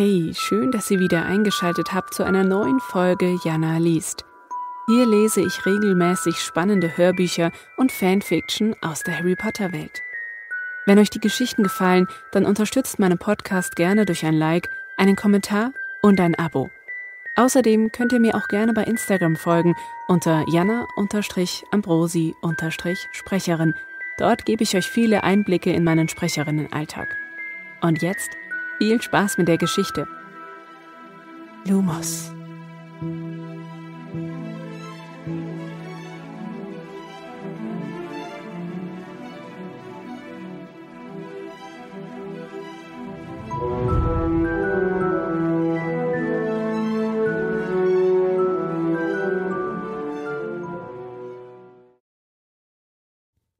Hey, schön, dass ihr wieder eingeschaltet habt zu einer neuen Folge Janna liest. Hier lese ich regelmäßig spannende Hörbücher und Fanfiction aus der Harry Potter Welt. Wenn euch die Geschichten gefallen, dann unterstützt meinen Podcast gerne durch ein Like, einen Kommentar und ein Abo. Außerdem könnt ihr mir auch gerne bei Instagram folgen unter janna_ambrosi_sprecherin. Dort gebe ich euch viele Einblicke in meinen Sprecherinnenalltag. Und jetzt viel Spaß mit der Geschichte. Lumos.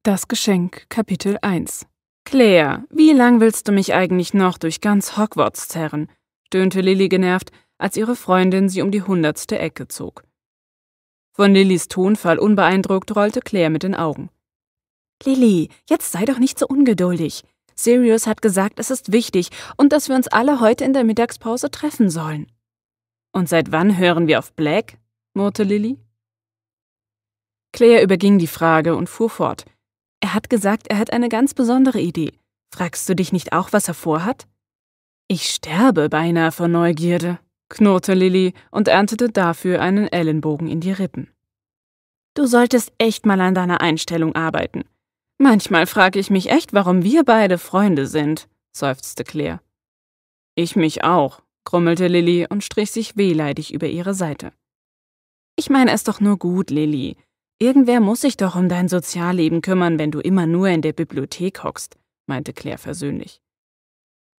Das Geschenk, Kapitel 1. »Claire, wie lang willst du mich eigentlich noch durch ganz Hogwarts zerren?« stöhnte Lily genervt, als ihre Freundin sie um die 100. Ecke zog. Von Lillys Tonfall unbeeindruckt rollte Claire mit den Augen. »Lily, jetzt sei doch nicht so ungeduldig. Sirius hat gesagt, es ist wichtig und dass wir uns alle heute in der Mittagspause treffen sollen.« »Und seit wann hören wir auf Black?« murrte Lily. Claire überging die Frage und fuhr fort. »Er hat gesagt, er hat eine ganz besondere Idee. Fragst du dich nicht auch, was er vorhat?« »Ich sterbe beinahe vor Neugierde«, knurrte Lily und erntete dafür einen Ellenbogen in die Rippen. »Du solltest echt mal an deiner Einstellung arbeiten. Manchmal frage ich mich echt, warum wir beide Freunde sind«, seufzte Claire. »Ich mich auch«, grummelte Lily und strich sich wehleidig über ihre Seite. »Ich meine es doch nur gut, Lily. Irgendwer muss sich doch um dein Sozialleben kümmern, wenn du immer nur in der Bibliothek hockst«, meinte Claire versöhnlich.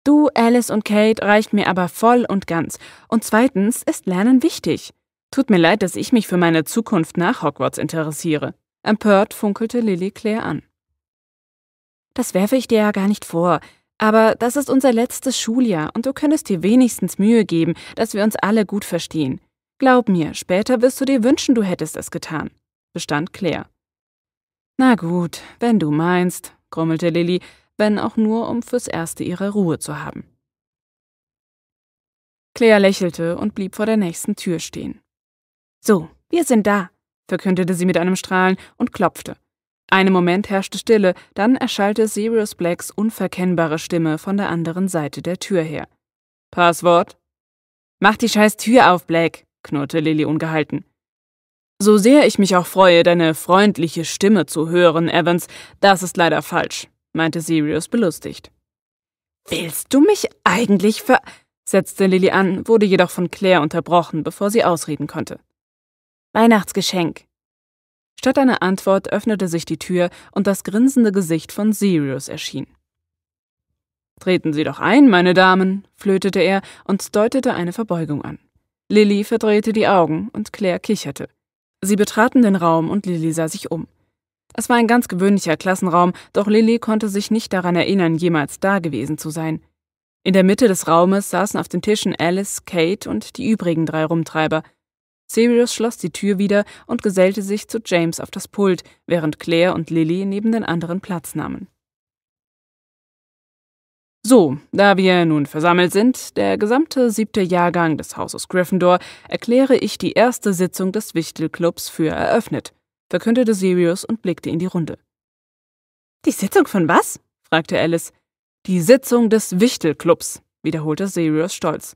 »Du, Alice und Kate reicht mir aber voll und ganz. Und zweitens ist Lernen wichtig. Tut mir leid, dass ich mich für meine Zukunft nach Hogwarts interessiere«, empört funkelte Lily Claire an. »Das werfe ich dir ja gar nicht vor. Aber das ist unser letztes Schuljahr und du könntest dir wenigstens Mühe geben, dass wir uns alle gut verstehen. Glaub mir, später wirst du dir wünschen, du hättest es getan«, bestand Claire. »Na gut, wenn du meinst«, grummelte Lily, wenn auch nur, um fürs Erste ihre Ruhe zu haben. Claire lächelte und blieb vor der nächsten Tür stehen. »So, wir sind da«, verkündete sie mit einem Strahlen und klopfte. Einen Moment herrschte Stille, dann erschallte Sirius Blacks unverkennbare Stimme von der anderen Seite der Tür her. »Passwort?« »Mach die scheiß Tür auf, Black«, knurrte Lily ungehalten. »So sehr ich mich auch freue, deine freundliche Stimme zu hören, Evans, das ist leider falsch«, meinte Sirius belustigt. »Willst du mich eigentlich setzte Lily an, wurde jedoch von Claire unterbrochen, bevor sie ausreden konnte. »Weihnachtsgeschenk.« Statt einer Antwort öffnete sich die Tür und das grinsende Gesicht von Sirius erschien. »Treten Sie doch ein, meine Damen«, flötete er und deutete eine Verbeugung an. Lily verdrehte die Augen und Claire kicherte. Sie betraten den Raum und Lily sah sich um. Es war ein ganz gewöhnlicher Klassenraum, doch Lily konnte sich nicht daran erinnern, jemals da gewesen zu sein. In der Mitte des Raumes saßen auf den Tischen Alice, Kate und die übrigen 3 Rumtreiber. Sirius schloss die Tür wieder und gesellte sich zu James auf das Pult, während Claire und Lily neben den anderen Platz nahmen. »So, da wir nun versammelt sind, der gesamte 7. Jahrgang des Hauses Gryffindor, erkläre ich die erste Sitzung des Wichtelclubs für eröffnet«, verkündete Sirius und blickte in die Runde. »Die Sitzung von was?« fragte Alice. »Die Sitzung des Wichtelclubs«, wiederholte Sirius stolz.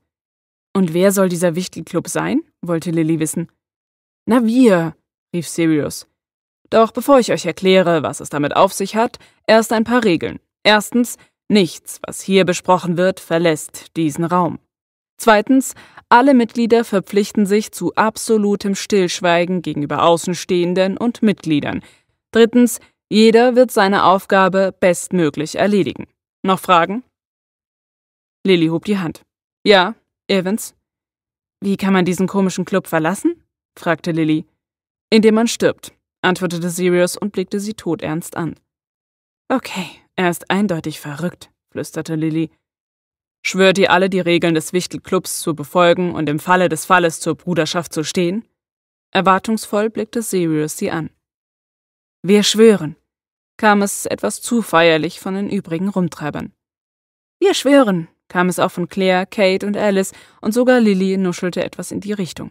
»Und wer soll dieser Wichtelclub sein?« wollte Lily wissen. »Na wir«, rief Sirius. »Doch bevor ich euch erkläre, was es damit auf sich hat, erst ein paar Regeln. Erstens, nichts, was hier besprochen wird, verlässt diesen Raum. Zweitens, alle Mitglieder verpflichten sich zu absolutem Stillschweigen gegenüber Außenstehenden und Mitgliedern. Drittens, jeder wird seine Aufgabe bestmöglich erledigen. Noch Fragen?« Lily hob die Hand. »Ja, Evans?« »Wie kann man diesen komischen Club verlassen?« fragte Lily. »Indem man stirbt«, antwortete Sirius und blickte sie todernst an. »Okay. Er ist eindeutig verrückt«, flüsterte Lily. »Schwört ihr alle, die Regeln des Wichtelclubs zu befolgen und im Falle des Falles zur Bruderschaft zu stehen?« Erwartungsvoll blickte Sirius sie an. »Wir schwören«, kam es etwas zu feierlich von den übrigen Rumtreibern. »Wir schwören«, kam es auch von Claire, Kate und Alice, und sogar Lily nuschelte etwas in die Richtung.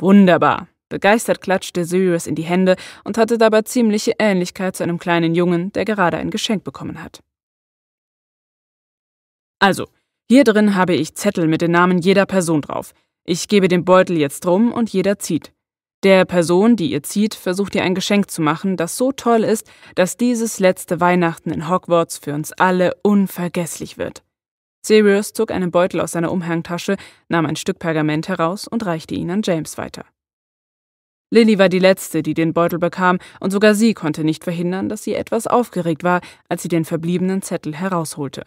»Wunderbar«, begeistert klatschte Sirius in die Hände und hatte dabei ziemliche Ähnlichkeit zu einem kleinen Jungen, der gerade ein Geschenk bekommen hat. »Also, hier drin habe ich Zettel mit den Namen jeder Person drauf. Ich gebe den Beutel jetzt rum und jeder zieht. Der Person, die ihr zieht, versucht ihr ein Geschenk zu machen, das so toll ist, dass dieses letzte Weihnachten in Hogwarts für uns alle unvergesslich wird.« Sirius zog einen Beutel aus seiner Umhangtasche, nahm ein Stück Pergament heraus und reichte ihn an James weiter. Lily war die Letzte, die den Beutel bekam, und sogar sie konnte nicht verhindern, dass sie etwas aufgeregt war, als sie den verbliebenen Zettel herausholte.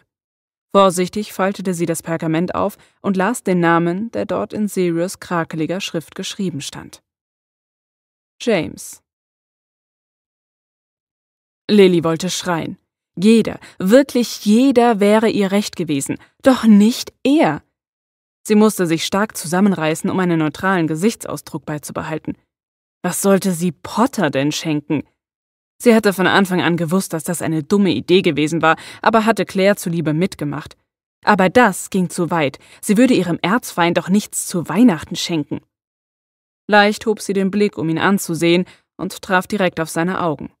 Vorsichtig faltete sie das Pergament auf und las den Namen, der dort in Sirius krakeliger Schrift geschrieben stand. James. Lily wollte schreien. Jeder, wirklich jeder wäre ihr recht gewesen, doch nicht er. Sie musste sich stark zusammenreißen, um einen neutralen Gesichtsausdruck beizubehalten. Was sollte sie Potter denn schenken? Sie hatte von Anfang an gewusst, dass das eine dumme Idee gewesen war, aber hatte Claire zuliebe mitgemacht. Aber das ging zu weit, sie würde ihrem Erzfeind doch nichts zu Weihnachten schenken. Leicht hob sie den Blick, um ihn anzusehen, und traf direkt auf seine Augen.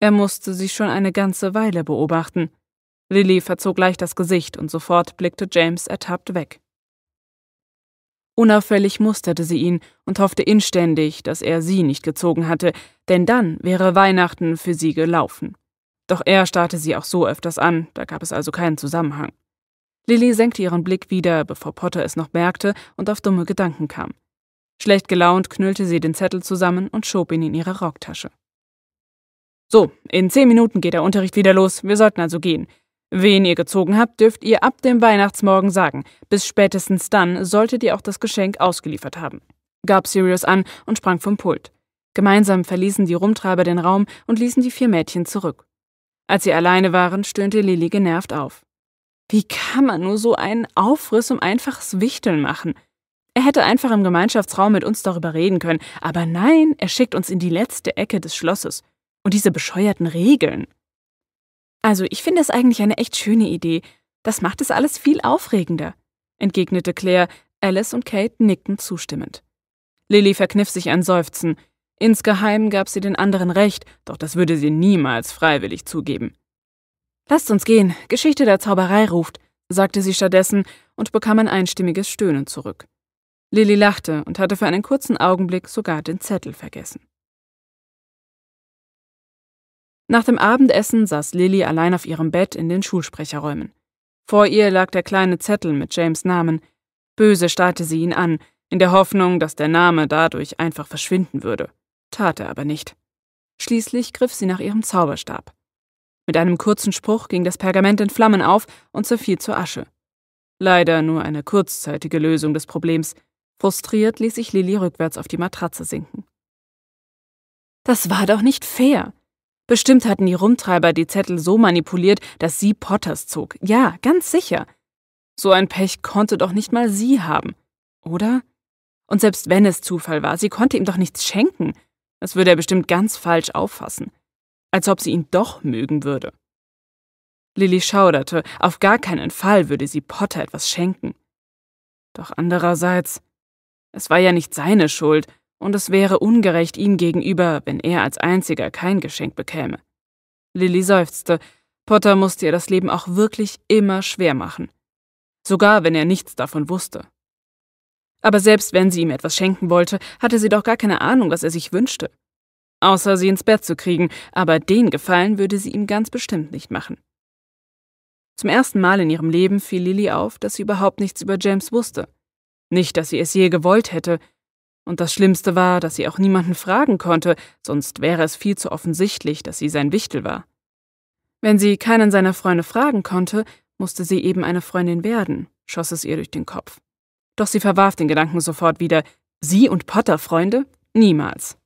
Er musste sie schon eine ganze Weile beobachten. Lily verzog leicht das Gesicht und sofort blickte James ertappt weg. Unauffällig musterte sie ihn und hoffte inständig, dass er sie nicht gezogen hatte, denn dann wäre Weihnachten für sie gelaufen. Doch er starrte sie auch so öfters an, da gab es also keinen Zusammenhang. Lily senkte ihren Blick wieder, bevor Potter es noch merkte und auf dumme Gedanken kam. Schlecht gelaunt knüllte sie den Zettel zusammen und schob ihn in ihre Rocktasche. »So, in 10 Minuten geht der Unterricht wieder los, wir sollten also gehen. Wen ihr gezogen habt, dürft ihr ab dem Weihnachtsmorgen sagen. Bis spätestens dann solltet ihr auch das Geschenk ausgeliefert haben«, gab Sirius an und sprang vom Pult. Gemeinsam verließen die Rumtreiber den Raum und ließen die 4 Mädchen zurück. Als sie alleine waren, stöhnte Lily genervt auf. Wie kann man nur so einen Aufriss um einfaches Wichteln machen? Er hätte einfach im Gemeinschaftsraum mit uns darüber reden können, aber nein, er schickt uns in die letzte Ecke des Schlosses. Und diese bescheuerten Regeln. »Also, ich finde es eigentlich eine echt schöne Idee. Das macht es alles viel aufregender«, entgegnete Claire, Alice und Kate nickten zustimmend. Lily verkniff sich ein Seufzen. Insgeheim gab sie den anderen recht, doch das würde sie niemals freiwillig zugeben. »Lasst uns gehen, Geschichte der Zauberei ruft«, sagte sie stattdessen und bekam ein einstimmiges Stöhnen zurück. Lily lachte und hatte für einen kurzen Augenblick sogar den Zettel vergessen. Nach dem Abendessen saß Lily allein auf ihrem Bett in den Schulsprecherräumen. Vor ihr lag der kleine Zettel mit James' Namen. Böse starrte sie ihn an, in der Hoffnung, dass der Name dadurch einfach verschwinden würde. Tat er aber nicht. Schließlich griff sie nach ihrem Zauberstab. Mit einem kurzen Spruch ging das Pergament in Flammen auf und zerfiel zur Asche. Leider nur eine kurzzeitige Lösung des Problems. Frustriert ließ sich Lily rückwärts auf die Matratze sinken. »Das war doch nicht fair!« Bestimmt hatten die Rumtreiber die Zettel so manipuliert, dass sie Potters zog. Ja, ganz sicher. So ein Pech konnte doch nicht mal sie haben, oder? Und selbst wenn es Zufall war, sie konnte ihm doch nichts schenken. Das würde er bestimmt ganz falsch auffassen. Als ob sie ihn doch mögen würde. Lily schauderte, auf gar keinen Fall würde sie Potter etwas schenken. Doch andererseits, es war ja nicht seine Schuld, und es wäre ungerecht ihm gegenüber, wenn er als Einziger kein Geschenk bekäme. Lily seufzte, Potter musste ihr das Leben auch wirklich immer schwer machen. Sogar wenn er nichts davon wusste. Aber selbst wenn sie ihm etwas schenken wollte, hatte sie doch gar keine Ahnung, was er sich wünschte. Außer sie ins Bett zu kriegen, aber den Gefallen würde sie ihm ganz bestimmt nicht machen. Zum ersten Mal in ihrem Leben fiel Lily auf, dass sie überhaupt nichts über James wusste. Nicht, dass sie es je gewollt hätte. Und das Schlimmste war, dass sie auch niemanden fragen konnte, sonst wäre es viel zu offensichtlich, dass sie sein Wichtel war. Wenn sie keinen seiner Freunde fragen konnte, musste sie eben eine Freundin werden, schoss es ihr durch den Kopf. Doch sie verwarf den Gedanken sofort wieder, sie und Potter Freunde? Niemals.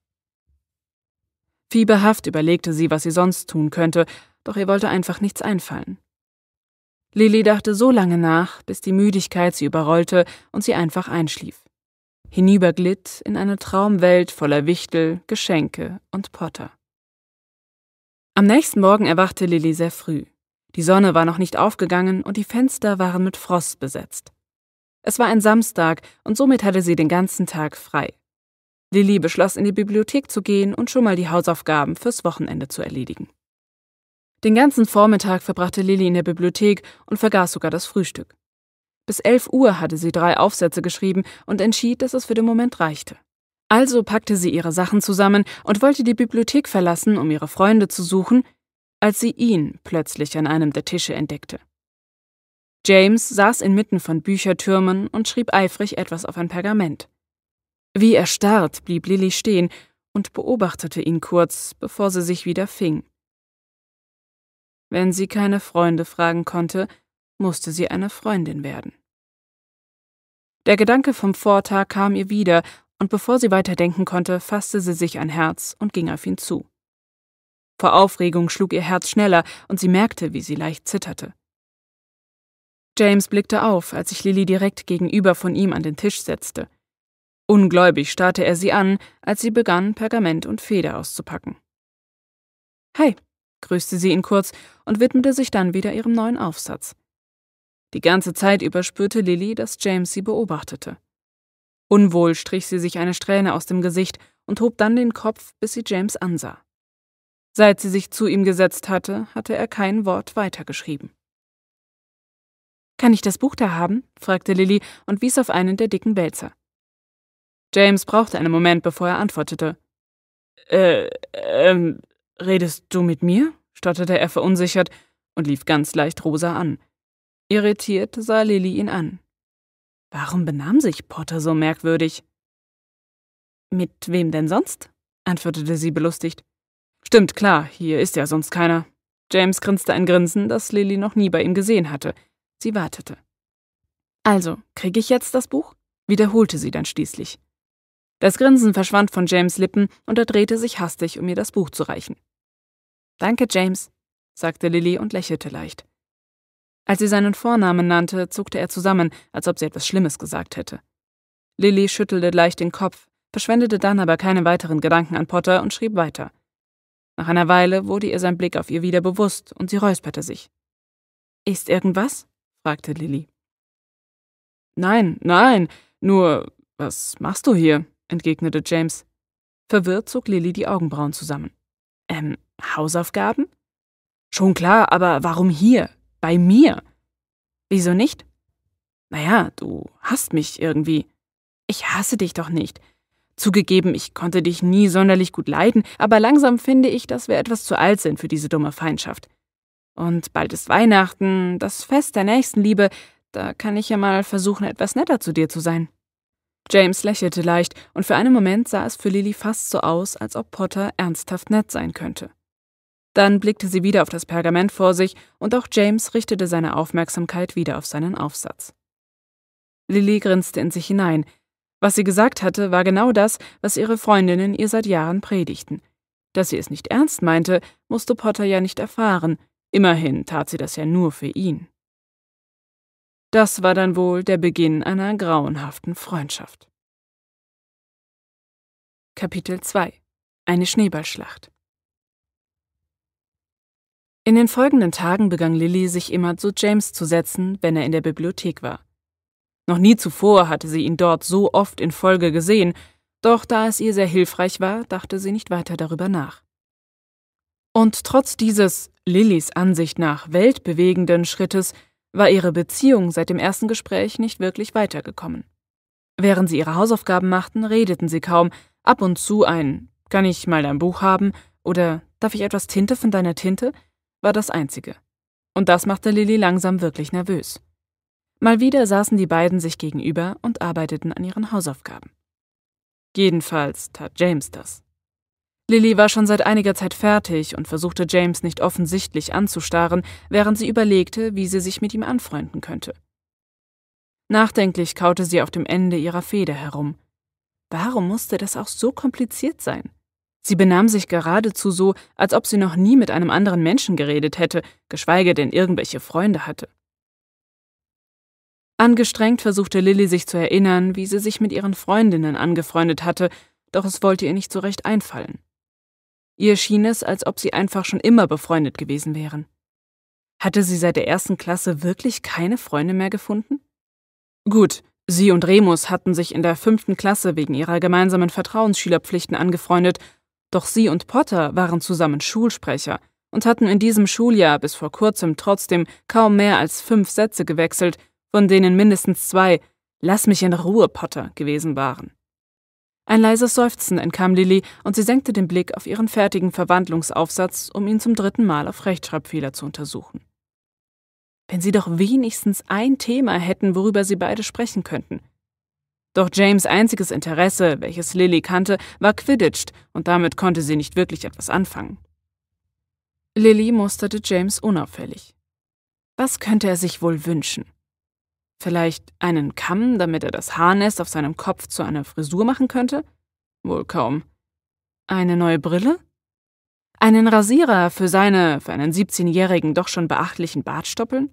Fieberhaft überlegte sie, was sie sonst tun könnte, doch ihr wollte einfach nichts einfallen. Lily dachte so lange nach, bis die Müdigkeit sie überrollte und sie einfach einschlief. Hinüberglitt in eine Traumwelt voller Wichtel, Geschenke und Potter. Am nächsten Morgen erwachte Lily sehr früh. Die Sonne war noch nicht aufgegangen und die Fenster waren mit Frost besetzt. Es war ein Samstag und somit hatte sie den ganzen Tag frei. Lily beschloss, in die Bibliothek zu gehen und schon mal die Hausaufgaben fürs Wochenende zu erledigen. Den ganzen Vormittag verbrachte Lily in der Bibliothek und vergaß sogar das Frühstück. Bis 11 Uhr hatte sie 3 Aufsätze geschrieben und entschied, dass es für den Moment reichte. Also packte sie ihre Sachen zusammen und wollte die Bibliothek verlassen, um ihre Freunde zu suchen, als sie ihn plötzlich an einem der Tische entdeckte. James saß inmitten von Büchertürmen und schrieb eifrig etwas auf ein Pergament. Wie erstarrt blieb Lily stehen und beobachtete ihn kurz, bevor sie sich wieder fing. Wenn sie keine Freunde fragen konnte, musste sie eine Freundin werden. Der Gedanke vom Vortag kam ihr wieder, und bevor sie weiterdenken konnte, fasste sie sich ein Herz und ging auf ihn zu. Vor Aufregung schlug ihr Herz schneller, und sie merkte, wie sie leicht zitterte. James blickte auf, als sich Lily direkt gegenüber von ihm an den Tisch setzte. Ungläubig starrte er sie an, als sie begann, Pergament und Feder auszupacken. »Hi«, grüßte sie ihn kurz und widmete sich dann wieder ihrem neuen Aufsatz. Die ganze Zeit über spürte Lily, dass James sie beobachtete. Unwohl strich sie sich eine Strähne aus dem Gesicht und hob dann den Kopf, bis sie James ansah. Seit sie sich zu ihm gesetzt hatte, hatte er kein Wort weitergeschrieben. »Kann ich das Buch da haben?« fragte Lily und wies auf einen der dicken Wälzer. James brauchte einen Moment, bevor er antwortete. Redest du mit mir?« stotterte er verunsichert und lief ganz leicht rosa an. Irritiert sah Lily ihn an. Warum benahm sich Potter so merkwürdig? »Mit wem denn sonst?« antwortete sie belustigt. »Stimmt, klar, hier ist ja sonst keiner.« James grinste ein Grinsen, das Lily noch nie bei ihm gesehen hatte. Sie wartete. »Also, kriege ich jetzt das Buch?« wiederholte sie dann schließlich. Das Grinsen verschwand von James' Lippen und er drehte sich hastig, um ihr das Buch zu reichen. »Danke, James«, sagte Lily und lächelte leicht. Als sie seinen Vornamen nannte, zuckte er zusammen, als ob sie etwas Schlimmes gesagt hätte. Lily schüttelte leicht den Kopf, verschwendete dann aber keine weiteren Gedanken an Potter und schrieb weiter. Nach einer Weile wurde ihr sein Blick auf ihr wieder bewusst und sie räusperte sich. »Ist irgendwas?« fragte Lily. »Nein, nein, nur, was machst du hier?« entgegnete James. Verwirrt zog Lily die Augenbrauen zusammen. Hausaufgaben?« »Schon klar, aber warum hier? Bei mir?« »Wieso nicht?« »Naja, du hasst mich irgendwie.« »Ich hasse dich doch nicht. Zugegeben, ich konnte dich nie sonderlich gut leiden, aber langsam finde ich, dass wir etwas zu alt sind für diese dumme Feindschaft. Und bald ist Weihnachten, das Fest der Nächstenliebe, da kann ich ja mal versuchen, etwas netter zu dir zu sein.« James lächelte leicht und für einen Moment sah es für Lily fast so aus, als ob Potter ernsthaft nett sein könnte. Dann blickte sie wieder auf das Pergament vor sich und auch James richtete seine Aufmerksamkeit wieder auf seinen Aufsatz. Lily grinste in sich hinein. Was sie gesagt hatte, war genau das, was ihre Freundinnen ihr seit Jahren predigten. Dass sie es nicht ernst meinte, musste Potter ja nicht erfahren. Immerhin tat sie das ja nur für ihn. Das war dann wohl der Beginn einer grauenhaften Freundschaft. Kapitel 2: Eine Schneeballschlacht. In den folgenden Tagen begann Lily, sich immer zu James zu setzen, wenn er in der Bibliothek war. Noch nie zuvor hatte sie ihn dort so oft in Folge gesehen, doch da es ihr sehr hilfreich war, dachte sie nicht weiter darüber nach. Und trotz dieses, Lillys Ansicht nach, weltbewegenden Schrittes, war ihre Beziehung seit dem ersten Gespräch nicht wirklich weitergekommen. Während sie ihre Hausaufgaben machten, redeten sie kaum, ab und zu ein »Kann ich mal dein Buch haben?« oder »Darf ich etwas Tinte von deiner Tinte?« war das Einzige. Und das machte Lily langsam wirklich nervös. Mal wieder saßen die beiden sich gegenüber und arbeiteten an ihren Hausaufgaben. Jedenfalls tat James das. Lily war schon seit einiger Zeit fertig und versuchte James nicht offensichtlich anzustarren, während sie überlegte, wie sie sich mit ihm anfreunden könnte. Nachdenklich kaute sie auf dem Ende ihrer Feder herum. Warum musste das auch so kompliziert sein? Sie benahm sich geradezu so, als ob sie noch nie mit einem anderen Menschen geredet hätte, geschweige denn irgendwelche Freunde hatte. Angestrengt versuchte Lily sich zu erinnern, wie sie sich mit ihren Freundinnen angefreundet hatte, doch es wollte ihr nicht so recht einfallen. Ihr schien es, als ob sie einfach schon immer befreundet gewesen wären. Hatte sie seit der ersten Klasse wirklich keine Freunde mehr gefunden? Gut, sie und Remus hatten sich in der 5. Klasse wegen ihrer gemeinsamen Vertrauensschülerpflichten angefreundet, doch sie und Potter waren zusammen Schulsprecher und hatten in diesem Schuljahr bis vor kurzem trotzdem kaum mehr als 5 Sätze gewechselt, von denen mindestens 2 »Lass mich in Ruhe, Potter« gewesen waren. Ein leises Seufzen entkam Lily und sie senkte den Blick auf ihren fertigen Verwandlungsaufsatz, um ihn zum 3. Mal auf Rechtschreibfehler zu untersuchen. Wenn sie doch wenigstens ein Thema hätten, worüber sie beide sprechen könnten. Doch James' einziges Interesse, welches Lily kannte, war Quidditch und damit konnte sie nicht wirklich etwas anfangen. Lily musterte James unauffällig. Was könnte er sich wohl wünschen? Vielleicht einen Kamm, damit er das Haarnest auf seinem Kopf zu einer Frisur machen könnte? Wohl kaum. Eine neue Brille? Einen Rasierer für seine, für einen 17-jährigen, doch schon beachtlichen Bartstoppeln?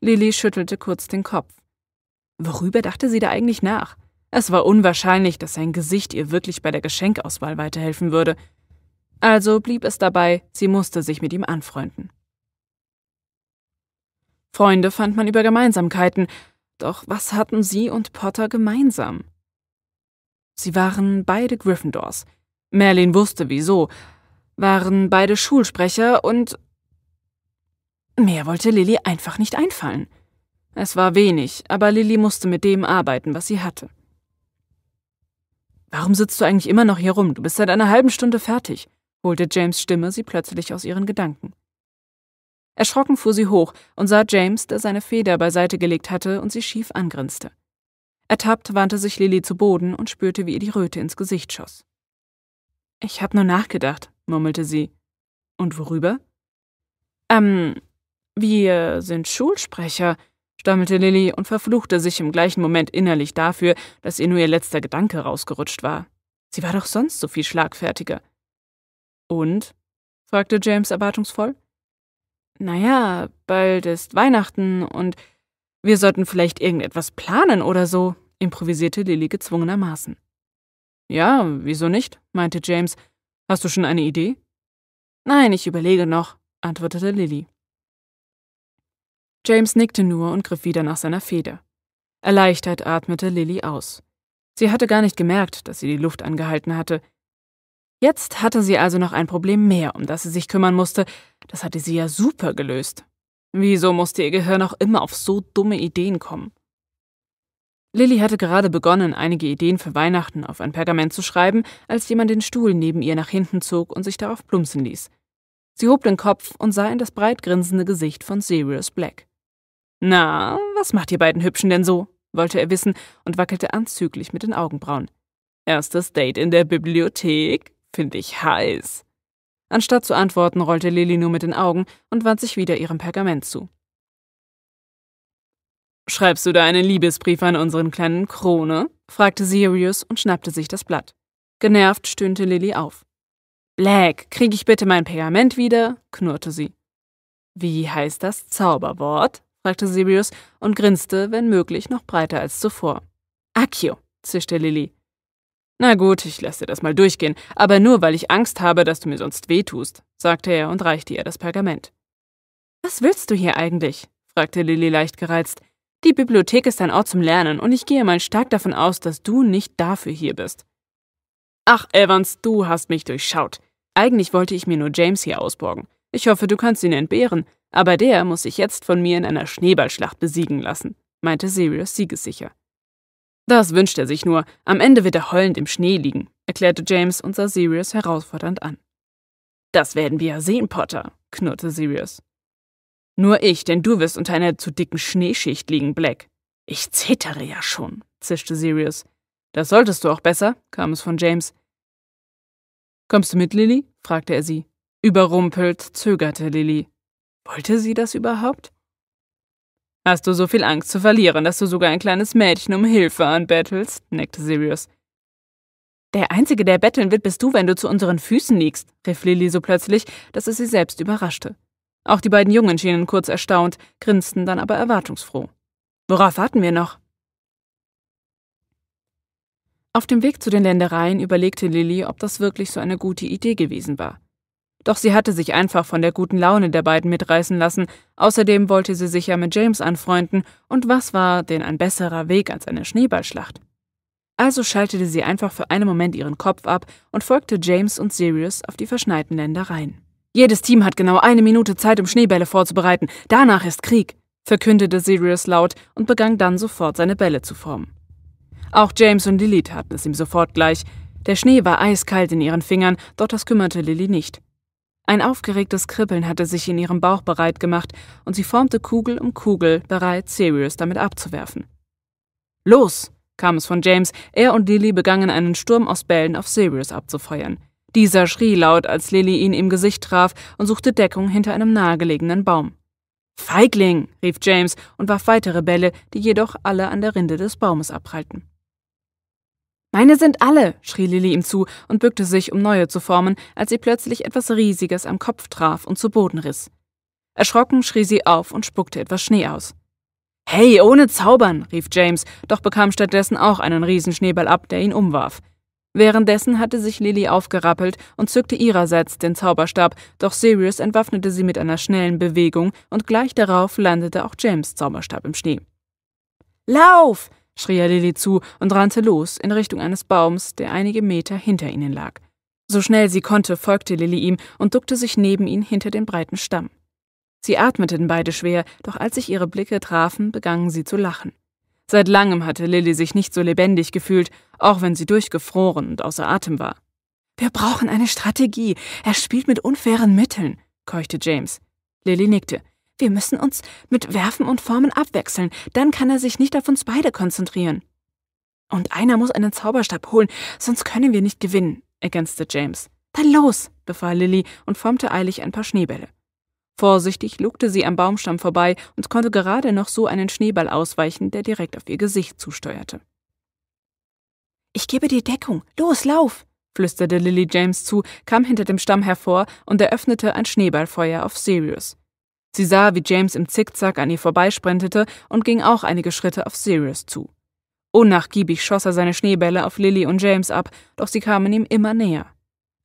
Lily schüttelte kurz den Kopf. Worüber dachte sie da eigentlich nach? Es war unwahrscheinlich, dass sein Gesicht ihr wirklich bei der Geschenkauswahl weiterhelfen würde. Also blieb es dabei, sie musste sich mit ihm anfreunden. Freunde fand man über Gemeinsamkeiten, doch was hatten sie und Potter gemeinsam? Sie waren beide Gryffindors. Merlin wusste wieso. Waren beide Schulsprecher und... Mehr wollte Lily einfach nicht einfallen. Es war wenig, aber Lily musste mit dem arbeiten, was sie hatte. »Warum sitzt du eigentlich immer noch hier rum? Du bist seit einer halben Stunde fertig«, holte James' Stimme sie plötzlich aus ihren Gedanken. Erschrocken fuhr sie hoch und sah James, der seine Feder beiseite gelegt hatte und sie schief angrinste. Ertappt wandte sich Lily zu Boden und spürte, wie ihr die Röte ins Gesicht schoss. »Ich hab nur nachgedacht«, murmelte sie. »Und worüber?« Wir sind Schulsprecher«, stammelte Lily und verfluchte sich im gleichen Moment innerlich dafür, dass ihr nur ihr letzter Gedanke rausgerutscht war. Sie war doch sonst so viel schlagfertiger. »Und?« fragte James erwartungsvoll. »Naja, bald ist Weihnachten und wir sollten vielleicht irgendetwas planen oder so«, improvisierte Lily gezwungenermaßen. »Ja, wieso nicht?«, meinte James. »Hast du schon eine Idee?« »Nein, ich überlege noch«, antwortete Lily. James nickte nur und griff wieder nach seiner Feder. Erleichtert atmete Lily aus. Sie hatte gar nicht gemerkt, dass sie die Luft angehalten hatte. Jetzt hatte sie also noch ein Problem mehr, um das sie sich kümmern musste. Das hatte sie ja super gelöst. Wieso musste ihr Gehirn auch immer auf so dumme Ideen kommen? Lily hatte gerade begonnen, einige Ideen für Weihnachten auf ein Pergament zu schreiben, als jemand den Stuhl neben ihr nach hinten zog und sich darauf plumpsen ließ. Sie hob den Kopf und sah in das breit grinsende Gesicht von Sirius Black. »Na, was macht ihr beiden Hübschen denn so?«, wollte er wissen und wackelte anzüglich mit den Augenbrauen. »Erstes Date in der Bibliothek? Finde ich heiß.« Anstatt zu antworten, rollte Lily nur mit den Augen und wandte sich wieder ihrem Pergament zu. »Schreibst du da einen Liebesbrief an unseren kleinen Krone?«, fragte Sirius und schnappte sich das Blatt. Genervt stöhnte Lily auf. »Black, krieg ich bitte mein Pergament wieder?«, knurrte sie. »Wie heißt das Zauberwort?«, fragte Sirius und grinste, wenn möglich, noch breiter als zuvor. »Accio«, zischte Lily. »Na gut, ich lasse dir das mal durchgehen, aber nur, weil ich Angst habe, dass du mir sonst wehtust«, sagte er und reichte ihr das Pergament. »Was willst du hier eigentlich?«, fragte Lily leicht gereizt. »Die Bibliothek ist ein Ort zum Lernen und ich gehe mal stark davon aus, dass du nicht dafür hier bist.« »Ach, Evans, du hast mich durchschaut. Eigentlich wollte ich mir nur James hier ausborgen. Ich hoffe, du kannst ihn entbehren, aber der muss sich jetzt von mir in einer Schneeballschlacht besiegen lassen«, meinte Sirius siegessicher. »Das wünscht er sich nur. Am Ende wird er heulend im Schnee liegen«, erklärte James und sah Sirius herausfordernd an. »Das werden wir ja sehen, Potter«, knurrte Sirius. »Nur ich, denn du wirst unter einer zu dicken Schneeschicht liegen, Black.« »Ich zittere ja schon«, zischte Sirius. »Das solltest du auch besser«, kam es von James. »Kommst du mit, Lily?«, fragte er sie. Überrumpelt zögerte Lily. Wollte sie das überhaupt? »Hast du so viel Angst zu verlieren, dass du sogar ein kleines Mädchen um Hilfe anbettelst?«, neckte Sirius. »Der Einzige, der betteln wird, bist du, wenn du zu unseren Füßen liegst«, rief Lily so plötzlich, dass es sie selbst überraschte. Auch die beiden Jungen schienen kurz erstaunt, grinsten dann aber erwartungsfroh. »Worauf warten wir noch?« Auf dem Weg zu den Ländereien überlegte Lily, ob das wirklich so eine gute Idee gewesen war. Doch sie hatte sich einfach von der guten Laune der beiden mitreißen lassen, außerdem wollte sie sich ja mit James anfreunden, und was war denn ein besserer Weg als eine Schneeballschlacht? Also schaltete sie einfach für einen Moment ihren Kopf ab und folgte James und Sirius auf die verschneiten Ländereien. »Jedes Team hat genau 1 Minute Zeit, um Schneebälle vorzubereiten, danach ist Krieg«, verkündete Sirius laut und begann dann sofort, seine Bälle zu formen. Auch James und Lily taten es ihm sofort gleich. Der Schnee war eiskalt in ihren Fingern, doch das kümmerte Lily nicht. Ein aufgeregtes Kribbeln hatte sich in ihrem Bauch bereit gemacht und sie formte Kugel um Kugel, bereit, Sirius damit abzuwerfen. »Los«, kam es von James, er und Lily begannen einen Sturm aus Bällen auf Sirius abzufeuern. Dieser schrie laut, als Lily ihn im Gesicht traf und suchte Deckung hinter einem nahegelegenen Baum. »Feigling«, rief James und warf weitere Bälle, die jedoch alle an der Rinde des Baumes abprallten. »Meine sind alle«, schrie Lily ihm zu und bückte sich, um neue zu formen, als sie plötzlich etwas Riesiges am Kopf traf und zu Boden riss. Erschrocken schrie sie auf und spuckte etwas Schnee aus. »Hey, ohne Zaubern«, rief James, doch bekam stattdessen auch einen Riesenschneeball ab, der ihn umwarf. Währenddessen hatte sich Lily aufgerappelt und zückte ihrerseits den Zauberstab, doch Sirius entwaffnete sie mit einer schnellen Bewegung und gleich darauf landete auch James' Zauberstab im Schnee. »Lauf«, schrie er Lily zu und rannte los in Richtung eines Baums, der einige Meter hinter ihnen lag. So schnell sie konnte, folgte Lily ihm und duckte sich neben ihn hinter den breiten Stamm. Sie atmeten beide schwer, doch als sich ihre Blicke trafen, begannen sie zu lachen. Seit langem hatte Lily sich nicht so lebendig gefühlt, auch wenn sie durchgefroren und außer Atem war. »Wir brauchen eine Strategie. Er spielt mit unfairen Mitteln«, keuchte James. Lily nickte. »Wir müssen uns mit Werfen und Formen abwechseln, dann kann er sich nicht auf uns beide konzentrieren.« »Und einer muss einen Zauberstab holen, sonst können wir nicht gewinnen«, ergänzte James. »Dann los«, befahl Lily und formte eilig ein paar Schneebälle. Vorsichtig lugte sie am Baumstamm vorbei und konnte gerade noch so einen Schneeball ausweichen, der direkt auf ihr Gesicht zusteuerte. »Ich gebe dir Deckung. Los, lauf«, flüsterte Lily James zu, kam hinter dem Stamm hervor und eröffnete ein Schneeballfeuer auf Sirius. Sie sah, wie James im Zickzack an ihr vorbeisprintete und ging auch einige Schritte auf Sirius zu. Unnachgiebig schoss er seine Schneebälle auf Lily und James ab, doch sie kamen ihm immer näher.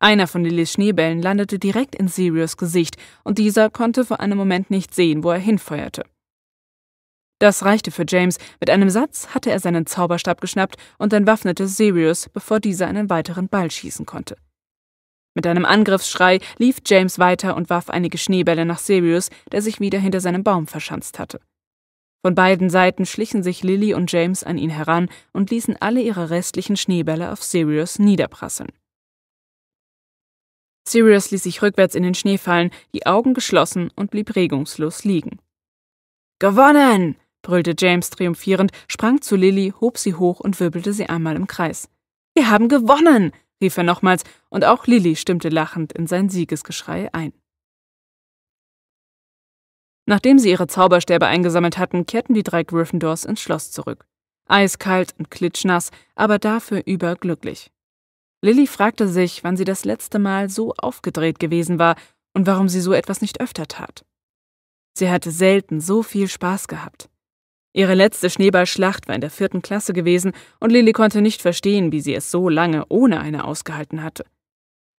Einer von Lillys Schneebällen landete direkt in Sirius' Gesicht und dieser konnte für einen Moment nicht sehen, wo er hinfeuerte. Das reichte für James, mit einem Satz hatte er seinen Zauberstab geschnappt und entwaffnete Sirius, bevor dieser einen weiteren Ball schießen konnte. Mit einem Angriffsschrei lief James weiter und warf einige Schneebälle nach Sirius, der sich wieder hinter seinem Baum verschanzt hatte. Von beiden Seiten schlichen sich Lily und James an ihn heran und ließen alle ihre restlichen Schneebälle auf Sirius niederprasseln. Sirius ließ sich rückwärts in den Schnee fallen, die Augen geschlossen und blieb regungslos liegen. »Gewonnen«, brüllte James triumphierend, sprang zu Lily, hob sie hoch und wirbelte sie einmal im Kreis. »Wir haben gewonnen«, rief er nochmals, und auch Lily stimmte lachend in sein Siegesgeschrei ein. Nachdem sie ihre Zauberstäbe eingesammelt hatten, kehrten die 3 Gryffindors ins Schloss zurück. Eiskalt und klitschnass, aber dafür überglücklich. Lily fragte sich, wann sie das letzte Mal so aufgedreht gewesen war und warum sie so etwas nicht öfter tat. Sie hatte selten so viel Spaß gehabt. Ihre letzte Schneeballschlacht war in der 4. Klasse gewesen und Lily konnte nicht verstehen, wie sie es so lange ohne eine ausgehalten hatte.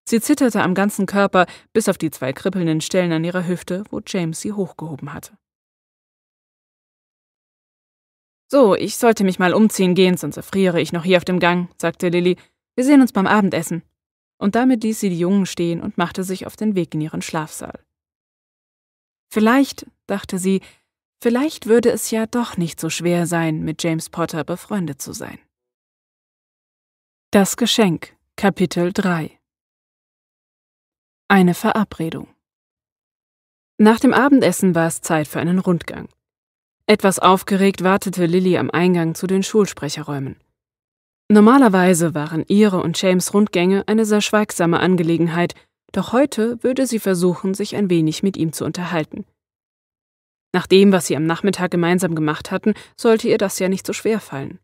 Sie zitterte am ganzen Körper, bis auf die 2 kribbelnden Stellen an ihrer Hüfte, wo James sie hochgehoben hatte. »So, ich sollte mich mal umziehen gehen, sonst erfriere ich noch hier auf dem Gang«, sagte Lily. »Wir sehen uns beim Abendessen.« Und damit ließ sie die Jungen stehen und machte sich auf den Weg in ihren Schlafsaal. Vielleicht, dachte sie, vielleicht würde es ja doch nicht so schwer sein, mit James Potter befreundet zu sein. Das Geschenk, Kapitel 3. Eine Verabredung. Nach dem Abendessen war es Zeit für einen Rundgang. Etwas aufgeregt wartete Lily am Eingang zu den Schulsprecherräumen. Normalerweise waren ihre und James' Rundgänge eine sehr schweigsame Angelegenheit, doch heute würde sie versuchen, sich ein wenig mit ihm zu unterhalten. Nach dem, was sie am Nachmittag gemeinsam gemacht hatten, sollte ihr das ja nicht so schwer fallen.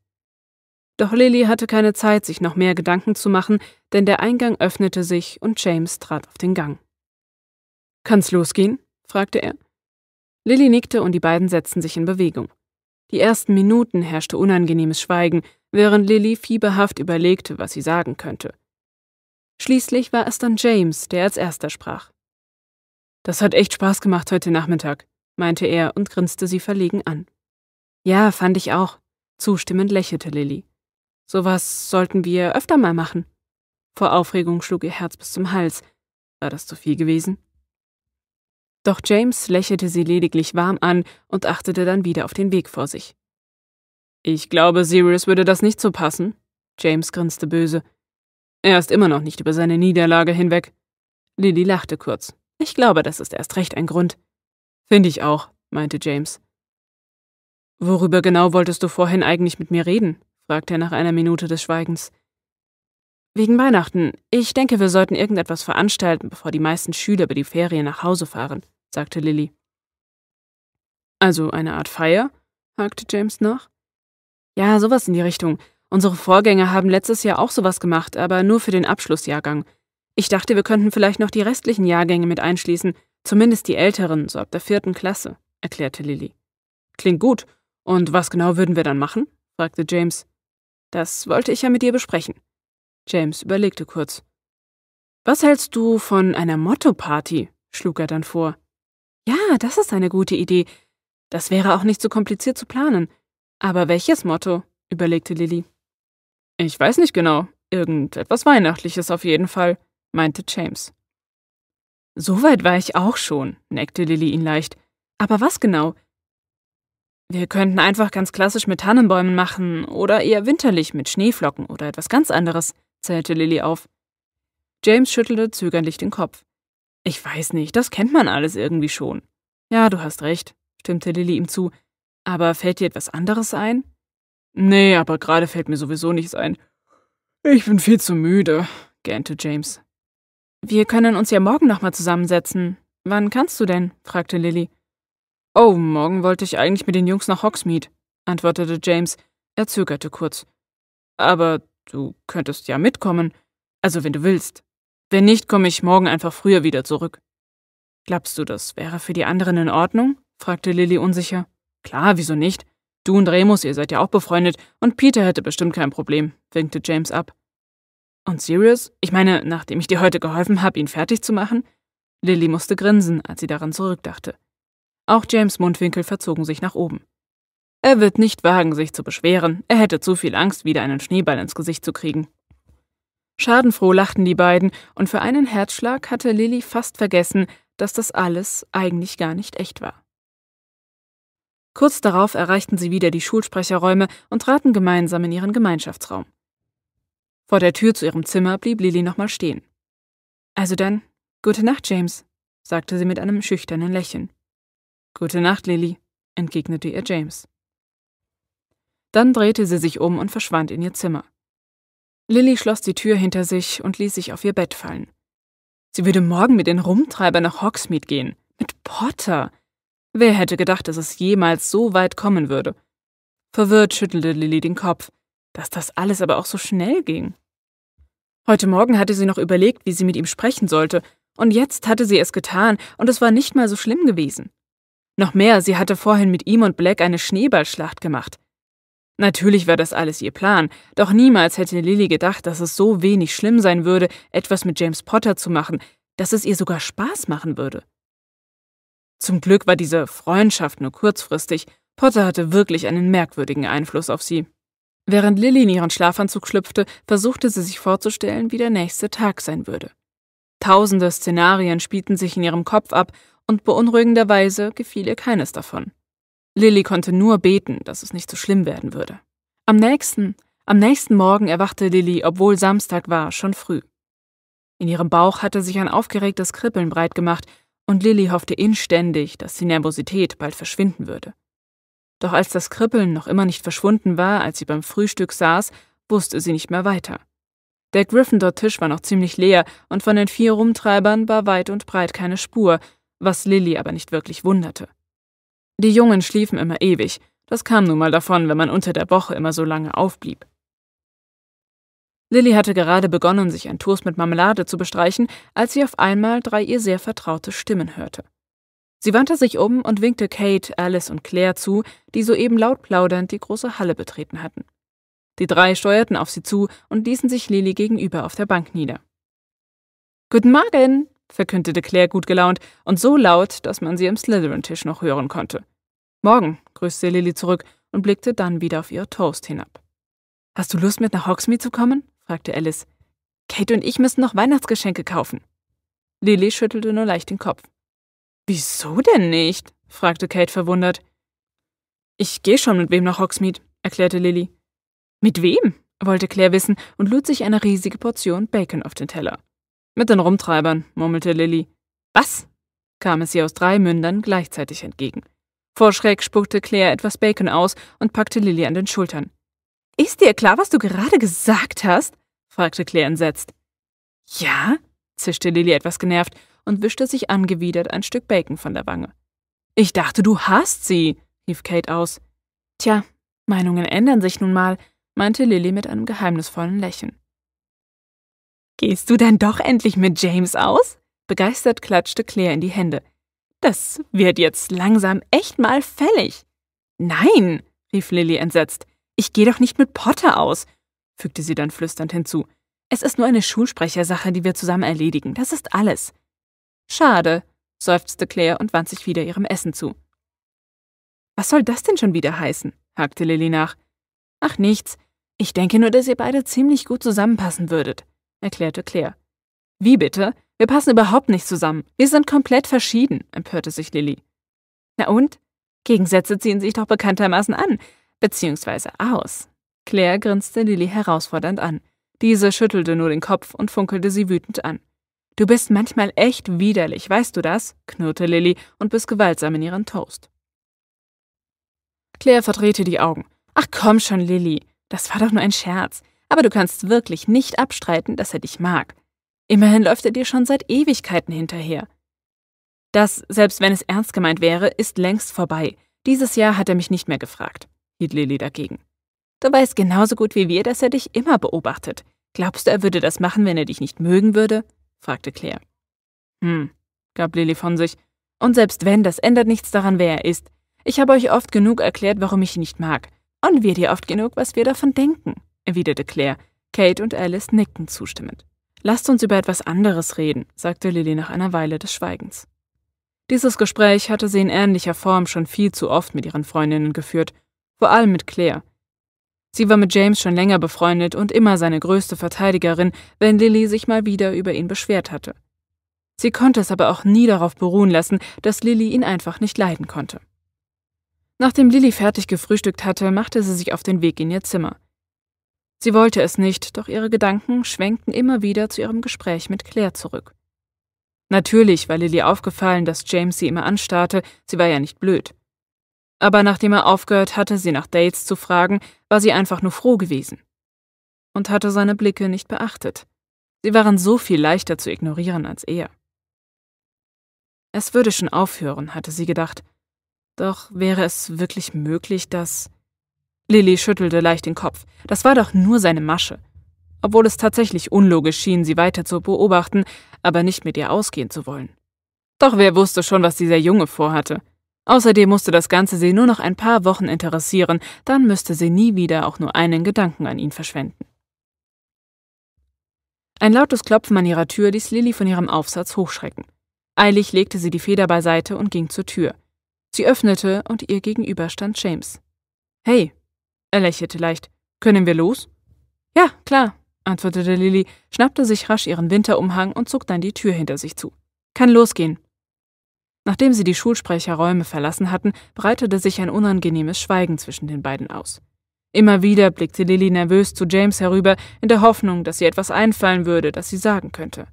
Doch Lily hatte keine Zeit, sich noch mehr Gedanken zu machen, denn der Eingang öffnete sich und James trat auf den Gang. »Kann's losgehen?« fragte er. Lily nickte und die beiden setzten sich in Bewegung. Die ersten Minuten herrschte unangenehmes Schweigen, während Lily fieberhaft überlegte, was sie sagen könnte. Schließlich war es dann James, der als erster sprach. »Das hat echt Spaß gemacht heute Nachmittag«, meinte er und grinste sie verlegen an. »Ja, fand ich auch«, zustimmend lächelte Lily. »Sowas sollten wir öfter mal machen.« Vor Aufregung schlug ihr Herz bis zum Hals. War das zu viel gewesen? Doch James lächelte sie lediglich warm an und achtete dann wieder auf den Weg vor sich. »Ich glaube, Sirius würde das nicht so passen«, James grinste böse. »Er ist immer noch nicht über seine Niederlage hinweg.« Lily lachte kurz. »Ich glaube, das ist erst recht ein Grund.« »Finde ich auch«, meinte James. »Worüber genau wolltest du vorhin eigentlich mit mir reden?«, fragte er nach einer Minute des Schweigens. »Wegen Weihnachten. Ich denke, wir sollten irgendetwas veranstalten, bevor die meisten Schüler über die Ferien nach Hause fahren«, sagte Lily. »Also eine Art Feier?«, hakte James nach. »Ja, sowas in die Richtung. Unsere Vorgänger haben letztes Jahr auch sowas gemacht, aber nur für den Abschlussjahrgang. Ich dachte, wir könnten vielleicht noch die restlichen Jahrgänge mit einschließen, zumindest die älteren, so ab der 4. Klasse«, erklärte Lily. »Klingt gut. Und was genau würden wir dann machen?«, fragte James. »Das wollte ich ja mit dir besprechen.« James überlegte kurz. »Was hältst du von einer Motto-Party?«, schlug er dann vor. »Ja, das ist eine gute Idee. Das wäre auch nicht so kompliziert zu planen. Aber welches Motto?«, überlegte Lily. »Ich weiß nicht genau. Irgendetwas Weihnachtliches auf jeden Fall«, meinte James. »So weit war ich auch schon«, neckte Lily ihn leicht. »Aber was genau?« »Wir könnten einfach ganz klassisch mit Tannenbäumen machen oder eher winterlich mit Schneeflocken oder etwas ganz anderes«, zählte Lily auf. James schüttelte zögerlich den Kopf. »Ich weiß nicht, das kennt man alles irgendwie schon.« »Ja, du hast recht«, stimmte Lily ihm zu. »Aber fällt dir etwas anderes ein?« »Nee, aber gerade fällt mir sowieso nichts ein. Ich bin viel zu müde«, gähnte James. »Wir können uns ja morgen nochmal zusammensetzen. Wann kannst du denn?«, fragte Lily. »Oh, morgen wollte ich eigentlich mit den Jungs nach Hogsmeade«, antwortete James. Er zögerte kurz. »Aber du könntest ja mitkommen. Also wenn du willst. Wenn nicht, komme ich morgen einfach früher wieder zurück.« »Glaubst du, das wäre für die anderen in Ordnung?«, fragte Lily unsicher. »Klar, wieso nicht? Du und Remus, ihr seid ja auch befreundet und Peter hätte bestimmt kein Problem«, winkte James ab. »Und Sirius? Ich meine, nachdem ich dir heute geholfen habe, ihn fertig zu machen?« Lily musste grinsen, als sie daran zurückdachte. Auch James' Mundwinkel verzogen sich nach oben. »Er wird nicht wagen, sich zu beschweren. Er hätte zu viel Angst, wieder einen Schneeball ins Gesicht zu kriegen.« Schadenfroh lachten die beiden, und für einen Herzschlag hatte Lily fast vergessen, dass das alles eigentlich gar nicht echt war. Kurz darauf erreichten sie wieder die Schulsprecherräume und traten gemeinsam in ihren Gemeinschaftsraum. Vor der Tür zu ihrem Zimmer blieb Lily nochmal stehen. »Also dann, gute Nacht, James«, sagte sie mit einem schüchternen Lächeln. »Gute Nacht, Lily«, entgegnete ihr James. Dann drehte sie sich um und verschwand in ihr Zimmer. Lily schloss die Tür hinter sich und ließ sich auf ihr Bett fallen. Sie würde morgen mit den Rumtreibern nach Hogsmeade gehen. Mit Potter! Wer hätte gedacht, dass es jemals so weit kommen würde? Verwirrt schüttelte Lily den Kopf, dass das alles aber auch so schnell ging. Heute Morgen hatte sie noch überlegt, wie sie mit ihm sprechen sollte, und jetzt hatte sie es getan, und es war nicht mal so schlimm gewesen. Noch mehr, sie hatte vorhin mit ihm und Black eine Schneeballschlacht gemacht. Natürlich war das alles ihr Plan, doch niemals hätte Lily gedacht, dass es so wenig schlimm sein würde, etwas mit James Potter zu machen, dass es ihr sogar Spaß machen würde. Zum Glück war diese Freundschaft nur kurzfristig. Potter hatte wirklich einen merkwürdigen Einfluss auf sie. Während Lily in ihren Schlafanzug schlüpfte, versuchte sie sich vorzustellen, wie der nächste Tag sein würde. Tausende Szenarien spielten sich in ihrem Kopf ab, und beunruhigenderweise gefiel ihr keines davon. Lily konnte nur beten, dass es nicht so schlimm werden würde. Am nächsten Morgen erwachte Lily, obwohl Samstag war, schon früh. In ihrem Bauch hatte sich ein aufgeregtes Kribbeln breit gemacht, und Lily hoffte inständig, dass die Nervosität bald verschwinden würde. Doch als das Kribbeln noch immer nicht verschwunden war, als sie beim Frühstück saß, wusste sie nicht mehr weiter. Der Gryffindor-Tisch war noch ziemlich leer, und von den 4 Rumtreibern war weit und breit keine Spur, was Lily aber nicht wirklich wunderte. Die Jungen schliefen immer ewig, das kam nun mal davon, wenn man unter der Woche immer so lange aufblieb. Lily hatte gerade begonnen, sich ein Toast mit Marmelade zu bestreichen, als sie auf einmal 3 ihr sehr vertraute Stimmen hörte. Sie wandte sich um und winkte Kate, Alice und Claire zu, die soeben laut plaudernd die große Halle betreten hatten. Die 3 steuerten auf sie zu und ließen sich Lily gegenüber auf der Bank nieder. »Guten Morgen«, verkündete Claire gut gelaunt und so laut, dass man sie am Slytherin-Tisch noch hören konnte. »Morgen«, grüßte Lily zurück und blickte dann wieder auf ihr Toast hinab. »Hast du Lust, mit nach Hogsmeade zu kommen?« fragte Alice. »Kate und ich müssen noch Weihnachtsgeschenke kaufen.« Lily schüttelte nur leicht den Kopf. »Wieso denn nicht?« fragte Kate verwundert. »Ich gehe schon mit wem nach Hogsmeade«, erklärte Lily. »Mit wem?«, wollte Claire wissen und lud sich eine riesige Portion Bacon auf den Teller. »Mit den Rumtreibern«, murmelte Lily. »Was?«, kam es ihr aus 3 Mündern gleichzeitig entgegen. Vor Schreck spuckte Claire etwas Bacon aus und packte Lily an den Schultern. »Ist dir klar, was du gerade gesagt hast?«, fragte Claire entsetzt. »Ja?«, zischte Lily etwas genervt und wischte sich angewidert ein Stück Bacon von der Wange. »Ich dachte, du hasst sie«, rief Kate aus. »Tja, Meinungen ändern sich nun mal«, meinte Lily mit einem geheimnisvollen Lächeln. »Gehst du dann doch endlich mit James aus?«, begeistert klatschte Claire in die Hände. »Das wird jetzt langsam echt mal fällig.« »Nein«, rief Lily entsetzt, »ich gehe doch nicht mit Potter aus«, fügte sie dann flüsternd hinzu. »Es ist nur eine Schulsprechersache, die wir zusammen erledigen, das ist alles.« »Schade«, seufzte Claire und wandte sich wieder ihrem Essen zu. »Was soll das denn schon wieder heißen?«, hakte Lily nach. »Ach nichts, ich denke nur, dass ihr beide ziemlich gut zusammenpassen würdet«, erklärte Claire. »Wie bitte? Wir passen überhaupt nicht zusammen. Wir sind komplett verschieden«, empörte sich Lily. »Na und? Gegensätze ziehen sich doch bekanntermaßen an, beziehungsweise aus.« Claire grinste Lily herausfordernd an. Diese schüttelte nur den Kopf und funkelte sie wütend an. »Du bist manchmal echt widerlich, weißt du das?«, knurrte Lily und biss gewaltsam in ihren Toast. Claire verdrehte die Augen. »Ach komm schon, Lily, das war doch nur ein Scherz. Aber du kannst wirklich nicht abstreiten, dass er dich mag. Immerhin läuft er dir schon seit Ewigkeiten hinterher.« »Das, selbst wenn es ernst gemeint wäre, ist längst vorbei. Dieses Jahr hat er mich nicht mehr gefragt«, hielt Lily dagegen. »Du weißt genauso gut wie wir, dass er dich immer beobachtet. Glaubst du, er würde das machen, wenn er dich nicht mögen würde?«, fragte Claire. »Hm«, gab Lily von sich. »Und selbst wenn, das ändert nichts daran, wer er ist. Ich habe euch oft genug erklärt, warum ich ihn nicht mag. Und wir dir oft genug, was wir davon denken«, erwiderte Claire. Kate und Alice nickten zustimmend. »Lasst uns über etwas anderes reden«, sagte Lily nach einer Weile des Schweigens. Dieses Gespräch hatte sie in ähnlicher Form schon viel zu oft mit ihren Freundinnen geführt, vor allem mit Claire. Sie war mit James schon länger befreundet und immer seine größte Verteidigerin, wenn Lily sich mal wieder über ihn beschwert hatte. Sie konnte es aber auch nie darauf beruhen lassen, dass Lily ihn einfach nicht leiden konnte. Nachdem Lily fertig gefrühstückt hatte, machte sie sich auf den Weg in ihr Zimmer. Sie wollte es nicht, doch ihre Gedanken schwenkten immer wieder zu ihrem Gespräch mit Claire zurück. Natürlich war Lily aufgefallen, dass James sie immer anstarrte, sie war ja nicht blöd. Aber nachdem er aufgehört hatte, sie nach Dates zu fragen, war sie einfach nur froh gewesen. Und hatte seine Blicke nicht beachtet. Sie waren so viel leichter zu ignorieren als er. Es würde schon aufhören, hatte sie gedacht. Doch wäre es wirklich möglich, dass... Lily schüttelte leicht den Kopf. Das war doch nur seine Masche. Obwohl es tatsächlich unlogisch schien, sie weiter zu beobachten, aber nicht mit ihr ausgehen zu wollen. Doch wer wusste schon, was dieser Junge vorhatte? Außerdem musste das Ganze sie nur noch ein paar Wochen interessieren, dann müsste sie nie wieder auch nur einen Gedanken an ihn verschwenden. Ein lautes Klopfen an ihrer Tür ließ Lily von ihrem Aufsatz hochschrecken. Eilig legte sie die Feder beiseite und ging zur Tür. Sie öffnete und ihr gegenüber stand James. »Hey«, er lächelte leicht, »können wir los?« »Ja, klar«, antwortete Lily, schnappte sich rasch ihren Winterumhang und zog dann die Tür hinter sich zu. »Kann losgehen.« Nachdem sie die Schulsprecherräume verlassen hatten, breitete sich ein unangenehmes Schweigen zwischen den beiden aus. Immer wieder blickte Lily nervös zu James herüber, in der Hoffnung, dass ihr etwas einfallen würde, das sie sagen könnte.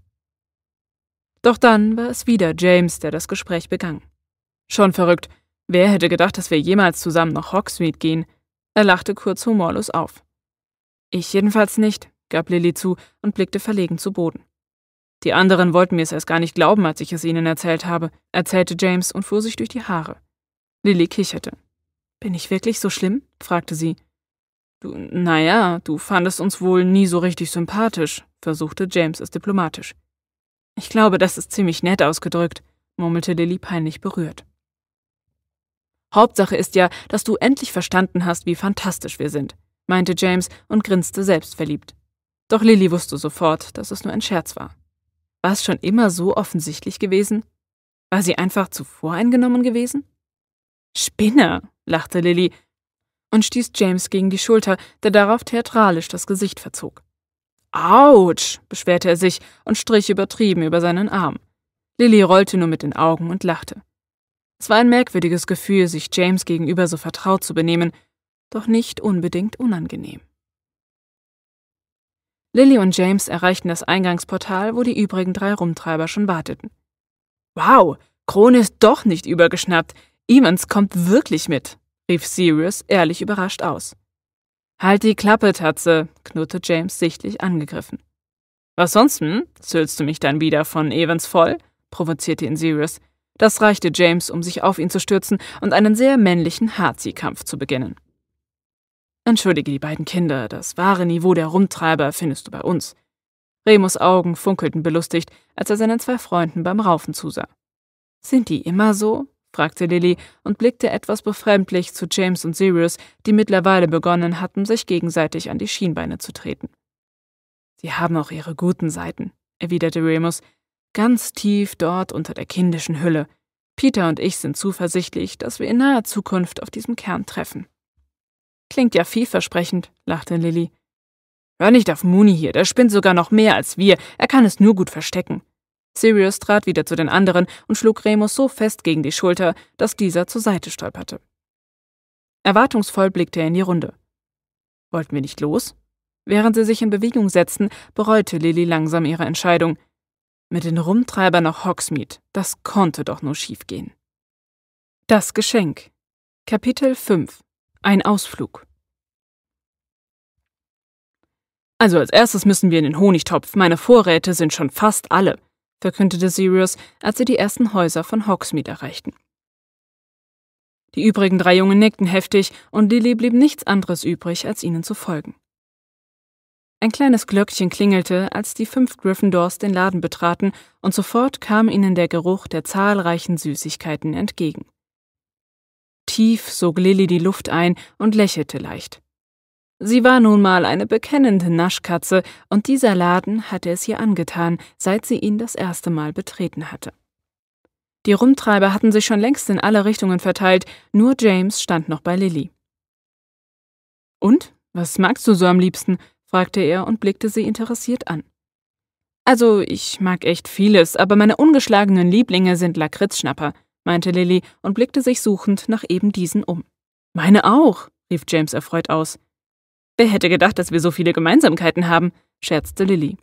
Doch dann war es wieder James, der das Gespräch begann. »Schon verrückt. Wer hätte gedacht, dass wir jemals zusammen nach Hogsmeade gehen?« Er lachte kurz humorlos auf. »Ich jedenfalls nicht«, gab Lily zu und blickte verlegen zu Boden. »Die anderen wollten mir es erst gar nicht glauben, als ich es ihnen erzählt habe«, erzählte James und fuhr sich durch die Haare. Lily kicherte. »Bin ich wirklich so schlimm?«, fragte sie. Du fandest uns wohl nie so richtig sympathisch«, versuchte James es diplomatisch. »Ich glaube, das ist ziemlich nett ausgedrückt«, murmelte Lily peinlich berührt. »Hauptsache ist ja, dass du endlich verstanden hast, wie fantastisch wir sind«, meinte James und grinste selbstverliebt. Doch Lily wusste sofort, dass es nur ein Scherz war. War es schon immer so offensichtlich gewesen? War sie einfach zu voreingenommen gewesen? »Spinner«, lachte Lily und stieß James gegen die Schulter, der darauf theatralisch das Gesicht verzog. »Autsch«, beschwerte er sich und strich übertrieben über seinen Arm. Lily rollte nur mit den Augen und lachte. Es war ein merkwürdiges Gefühl, sich James gegenüber so vertraut zu benehmen, doch nicht unbedingt unangenehm. Lily und James erreichten das Eingangsportal, wo die übrigen drei Rumtreiber schon warteten. »Wow, Krone ist doch nicht übergeschnappt. Evans kommt wirklich mit«, rief Sirius ehrlich überrascht aus. »Halt die Klappe, Tatze«, knurrte James sichtlich angegriffen. »Was sonst, hm? Zöllst du mich dann wieder von Evans voll?«, provozierte ihn Sirius. Das reichte James, um sich auf ihn zu stürzen und einen sehr männlichen Hazi-Kampf zu beginnen. »Entschuldige die beiden Kinder, das wahre Niveau der Rumtreiber findest du bei uns.« Remus' Augen funkelten belustigt, als er seinen zwei Freunden beim Raufen zusah. »Sind die immer so?«, fragte Lily und blickte etwas befremdlich zu James und Sirius, die mittlerweile begonnen hatten, sich gegenseitig an die Schienbeine zu treten. »Sie haben auch ihre guten Seiten«, erwiderte Remus, »ganz tief dort unter der kindischen Hülle. Peter und ich sind zuversichtlich, dass wir in naher Zukunft auf diesem Kern treffen.« »Klingt ja vielversprechend«, lachte Lily. »Hör nicht auf Mooney hier, der spinnt sogar noch mehr als wir, er kann es nur gut verstecken.« Sirius trat wieder zu den anderen und schlug Remus so fest gegen die Schulter, dass dieser zur Seite stolperte. Erwartungsvoll blickte er in die Runde. »Wollten wir nicht los?« Während sie sich in Bewegung setzten, bereute Lily langsam ihre Entscheidung. Mit den Rumtreibern nach Hogsmeade, das konnte doch nur schiefgehen. Das Geschenk. Kapitel 5. Ein Ausflug. »Also als erstes müssen wir in den Honigtopf, meine Vorräte sind schon fast alle«, verkündete Sirius, als sie die ersten Häuser von Hogsmeade erreichten. Die übrigen drei Jungen nickten heftig und Lily blieb nichts anderes übrig, als ihnen zu folgen. Ein kleines Glöckchen klingelte, als die 5 Gryffindors den Laden betraten und sofort kam ihnen der Geruch der zahlreichen Süßigkeiten entgegen. Tief sog Lily die Luft ein und lächelte leicht. Sie war nun mal eine bekennende Naschkatze und dieser Laden hatte es ihr angetan, seit sie ihn das erste Mal betreten hatte. Die Rumtreiber hatten sich schon längst in alle Richtungen verteilt, nur James stand noch bei Lily. »Und? Was magst du so am liebsten?«, fragte er und blickte sie interessiert an. »Also, ich mag echt vieles, aber meine ungeschlagenen Lieblinge sind Lakritzschnapper«, meinte Lily und blickte sich suchend nach eben diesen um. »Meine auch«, rief James erfreut aus. »Wer hätte gedacht, dass wir so viele Gemeinsamkeiten haben?«, scherzte Lily.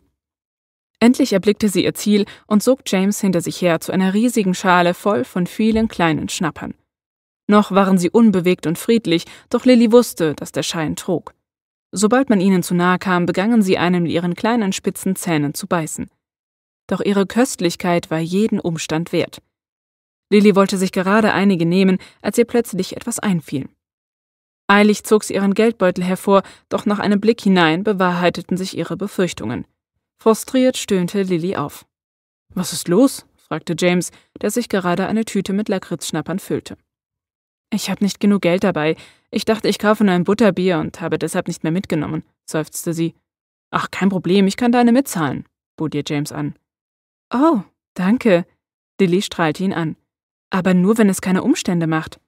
Endlich erblickte sie ihr Ziel und sog James hinter sich her zu einer riesigen Schale voll von vielen kleinen Schnappern. Noch waren sie unbewegt und friedlich, doch Lily wusste, dass der Schein trug. Sobald man ihnen zu nahe kam, begannen sie einen mit ihren kleinen spitzen Zähnen zu beißen. Doch ihre Köstlichkeit war jeden Umstand wert. Lily wollte sich gerade einige nehmen, als ihr plötzlich etwas einfiel. Eilig zog sie ihren Geldbeutel hervor, doch nach einem Blick hinein bewahrheiteten sich ihre Befürchtungen. Frustriert stöhnte Lily auf. »Was ist los?«, fragte James, der sich gerade eine Tüte mit Lakritzschnappern füllte. »Ich habe nicht genug Geld dabei. Ich dachte, ich kaufe nur ein Butterbier und habe deshalb nicht mehr mitgenommen«, seufzte sie. »Ach, kein Problem, ich kann deine mitzahlen«, bot ihr James an. »Oh, danke«, Lily strahlte ihn an. »Aber nur, wenn es keine Umstände macht.«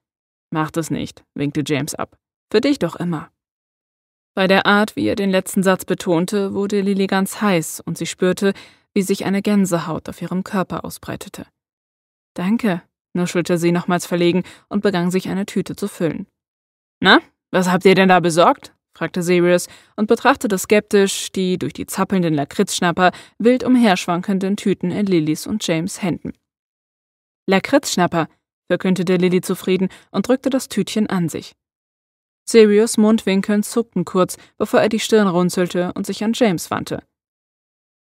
»Macht es nicht«, winkte James ab. »Für dich doch immer.« Bei der Art, wie er den letzten Satz betonte, wurde Lily ganz heiß und sie spürte, wie sich eine Gänsehaut auf ihrem Körper ausbreitete. »Danke«, nuschelte sie nochmals verlegen und begann sich eine Tüte zu füllen. »Na, was habt ihr denn da besorgt?«, fragte Sirius und betrachtete skeptisch die durch die zappelnden Lakritzschnapper wild umherschwankenden Tüten in Lillys und James' Händen. »Lakritzschnapper«, verkündete Lily zufrieden und drückte das Tütchen an sich. Sirius' Mundwinkeln zuckten kurz, bevor er die Stirn runzelte und sich an James wandte.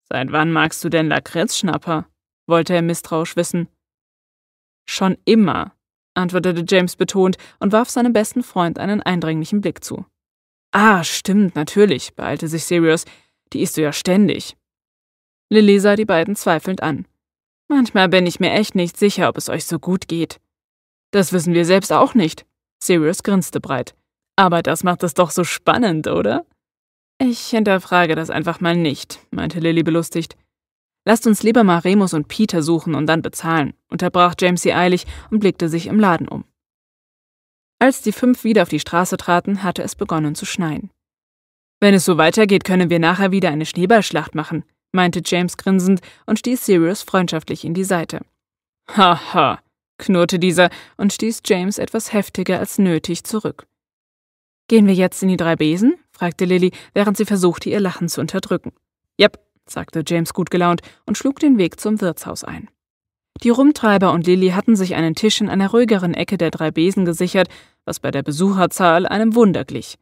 »Seit wann magst du denn Lakritzschnapper?«, wollte er misstrauisch wissen. »Schon immer«, antwortete James betont und warf seinem besten Freund einen eindringlichen Blick zu. »Ah, stimmt, natürlich«, beeilte sich Sirius, »die isst du ja ständig.« Lily sah die beiden zweifelnd an. »Manchmal bin ich mir echt nicht sicher, ob es euch so gut geht.« »Das wissen wir selbst auch nicht«, Sirius grinste breit. »Aber das macht es doch so spannend, oder?« »Ich hinterfrage das einfach mal nicht«, meinte Lily belustigt. »Lasst uns lieber mal Remus und Peter suchen und dann bezahlen«, unterbrach James sie eilig und blickte sich im Laden um. Als die fünf wieder auf die Straße traten, hatte es begonnen zu schneien. »Wenn es so weitergeht, können wir nachher wieder eine Schneeballschlacht machen«, meinte James grinsend und stieß Sirius freundschaftlich in die Seite. »Haha«, knurrte dieser und stieß James etwas heftiger als nötig zurück. »Gehen wir jetzt in die drei Besen?« fragte Lily, während sie versuchte, ihr Lachen zu unterdrücken. »Jep«, sagte James gut gelaunt und schlug den Weg zum Wirtshaus ein. Die Rumtreiber und Lily hatten sich einen Tisch in einer ruhigeren Ecke der drei Besen gesichert, was bei der Besucherzahl einem Wunder glich.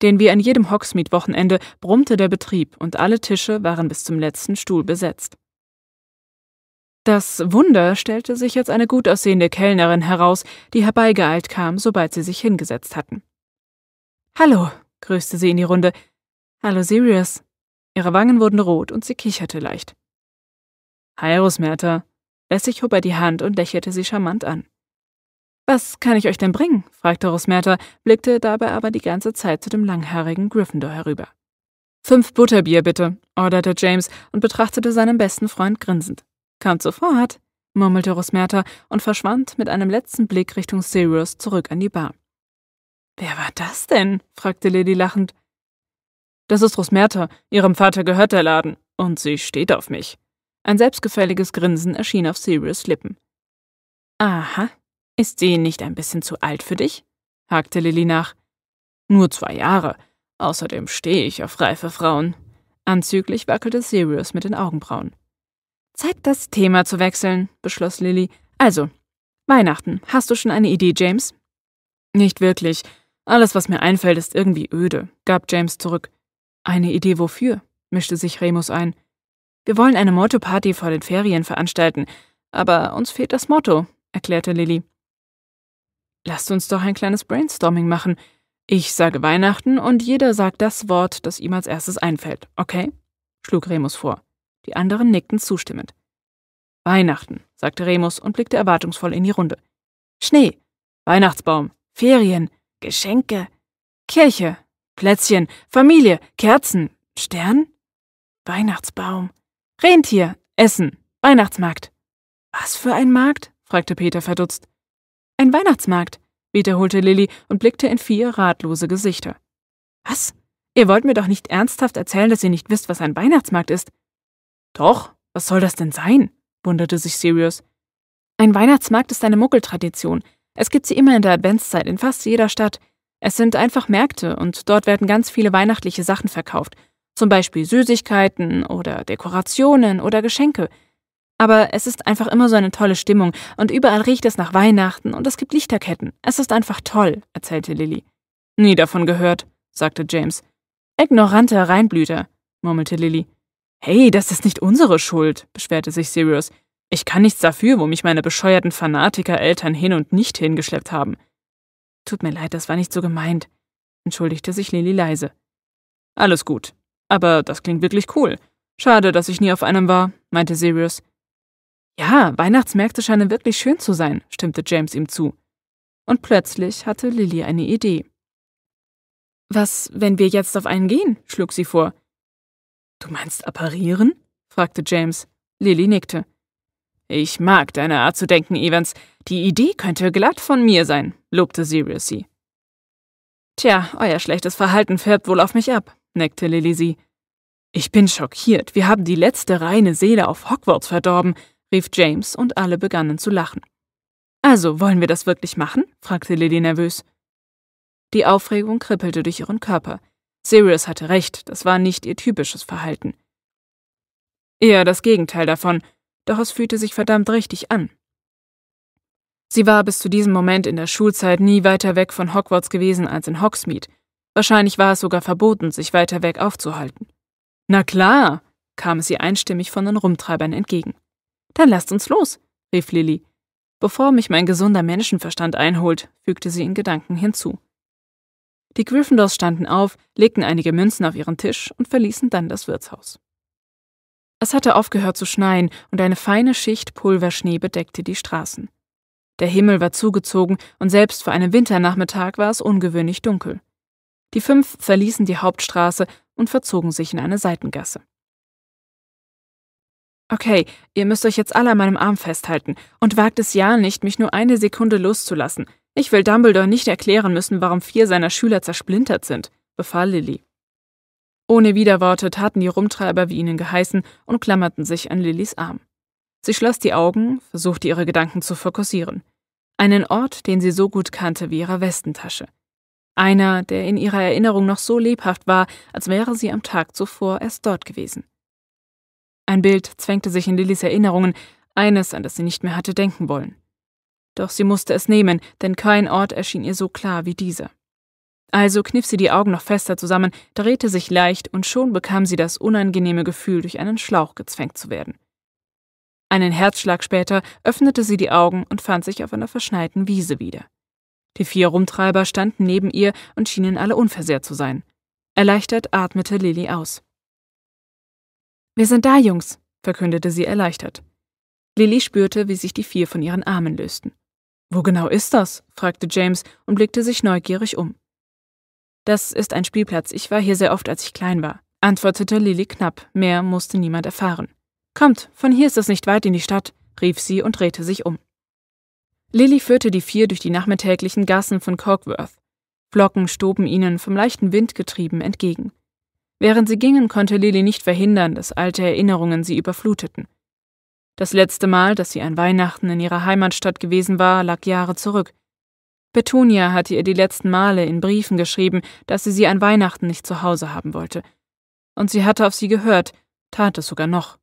Denn wie an jedem Hogsmeade-Wochenende brummte der Betrieb und alle Tische waren bis zum letzten Stuhl besetzt. Das Wunder stellte sich als eine gut aussehende Kellnerin heraus, die herbeigeeilt kam, sobald sie sich hingesetzt hatten. »Hallo«, grüßte sie in die Runde. »Hallo, Sirius.« Ihre Wangen wurden rot und sie kicherte leicht. »Hi, Rosmerta.« Lässig hob er die Hand und lächelte sie charmant an. »Was kann ich euch denn bringen?« fragte Rosmerta, blickte dabei aber die ganze Zeit zu dem langhaarigen Gryffindor herüber. »5 Butterbier, bitte«, orderte James und betrachtete seinen besten Freund grinsend. »Kommt sofort«, murmelte Rosmerta und verschwand mit einem letzten Blick Richtung Sirius zurück an die Bar. »Wer war das denn?« fragte Lily lachend. »Das ist Rosmerta, ihrem Vater gehört der Laden, und sie steht auf mich.« Ein selbstgefälliges Grinsen erschien auf Sirius' Lippen. »Aha, ist sie nicht ein bisschen zu alt für dich?« hakte Lily nach. »Nur 2 Jahre, außerdem stehe ich auf reife Frauen.« Anzüglich wackelte Sirius mit den Augenbrauen. »Zeit, das Thema zu wechseln«, beschloss Lily. »Also, Weihnachten, hast du schon eine Idee, James?« »Nicht wirklich. Alles, was mir einfällt, ist irgendwie öde«, gab James zurück. »Eine Idee wofür?«, mischte sich Remus ein. »Wir wollen eine Motto-Party vor den Ferien veranstalten, aber uns fehlt das Motto«, erklärte Lily. »Lasst uns doch ein kleines Brainstorming machen. Ich sage Weihnachten und jeder sagt das Wort, das ihm als erstes einfällt, okay?«, schlug Remus vor. Die anderen nickten zustimmend. »Weihnachten«, sagte Remus und blickte erwartungsvoll in die Runde. »Schnee, Weihnachtsbaum, Ferien, Geschenke, Kirche, Plätzchen, Familie, Kerzen, Stern, Weihnachtsbaum, Rentier, Essen, Weihnachtsmarkt.« »Was für ein Markt?«, fragte Peter verdutzt. »Ein Weihnachtsmarkt«, wiederholte Lily und blickte in 4 ratlose Gesichter. »Was? Ihr wollt mir doch nicht ernsthaft erzählen, dass ihr nicht wisst, was ein Weihnachtsmarkt ist?« »Doch, was soll das denn sein?«, wunderte sich Sirius. »Ein Weihnachtsmarkt ist eine Muggeltradition. Es gibt sie immer in der Adventszeit in fast jeder Stadt. Es sind einfach Märkte und dort werden ganz viele weihnachtliche Sachen verkauft. Zum Beispiel Süßigkeiten oder Dekorationen oder Geschenke. Aber es ist einfach immer so eine tolle Stimmung und überall riecht es nach Weihnachten und es gibt Lichterketten. Es ist einfach toll«, erzählte Lily. »Nie davon gehört«, sagte James. »Ignoranter Reinblüter«, murmelte Lily. »Hey, das ist nicht unsere Schuld«, beschwerte sich Sirius. »Ich kann nichts dafür, wo mich meine bescheuerten Fanatiker-Eltern hin und nicht hingeschleppt haben.« »Tut mir leid, das war nicht so gemeint«, entschuldigte sich Lily leise. »Alles gut. Aber das klingt wirklich cool. Schade, dass ich nie auf einem war«, meinte Sirius. »Ja, Weihnachtsmärkte scheinen wirklich schön zu sein«, stimmte James ihm zu. Und plötzlich hatte Lily eine Idee. »Was, wenn wir jetzt auf einen gehen?«, schlug sie vor. »Du meinst apparieren?«, fragte James. Lily nickte. »Ich mag deine Art zu denken, Evans. Die Idee könnte glatt von mir sein«, lobte Sirius sie. »Tja, euer schlechtes Verhalten färbt wohl auf mich ab«, neckte Lily sie. »Ich bin schockiert. Wir haben die letzte reine Seele auf Hogwarts verdorben«, rief James und alle begannen zu lachen. »Also, wollen wir das wirklich machen?«, fragte Lily nervös. Die Aufregung kribbelte durch ihren Körper. Sirius hatte recht, das war nicht ihr typisches Verhalten. Eher das Gegenteil davon. Doch es fühlte sich verdammt richtig an. Sie war bis zu diesem Moment in der Schulzeit nie weiter weg von Hogwarts gewesen als in Hogsmeade. Wahrscheinlich war es sogar verboten, sich weiter weg aufzuhalten. »Na klar«, kam es ihr einstimmig von den Rumtreibern entgegen. »Dann lasst uns los«, rief Lily. »Bevor mich mein gesunder Menschenverstand einholt«, fügte sie in Gedanken hinzu. Die Gryffindors standen auf, legten einige Münzen auf ihren Tisch und verließen dann das Wirtshaus. Es hatte aufgehört zu schneien und eine feine Schicht Pulverschnee bedeckte die Straßen. Der Himmel war zugezogen und selbst für einen Winternachmittag war es ungewöhnlich dunkel. Die 5 verließen die Hauptstraße und verzogen sich in eine Seitengasse. Okay, ihr müsst euch jetzt alle an meinem Arm festhalten und wagt es ja nicht, mich nur eine Sekunde loszulassen. Ich will Dumbledore nicht erklären müssen, warum 4 seiner Schüler zersplintert sind, befahl Lily. Ohne Widerworte taten die Rumtreiber, wie ihnen geheißen, und klammerten sich an Lillys Arm. Sie schloss die Augen, versuchte ihre Gedanken zu fokussieren. Einen Ort, den sie so gut kannte wie ihre Westentasche. Einer, der in ihrer Erinnerung noch so lebhaft war, als wäre sie am Tag zuvor erst dort gewesen. Ein Bild zwängte sich in Lillys Erinnerungen, eines, an das sie nicht mehr hatte denken wollen. Doch sie musste es nehmen, denn kein Ort erschien ihr so klar wie dieser. Also kniff sie die Augen noch fester zusammen, drehte sich leicht und schon bekam sie das unangenehme Gefühl, durch einen Schlauch gezwängt zu werden. Einen Herzschlag später öffnete sie die Augen und fand sich auf einer verschneiten Wiese wieder. Die 4 Rumtreiber standen neben ihr und schienen alle unversehrt zu sein. Erleichtert atmete Lily aus. »Wir sind da, Jungs«, verkündete sie erleichtert. Lily spürte, wie sich die 4 von ihren Armen lösten. »Wo genau ist das?« fragte James und blickte sich neugierig um. »Das ist ein Spielplatz, ich war hier sehr oft, als ich klein war«, antwortete Lily knapp, mehr musste niemand erfahren. »Kommt, von hier ist es nicht weit in die Stadt«, rief sie und drehte sich um. Lily führte die 4 durch die nachmittäglichen Gassen von Cokeworth. Flocken stoben ihnen, vom leichten Wind getrieben, entgegen. Während sie gingen, konnte Lily nicht verhindern, dass alte Erinnerungen sie überfluteten. Das letzte Mal, dass sie an Weihnachten in ihrer Heimatstadt gewesen war, lag Jahre zurück. Petunia hatte ihr die letzten Male in Briefen geschrieben, dass sie sie an Weihnachten nicht zu Hause haben wollte. Und sie hatte auf sie gehört, tat es sogar noch.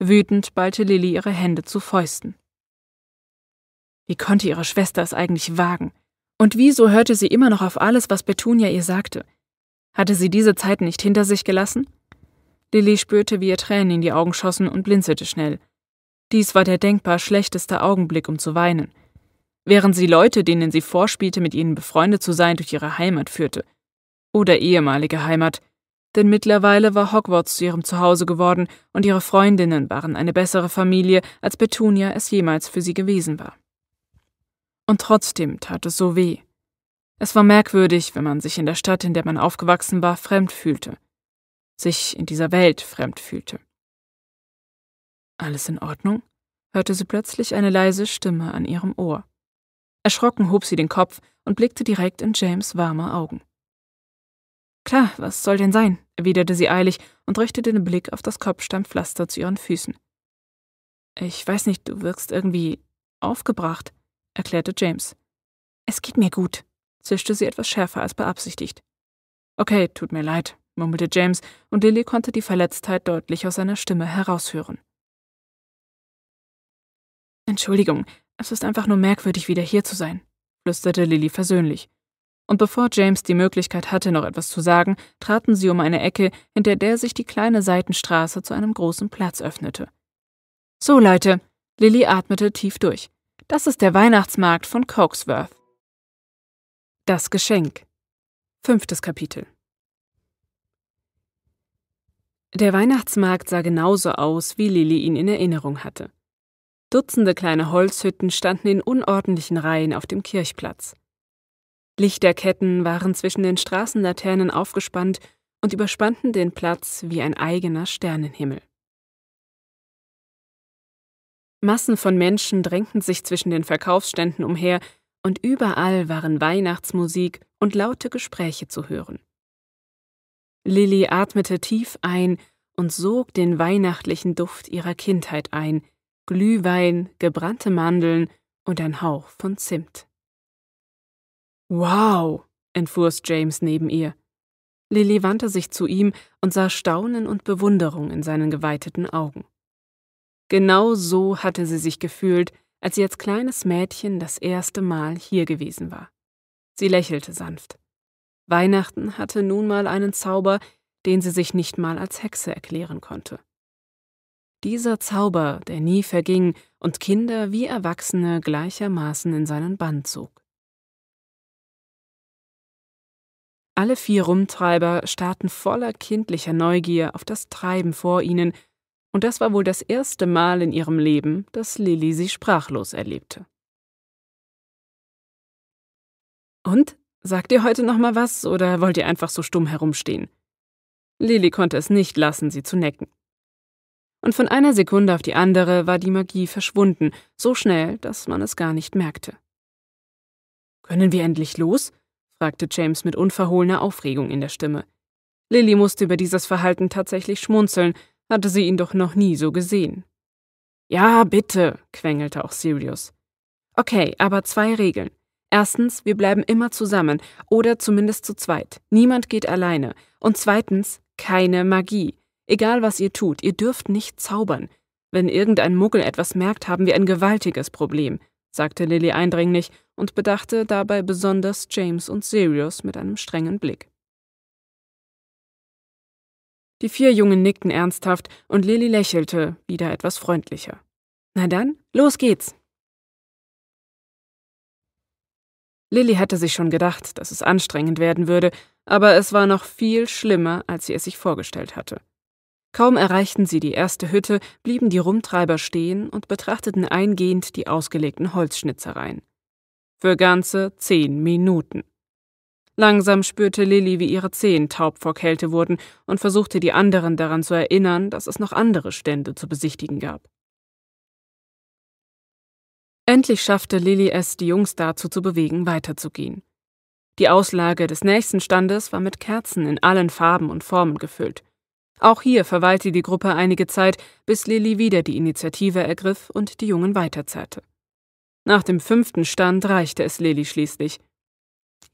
Wütend ballte Lily ihre Hände zu Fäusten. Wie konnte ihre Schwester es eigentlich wagen? Und wieso hörte sie immer noch auf alles, was Petunia ihr sagte? Hatte sie diese Zeit nicht hinter sich gelassen? Lily spürte, wie ihr Tränen in die Augen schossen und blinzelte schnell. Dies war der denkbar schlechteste Augenblick, um zu weinen. Während sie Leute, denen sie vorspielte, mit ihnen befreundet zu sein, durch ihre Heimat führte. Oder ehemalige Heimat. Denn mittlerweile war Hogwarts zu ihrem Zuhause geworden und ihre Freundinnen waren eine bessere Familie, als Petunia es jemals für sie gewesen war. Und trotzdem tat es so weh. Es war merkwürdig, wenn man sich in der Stadt, in der man aufgewachsen war, fremd fühlte. Sich in dieser Welt fremd fühlte. »Alles in Ordnung?« hörte sie plötzlich eine leise Stimme an ihrem Ohr. Erschrocken hob sie den Kopf und blickte direkt in James' warme Augen. »Klar, was soll denn sein?« erwiderte sie eilig und richtete den Blick auf das Kopfsteinpflaster zu ihren Füßen. »Ich weiß nicht, du wirkst irgendwie aufgebracht«, erklärte James. »Es geht mir gut«, zischte sie etwas schärfer als beabsichtigt. »Okay, tut mir leid«, murmelte James, und Lily konnte die Verletztheit deutlich aus seiner Stimme heraushören. »Entschuldigung, es ist einfach nur merkwürdig, wieder hier zu sein«, flüsterte Lily versöhnlich. Und bevor James die Möglichkeit hatte, noch etwas zu sagen, traten sie um eine Ecke, hinter der sich die kleine Seitenstraße zu einem großen Platz öffnete. »So, Leute«, Lily atmete tief durch. »Das ist der Weihnachtsmarkt von Cokeworth.« Das Geschenk. 5. Kapitel. Der Weihnachtsmarkt sah genauso aus, wie Lily ihn in Erinnerung hatte. Dutzende kleine Holzhütten standen in unordentlichen Reihen auf dem Kirchplatz. Lichterketten waren zwischen den Straßenlaternen aufgespannt und überspannten den Platz wie ein eigener Sternenhimmel. Massen von Menschen drängten sich zwischen den Verkaufsständen umher und überall waren Weihnachtsmusik und laute Gespräche zu hören. Lily atmete tief ein und sog den weihnachtlichen Duft ihrer Kindheit ein, Glühwein, gebrannte Mandeln und ein Hauch von Zimt. »Wow«, entfuhr James neben ihr. Lily wandte sich zu ihm und sah Staunen und Bewunderung in seinen geweiteten Augen. Genau so hatte sie sich gefühlt, als sie als kleines Mädchen das erste Mal hier gewesen war. Sie lächelte sanft. Weihnachten hatte nun mal einen Zauber, den sie sich nicht mal als Hexe erklären konnte. Dieser Zauber, der nie verging und Kinder wie Erwachsene gleichermaßen in seinen Bann zog. Alle 4 Rumtreiber starrten voller kindlicher Neugier auf das Treiben vor ihnen, und das war wohl das erste Mal in ihrem Leben, dass Lily sie sprachlos erlebte. »Und? Sagt ihr heute noch mal was, oder wollt ihr einfach so stumm herumstehen?« Lily konnte es nicht lassen, sie zu necken. und von einer Sekunde auf die andere war die Magie verschwunden, so schnell, dass man es gar nicht merkte. »Können wir endlich los?« fragte James mit unverhohlener Aufregung in der Stimme. Lily musste über dieses Verhalten tatsächlich schmunzeln, hatte sie ihn doch noch nie so gesehen. »Ja, bitte«, quengelte auch Sirius. »Okay, aber 2 Regeln. Erstens, wir bleiben immer zusammen oder zumindest zu zweit. Niemand geht alleine. Und zweitens, keine Magie. Egal was ihr tut, ihr dürft nicht zaubern. Wenn irgendein Muggel etwas merkt, haben wir ein gewaltiges Problem«, sagte Lily eindringlich und bedachte dabei besonders James und Sirius mit einem strengen Blick. Die 4 Jungen nickten ernsthaft und Lily lächelte, wieder etwas freundlicher. »Na dann, los geht's!« Lily hatte sich schon gedacht, dass es anstrengend werden würde, aber es war noch viel schlimmer, als sie es sich vorgestellt hatte. Kaum erreichten sie die erste Hütte, blieben die Rumtreiber stehen und betrachteten eingehend die ausgelegten Holzschnitzereien. Für ganze 10 Minuten. Langsam spürte Lily, wie ihre Zehen taub vor Kälte wurden und versuchte die anderen daran zu erinnern, dass es noch andere Stände zu besichtigen gab. Endlich schaffte Lily es, die Jungs dazu zu bewegen, weiterzugehen. Die Auslage des nächsten Standes war mit Kerzen in allen Farben und Formen gefüllt. Auch hier verweilte die Gruppe einige Zeit, bis Lily wieder die Initiative ergriff und die Jungen weiterzerrte. Nach dem 5. Stand reichte es Lily schließlich.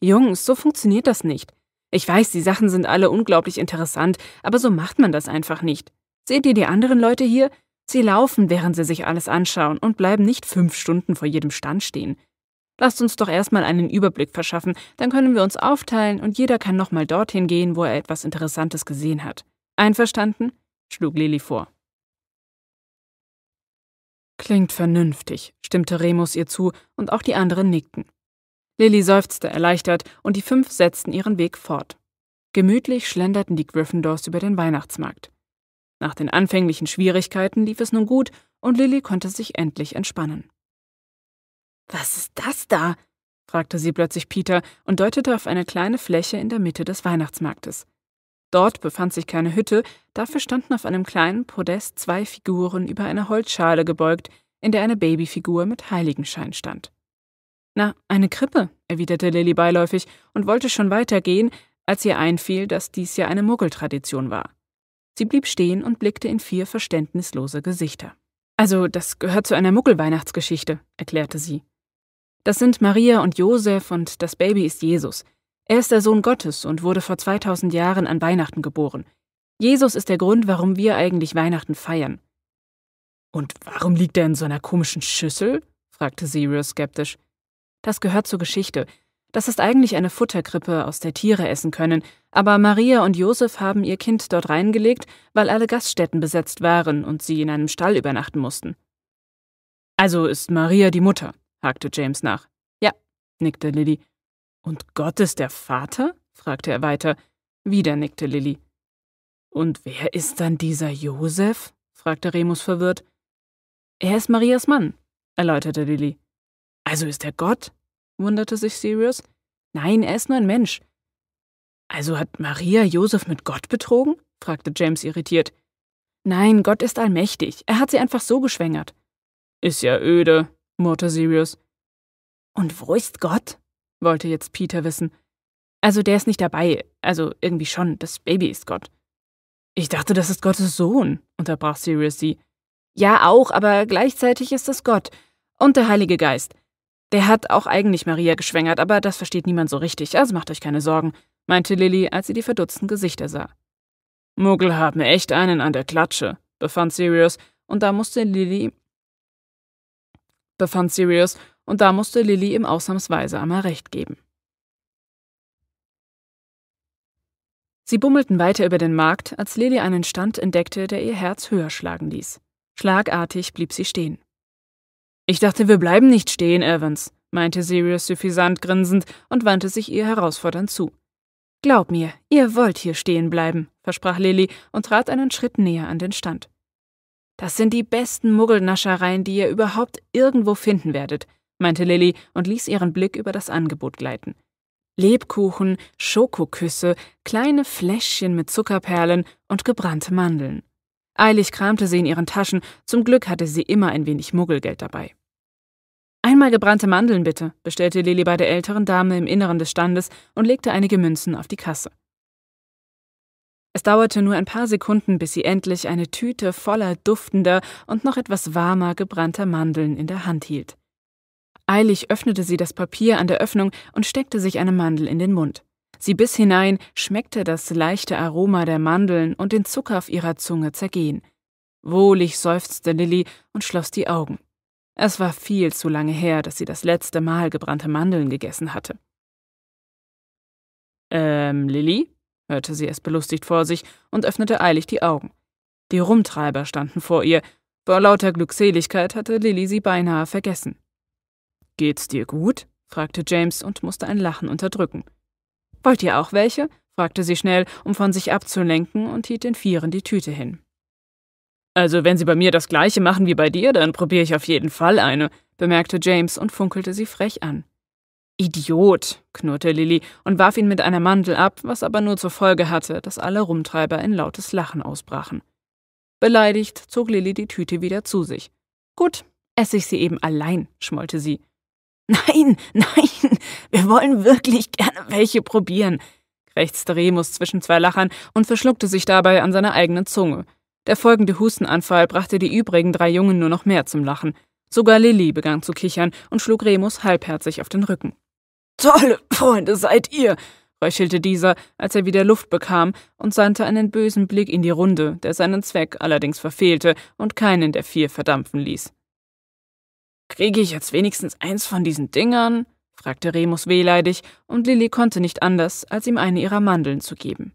»Jungs, so funktioniert das nicht. Ich weiß, die Sachen sind alle unglaublich interessant, aber so macht man das einfach nicht. Seht ihr die anderen Leute hier? Sie laufen, während sie sich alles anschauen und bleiben nicht 5 Stunden vor jedem Stand stehen. Lasst uns doch erstmal einen Überblick verschaffen, dann können wir uns aufteilen und jeder kann nochmal dorthin gehen, wo er etwas Interessantes gesehen hat. Einverstanden?« schlug Lily vor. »Klingt vernünftig«, stimmte Remus ihr zu und auch die anderen nickten. Lily seufzte erleichtert und die 5 setzten ihren Weg fort. Gemütlich schlenderten die Gryffindors über den Weihnachtsmarkt. Nach den anfänglichen Schwierigkeiten lief es nun gut und Lily konnte sich endlich entspannen. »Was ist das da?« fragte sie plötzlich Peter und deutete auf eine kleine Fläche in der Mitte des Weihnachtsmarktes. Dort befand sich keine Hütte, dafür standen auf einem kleinen Podest 2 Figuren über eine Holzschale gebeugt, in der eine Babyfigur mit Heiligenschein stand. »Na, eine Krippe«, erwiderte Lily beiläufig und wollte schon weitergehen, als ihr einfiel, dass dies ja eine Muggeltradition war. Sie blieb stehen und blickte in 4 verständnislose Gesichter. »Also, das gehört zu einer Muggelweihnachtsgeschichte«, erklärte sie. »Das sind Maria und Josef und das Baby ist Jesus. Er ist der Sohn Gottes und wurde vor 2000 Jahren an Weihnachten geboren. Jesus ist der Grund, warum wir eigentlich Weihnachten feiern.« »Und warum liegt er in so einer komischen Schüssel?« fragte Sirius skeptisch. »Das gehört zur Geschichte. Das ist eigentlich eine Futterkrippe, aus der Tiere essen können, aber Maria und Josef haben ihr Kind dort reingelegt, weil alle Gaststätten besetzt waren und sie in einem Stall übernachten mussten.« »Also ist Maria die Mutter?« hakte James nach. »Ja«, nickte Lily. »Und Gott ist der Vater?« fragte er weiter. Wieder nickte Lily. »Und wer ist dann dieser Josef?« fragte Remus verwirrt. »Er ist Marias Mann«, erläuterte Lily. »Also ist er Gott?« wunderte sich Sirius. »Nein, er ist nur ein Mensch.« »Also hat Maria Josef mit Gott betrogen?« fragte James irritiert. »Nein, Gott ist allmächtig. Er hat sie einfach so geschwängert.« »Ist ja öde«, murrte Sirius. »Und wo ist Gott?« wollte jetzt Peter wissen. »Also der ist nicht dabei. Also irgendwie schon, das Baby ist Gott.« »Ich dachte, das ist Gottes Sohn«, unterbrach Sirius sie. »Ja, auch, aber gleichzeitig ist es Gott. Und der Heilige Geist. Der hat auch eigentlich Maria geschwängert, aber das versteht niemand so richtig, also macht euch keine Sorgen«, meinte Lily, als sie die verdutzten Gesichter sah. »Muggel haben echt einen an der Klatsche«, befand Sirius, und da musste Lily ihm ausnahmsweise einmal recht geben. Sie bummelten weiter über den Markt, als Lily einen Stand entdeckte, der ihr Herz höher schlagen ließ. Schlagartig blieb sie stehen. »Ich dachte, wir bleiben nicht stehen, Evans«, meinte Sirius suffisant grinsend und wandte sich ihr herausfordernd zu. »Glaub mir, ihr wollt hier stehen bleiben«, versprach Lily und trat einen Schritt näher an den Stand. »Das sind die besten Muggelnaschereien, die ihr überhaupt irgendwo finden werdet«, meinte Lily und ließ ihren Blick über das Angebot gleiten. Lebkuchen, Schokoküsse, kleine Fläschchen mit Zuckerperlen und gebrannte Mandeln. Eilig kramte sie in ihren Taschen, zum Glück hatte sie immer ein wenig Muggelgeld dabei. »Einmal gebrannte Mandeln, bitte«, bestellte Lily bei der älteren Dame im Inneren des Standes und legte einige Münzen auf die Kasse. Es dauerte nur ein paar Sekunden, bis sie endlich eine Tüte voller duftender und noch etwas warmer gebrannter Mandeln in der Hand hielt. Eilig öffnete sie das Papier an der Öffnung und steckte sich eine Mandel in den Mund. Sie biss hinein, schmeckte das leichte Aroma der Mandeln und den Zucker auf ihrer Zunge zergehen. Wohlig seufzte Lily und schloss die Augen. Es war viel zu lange her, dass sie das letzte Mal gebrannte Mandeln gegessen hatte. Lily?« hörte sie es belustigt vor sich und öffnete eilig die Augen. Die Rumtreiber standen vor ihr. Vor lauter Glückseligkeit hatte Lily sie beinahe vergessen. »Geht's dir gut?« fragte James und musste ein Lachen unterdrücken. »Wollt ihr auch welche?« fragte sie schnell, um von sich abzulenken, und hielt den Vieren die Tüte hin. »Also wenn sie bei mir das Gleiche machen wie bei dir, dann probiere ich auf jeden Fall eine«, bemerkte James und funkelte sie frech an. »Idiot«, knurrte Lily und warf ihn mit einer Mandel ab, was aber nur zur Folge hatte, dass alle Rumtreiber in lautes Lachen ausbrachen. Beleidigt zog Lily die Tüte wieder zu sich. »Gut, esse ich sie eben allein«, schmollte sie. »Nein, nein, wir wollen wirklich gerne welche probieren«, krächzte Remus zwischen zwei Lachern und verschluckte sich dabei an seiner eigenen Zunge. Der folgende Hustenanfall brachte die übrigen drei Jungen nur noch mehr zum Lachen. Sogar Lily begann zu kichern und schlug Remus halbherzig auf den Rücken. »Tolle Freunde seid ihr«, röchelte dieser, als er wieder Luft bekam, und sandte einen bösen Blick in die Runde, der seinen Zweck allerdings verfehlte und keinen der vier verdampfen ließ. »Kriege ich jetzt wenigstens eins von diesen Dingern?« fragte Remus wehleidig, und Lily konnte nicht anders, als ihm eine ihrer Mandeln zu geben.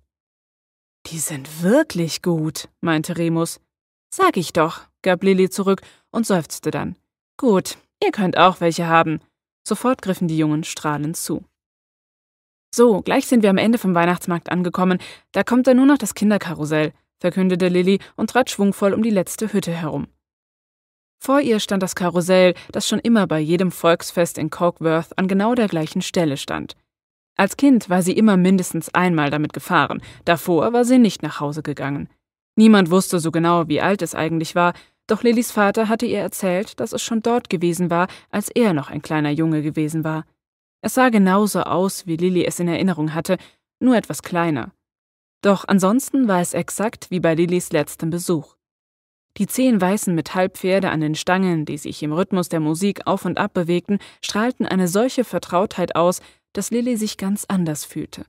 »Die sind wirklich gut«, meinte Remus. »Sag ich doch«, gab Lily zurück und seufzte dann. »Gut, ihr könnt auch welche haben.« Sofort griffen die Jungen strahlend zu. »So, gleich sind wir am Ende vom Weihnachtsmarkt angekommen. Da kommt dann nur noch das Kinderkarussell«, verkündete Lily und trat schwungvoll um die letzte Hütte herum. Vor ihr stand das Karussell, das schon immer bei jedem Volksfest in Cokeworth an genau der gleichen Stelle stand. Als Kind war sie immer mindestens einmal damit gefahren, davor war sie nicht nach Hause gegangen. Niemand wusste so genau, wie alt es eigentlich war, doch Lillys Vater hatte ihr erzählt, dass es schon dort gewesen war, als er noch ein kleiner Junge gewesen war. Es sah genauso aus, wie Lily es in Erinnerung hatte, nur etwas kleiner. Doch ansonsten war es exakt wie bei Lillys letztem Besuch. Die 10 weißen Metallpferde an den Stangen, die sich im Rhythmus der Musik auf und ab bewegten, strahlten eine solche Vertrautheit aus, dass Lily sich ganz anders fühlte.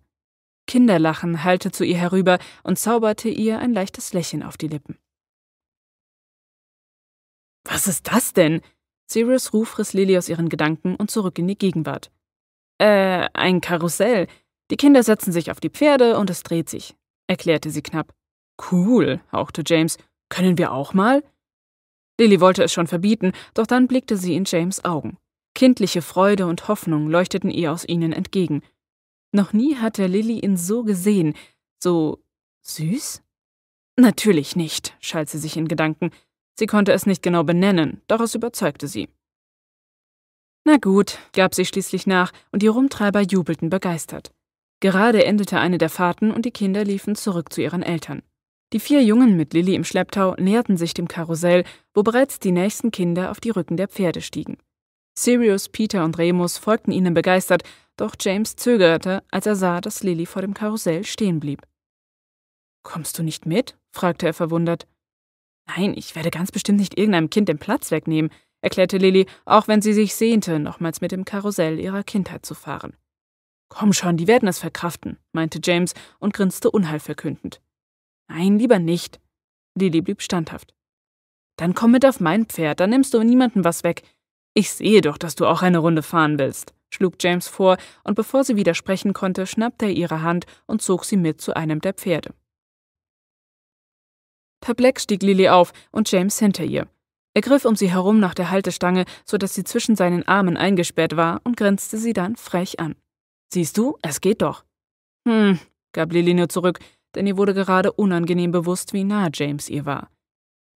Kinderlachen hallte zu ihr herüber und zauberte ihr ein leichtes Lächeln auf die Lippen. »Was ist das denn?« Sirius Ruf riss Lily aus ihren Gedanken und zurück in die Gegenwart. Ein Karussell. Die Kinder setzen sich auf die Pferde und es dreht sich«, erklärte sie knapp. »Cool«, hauchte James. »Können wir auch mal?« Lily wollte es schon verbieten, doch dann blickte sie in James' Augen. Kindliche Freude und Hoffnung leuchteten ihr aus ihnen entgegen. Noch nie hatte Lily ihn so gesehen. So süß? »Natürlich nicht«, schalt sie sich in Gedanken. Sie konnte es nicht genau benennen, doch es überzeugte sie. »Na gut«, gab sie schließlich nach, und die Rumtreiber jubelten begeistert. Gerade endete eine der Fahrten und die Kinder liefen zurück zu ihren Eltern. Die 4 Jungen mit Lily im Schlepptau näherten sich dem Karussell, wo bereits die nächsten Kinder auf die Rücken der Pferde stiegen. Sirius, Peter und Remus folgten ihnen begeistert, doch James zögerte, als er sah, dass Lily vor dem Karussell stehen blieb. »Kommst du nicht mit?« fragte er verwundert. »Nein, ich werde ganz bestimmt nicht irgendeinem Kind den Platz wegnehmen«, erklärte Lily, auch wenn sie sich sehnte, nochmals mit dem Karussell ihrer Kindheit zu fahren. »Komm schon, die werden es verkraften«, meinte James und grinste unheilverkündend. »Nein, lieber nicht.« Lily blieb standhaft. »Dann komm mit auf mein Pferd, dann nimmst du niemandem was weg. Ich sehe doch, dass du auch eine Runde fahren willst«, schlug James vor, und bevor sie widersprechen konnte, schnappte er ihre Hand und zog sie mit zu einem der Pferde. Perplex stieg Lily auf und James hinter ihr. Er griff um sie herum nach der Haltestange, sodass sie zwischen seinen Armen eingesperrt war, und grinste sie dann frech an. »Siehst du, es geht doch.« »Hm«, gab Lily nur zurück, denn ihr wurde gerade unangenehm bewusst, wie nah James ihr war.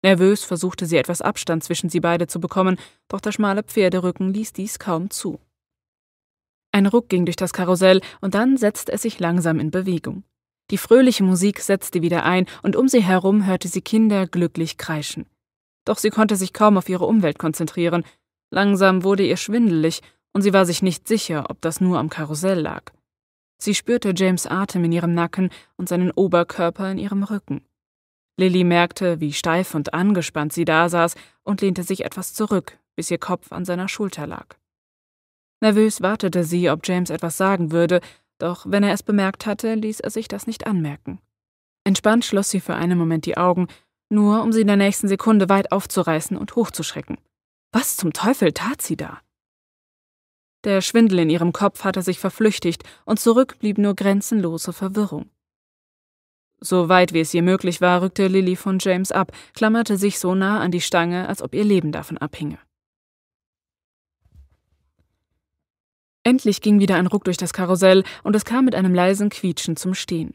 Nervös versuchte sie, etwas Abstand zwischen sie beide zu bekommen, doch der schmale Pferderücken ließ dies kaum zu. Ein Ruck ging durch das Karussell und dann setzte es sich langsam in Bewegung. Die fröhliche Musik setzte wieder ein, und um sie herum hörte sie Kinder glücklich kreischen. Doch sie konnte sich kaum auf ihre Umwelt konzentrieren. Langsam wurde ihr schwindelig, und sie war sich nicht sicher, ob das nur am Karussell lag. Sie spürte James' Atem in ihrem Nacken und seinen Oberkörper in ihrem Rücken. Lily merkte, wie steif und angespannt sie da saß und lehnte sich etwas zurück, bis ihr Kopf an seiner Schulter lag. Nervös wartete sie, ob James etwas sagen würde, doch wenn er es bemerkt hatte, ließ er sich das nicht anmerken. Entspannt schloss sie für einen Moment die Augen, nur um sie in der nächsten Sekunde weit aufzureißen und hochzuschrecken. Was zum Teufel tat sie da? Der Schwindel in ihrem Kopf hatte sich verflüchtigt und zurück blieb nur grenzenlose Verwirrung. So weit wie es ihr möglich war, rückte Lily von James ab, klammerte sich so nah an die Stange, als ob ihr Leben davon abhinge. Endlich ging wieder ein Ruck durch das Karussell und es kam mit einem leisen Quietschen zum Stehen.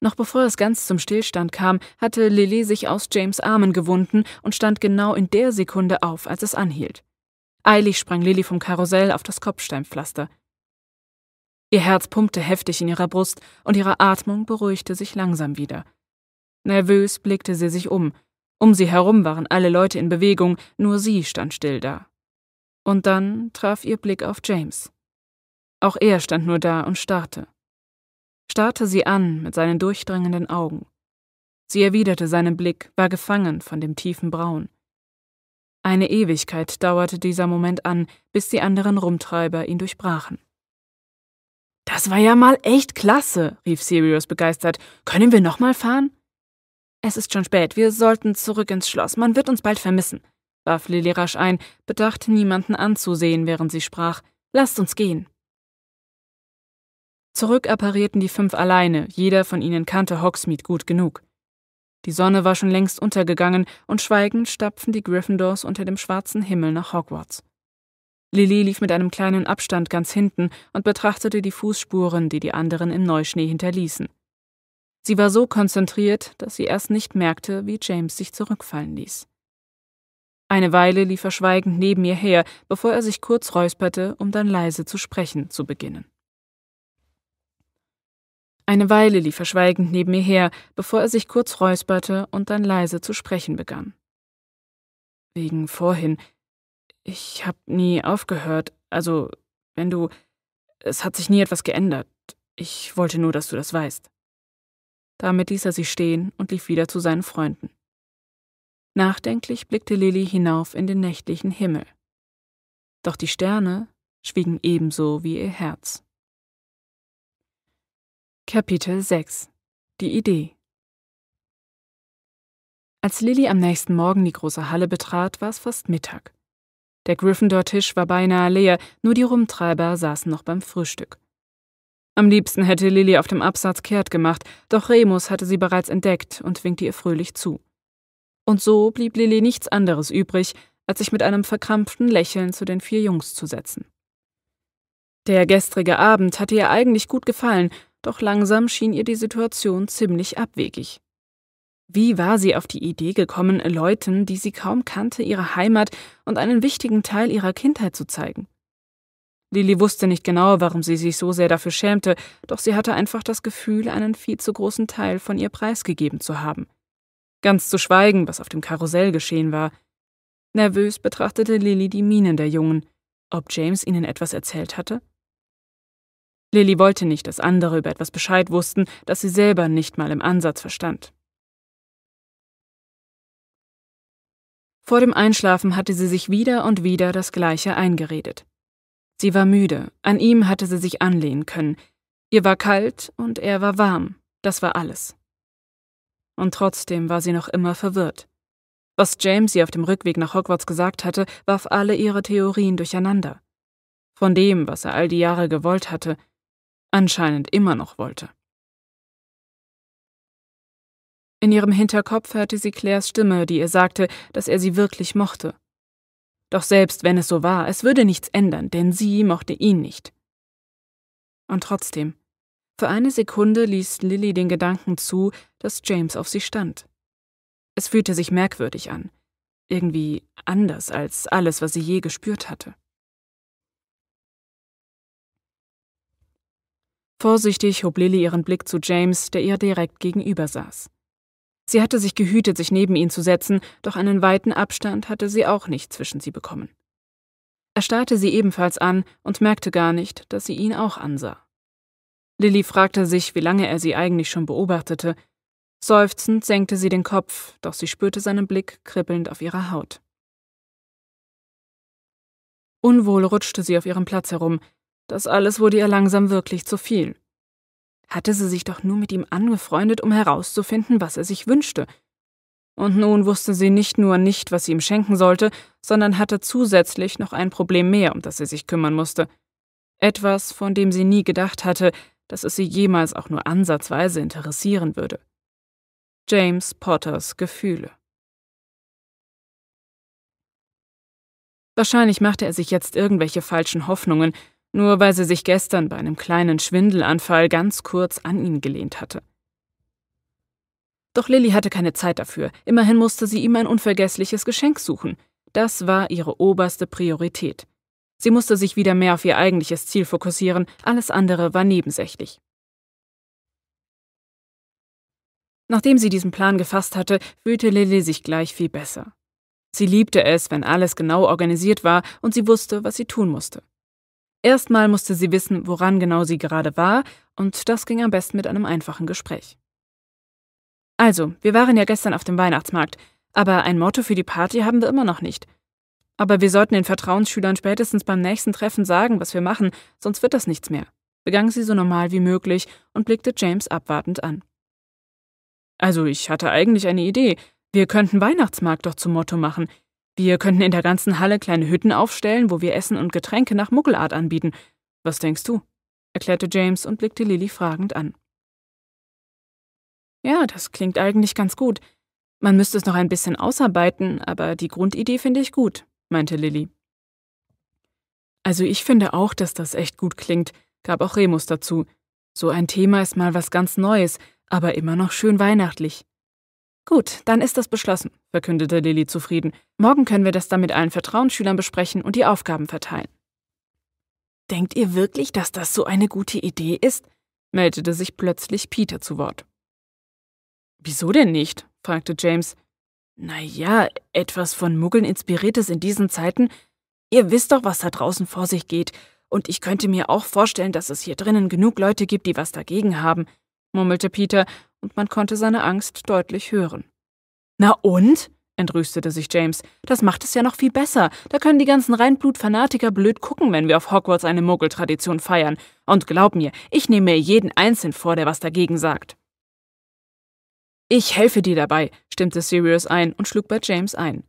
Noch bevor es ganz zum Stillstand kam, hatte Lily sich aus James' Armen gewunden und stand genau in der Sekunde auf, als es anhielt. Eilig sprang Lily vom Karussell auf das Kopfsteinpflaster. Ihr Herz pumpte heftig in ihrer Brust und ihre Atmung beruhigte sich langsam wieder. Nervös blickte sie sich um. Um sie herum waren alle Leute in Bewegung, nur sie stand still da. Und dann traf ihr Blick auf James. Auch er stand nur da und starrte. Starrte sie an mit seinen durchdringenden Augen. Sie erwiderte seinen Blick, war gefangen von dem tiefen Braun. Eine Ewigkeit dauerte dieser Moment an, bis die anderen Rumtreiber ihn durchbrachen. »Das war ja mal echt klasse«, rief Sirius begeistert. »Können wir nochmal fahren?« »Es ist schon spät, wir sollten zurück ins Schloss, man wird uns bald vermissen«, warf Lily rasch ein, bedacht, niemanden anzusehen, während sie sprach. »Lasst uns gehen.« Zurück apparierten die fünf alleine, jeder von ihnen kannte Hogsmeade gut genug. Die Sonne war schon längst untergegangen und schweigend stapften die Gryffindors unter dem schwarzen Himmel nach Hogwarts. Lily lief mit einem kleinen Abstand ganz hinten und betrachtete die Fußspuren, die die anderen im Neuschnee hinterließen. Sie war so konzentriert, dass sie erst nicht merkte, wie James sich zurückfallen ließ. Eine Weile lief er schweigend neben ihr her, bevor er sich kurz räusperte, um dann leise zu sprechen zu beginnen. Wegen vorhin. Ich hab nie aufgehört. Also, wenn du... Es hat sich nie etwas geändert. Ich wollte nur, dass du das weißt. Damit ließ er sie stehen und lief wieder zu seinen Freunden. Nachdenklich blickte Lily hinauf in den nächtlichen Himmel. Doch die Sterne schwiegen ebenso wie ihr Herz. Kapitel 6 – Die Idee. Als Lily am nächsten Morgen die große Halle betrat, war es fast Mittag. Der Gryffindor-Tisch war beinahe leer, nur die Rumtreiber saßen noch beim Frühstück. Am liebsten hätte Lily auf dem Absatz kehrt gemacht, doch Remus hatte sie bereits entdeckt und winkte ihr fröhlich zu. Und so blieb Lily nichts anderes übrig, als sich mit einem verkrampften Lächeln zu den vier Jungs zu setzen. Der gestrige Abend hatte ihr eigentlich gut gefallen, doch langsam schien ihr die Situation ziemlich abwegig. Wie war sie auf die Idee gekommen, Leuten, die sie kaum kannte, ihre Heimat und einen wichtigen Teil ihrer Kindheit zu zeigen? Lily wusste nicht genau, warum sie sich so sehr dafür schämte, doch sie hatte einfach das Gefühl, einen viel zu großen Teil von ihr preisgegeben zu haben. Ganz zu schweigen, was auf dem Karussell geschehen war. Nervös betrachtete Lily die Mienen der Jungen. Ob James ihnen etwas erzählt hatte? Lily wollte nicht, dass andere über etwas Bescheid wussten, das sie selber nicht mal im Ansatz verstand. Vor dem Einschlafen hatte sie sich wieder und wieder das Gleiche eingeredet. Sie war müde, an ihm hatte sie sich anlehnen können. Ihr war kalt und er war warm, das war alles. Und trotzdem war sie noch immer verwirrt. Was James ihr auf dem Rückweg nach Hogwarts gesagt hatte, warf alle ihre Theorien durcheinander. Von dem, was er all die Jahre gewollt hatte, anscheinend immer noch wollte. In ihrem Hinterkopf hörte sie Claires Stimme, die ihr sagte, dass er sie wirklich mochte. Doch selbst wenn es so war, es würde nichts ändern, denn sie mochte ihn nicht. Und trotzdem, für eine Sekunde ließ Lily den Gedanken zu, dass James auf sie stand. Es fühlte sich merkwürdig an, irgendwie anders als alles, was sie je gespürt hatte. Vorsichtig hob Lily ihren Blick zu James, der ihr direkt gegenüber saß. Sie hatte sich gehütet, sich neben ihn zu setzen, doch einen weiten Abstand hatte sie auch nicht zwischen sie bekommen. Er starrte sie ebenfalls an und merkte gar nicht, dass sie ihn auch ansah. Lily fragte sich, wie lange er sie eigentlich schon beobachtete. Seufzend senkte sie den Kopf, doch sie spürte seinen Blick kribbelnd auf ihrer Haut. Unwohl rutschte sie auf ihrem Platz herum. Das alles wurde ihr langsam wirklich zu viel. Hatte sie sich doch nur mit ihm angefreundet, um herauszufinden, was er sich wünschte. Und nun wusste sie nicht nur nicht, was sie ihm schenken sollte, sondern hatte zusätzlich noch ein Problem mehr, um das sie sich kümmern musste. Etwas, von dem sie nie gedacht hatte, dass es sie jemals auch nur ansatzweise interessieren würde. James Potters Gefühle. Wahrscheinlich machte er sich jetzt irgendwelche falschen Hoffnungen, nur weil sie sich gestern bei einem kleinen Schwindelanfall ganz kurz an ihn gelehnt hatte. Doch Lily hatte keine Zeit dafür, immerhin musste sie ihm ein unvergessliches Geschenk suchen. Das war ihre oberste Priorität. Sie musste sich wieder mehr auf ihr eigentliches Ziel fokussieren, alles andere war nebensächlich. Nachdem sie diesen Plan gefasst hatte, fühlte Lily sich gleich viel besser. Sie liebte es, wenn alles genau organisiert war und sie wusste, was sie tun musste. Erstmal musste sie wissen, woran genau sie gerade war, und das ging am besten mit einem einfachen Gespräch. Also, wir waren ja gestern auf dem Weihnachtsmarkt, aber ein Motto für die Party haben wir immer noch nicht. Aber wir sollten den Vertrauensschülern spätestens beim nächsten Treffen sagen, was wir machen, sonst wird das nichts mehr, begann sie so normal wie möglich und blickte James abwartend an. Also, ich hatte eigentlich eine Idee. Wir könnten Weihnachtsmarkt doch zum Motto machen. Wir könnten in der ganzen Halle kleine Hütten aufstellen, wo wir Essen und Getränke nach Muggelart anbieten. Was denkst du?, erklärte James und blickte Lily fragend an. Ja, das klingt eigentlich ganz gut. Man müsste es noch ein bisschen ausarbeiten, aber die Grundidee finde ich gut, meinte Lily. Also ich finde auch, dass das echt gut klingt, gab auch Remus dazu. So ein Thema ist mal was ganz Neues, aber immer noch schön weihnachtlich. Gut, dann ist das beschlossen, verkündete Lily zufrieden. Morgen können wir das dann mit allen Vertrauensschülern besprechen und die Aufgaben verteilen. Denkt ihr wirklich, dass das so eine gute Idee ist?, meldete sich plötzlich Peter zu Wort. Wieso denn nicht?, fragte James. Naja, etwas von Muggeln inspiriertes in diesen Zeiten. Ihr wisst doch, was da draußen vor sich geht. Und ich könnte mir auch vorstellen, dass es hier drinnen genug Leute gibt, die was dagegen haben, murmelte Peter, und man konnte seine Angst deutlich hören. Na und?, entrüstete sich James. Das macht es ja noch viel besser. Da können die ganzen Reinblut-Fanatiker blöd gucken, wenn wir auf Hogwarts eine Muggeltradition feiern. Und glaub mir, ich nehme jeden einzeln vor, der was dagegen sagt. Ich helfe dir dabei, stimmte Sirius ein und schlug bei James ein.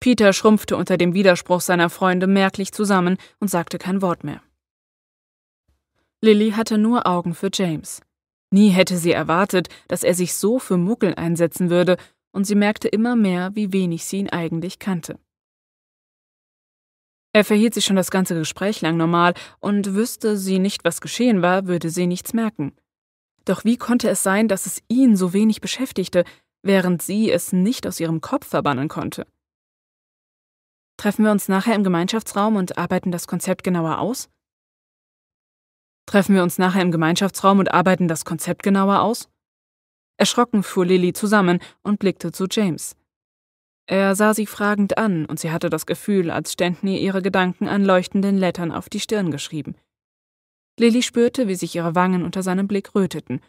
Peter schrumpfte unter dem Widerspruch seiner Freunde merklich zusammen und sagte kein Wort mehr. Lily hatte nur Augen für James. Nie hätte sie erwartet, dass er sich so für Muggeln einsetzen würde, und sie merkte immer mehr, wie wenig sie ihn eigentlich kannte. Er verhielt sich schon das ganze Gespräch lang normal, und wüsste sie nicht, was geschehen war, würde sie nichts merken. Doch wie konnte es sein, dass es ihn so wenig beschäftigte, während sie es nicht aus ihrem Kopf verbannen konnte? Treffen wir uns nachher im Gemeinschaftsraum und arbeiten das Konzept genauer aus? Erschrocken fuhr Lily zusammen und blickte zu James. Er sah sie fragend an, und sie hatte das Gefühl, als ständen ihr ihre Gedanken an leuchtenden Lettern auf die Stirn geschrieben. Lily spürte, wie sich ihre Wangen unter seinem Blick röteten.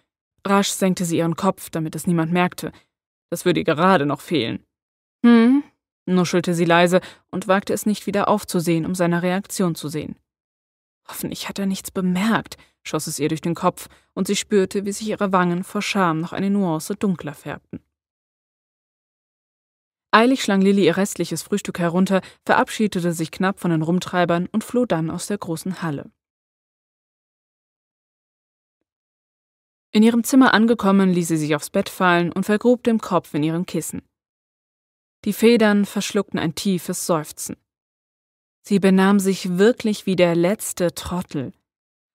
Rasch senkte sie ihren Kopf, damit es niemand merkte. Das würde ihr gerade noch fehlen. Hm, nuschelte sie leise und wagte es nicht wieder aufzusehen, um seine Reaktion zu sehen. Hoffentlich hat er nichts bemerkt, schoss es ihr durch den Kopf, und sie spürte, wie sich ihre Wangen vor Scham noch eine Nuance dunkler färbten. Eilig schlang Lily ihr restliches Frühstück herunter, verabschiedete sich knapp von den Rumtreibern und floh dann aus der großen Halle. In ihrem Zimmer angekommen, ließ sie sich aufs Bett fallen und vergrub den Kopf in ihrem Kissen. Die Federn verschluckten ein tiefes Seufzen. Sie benahm sich wirklich wie der letzte Trottel.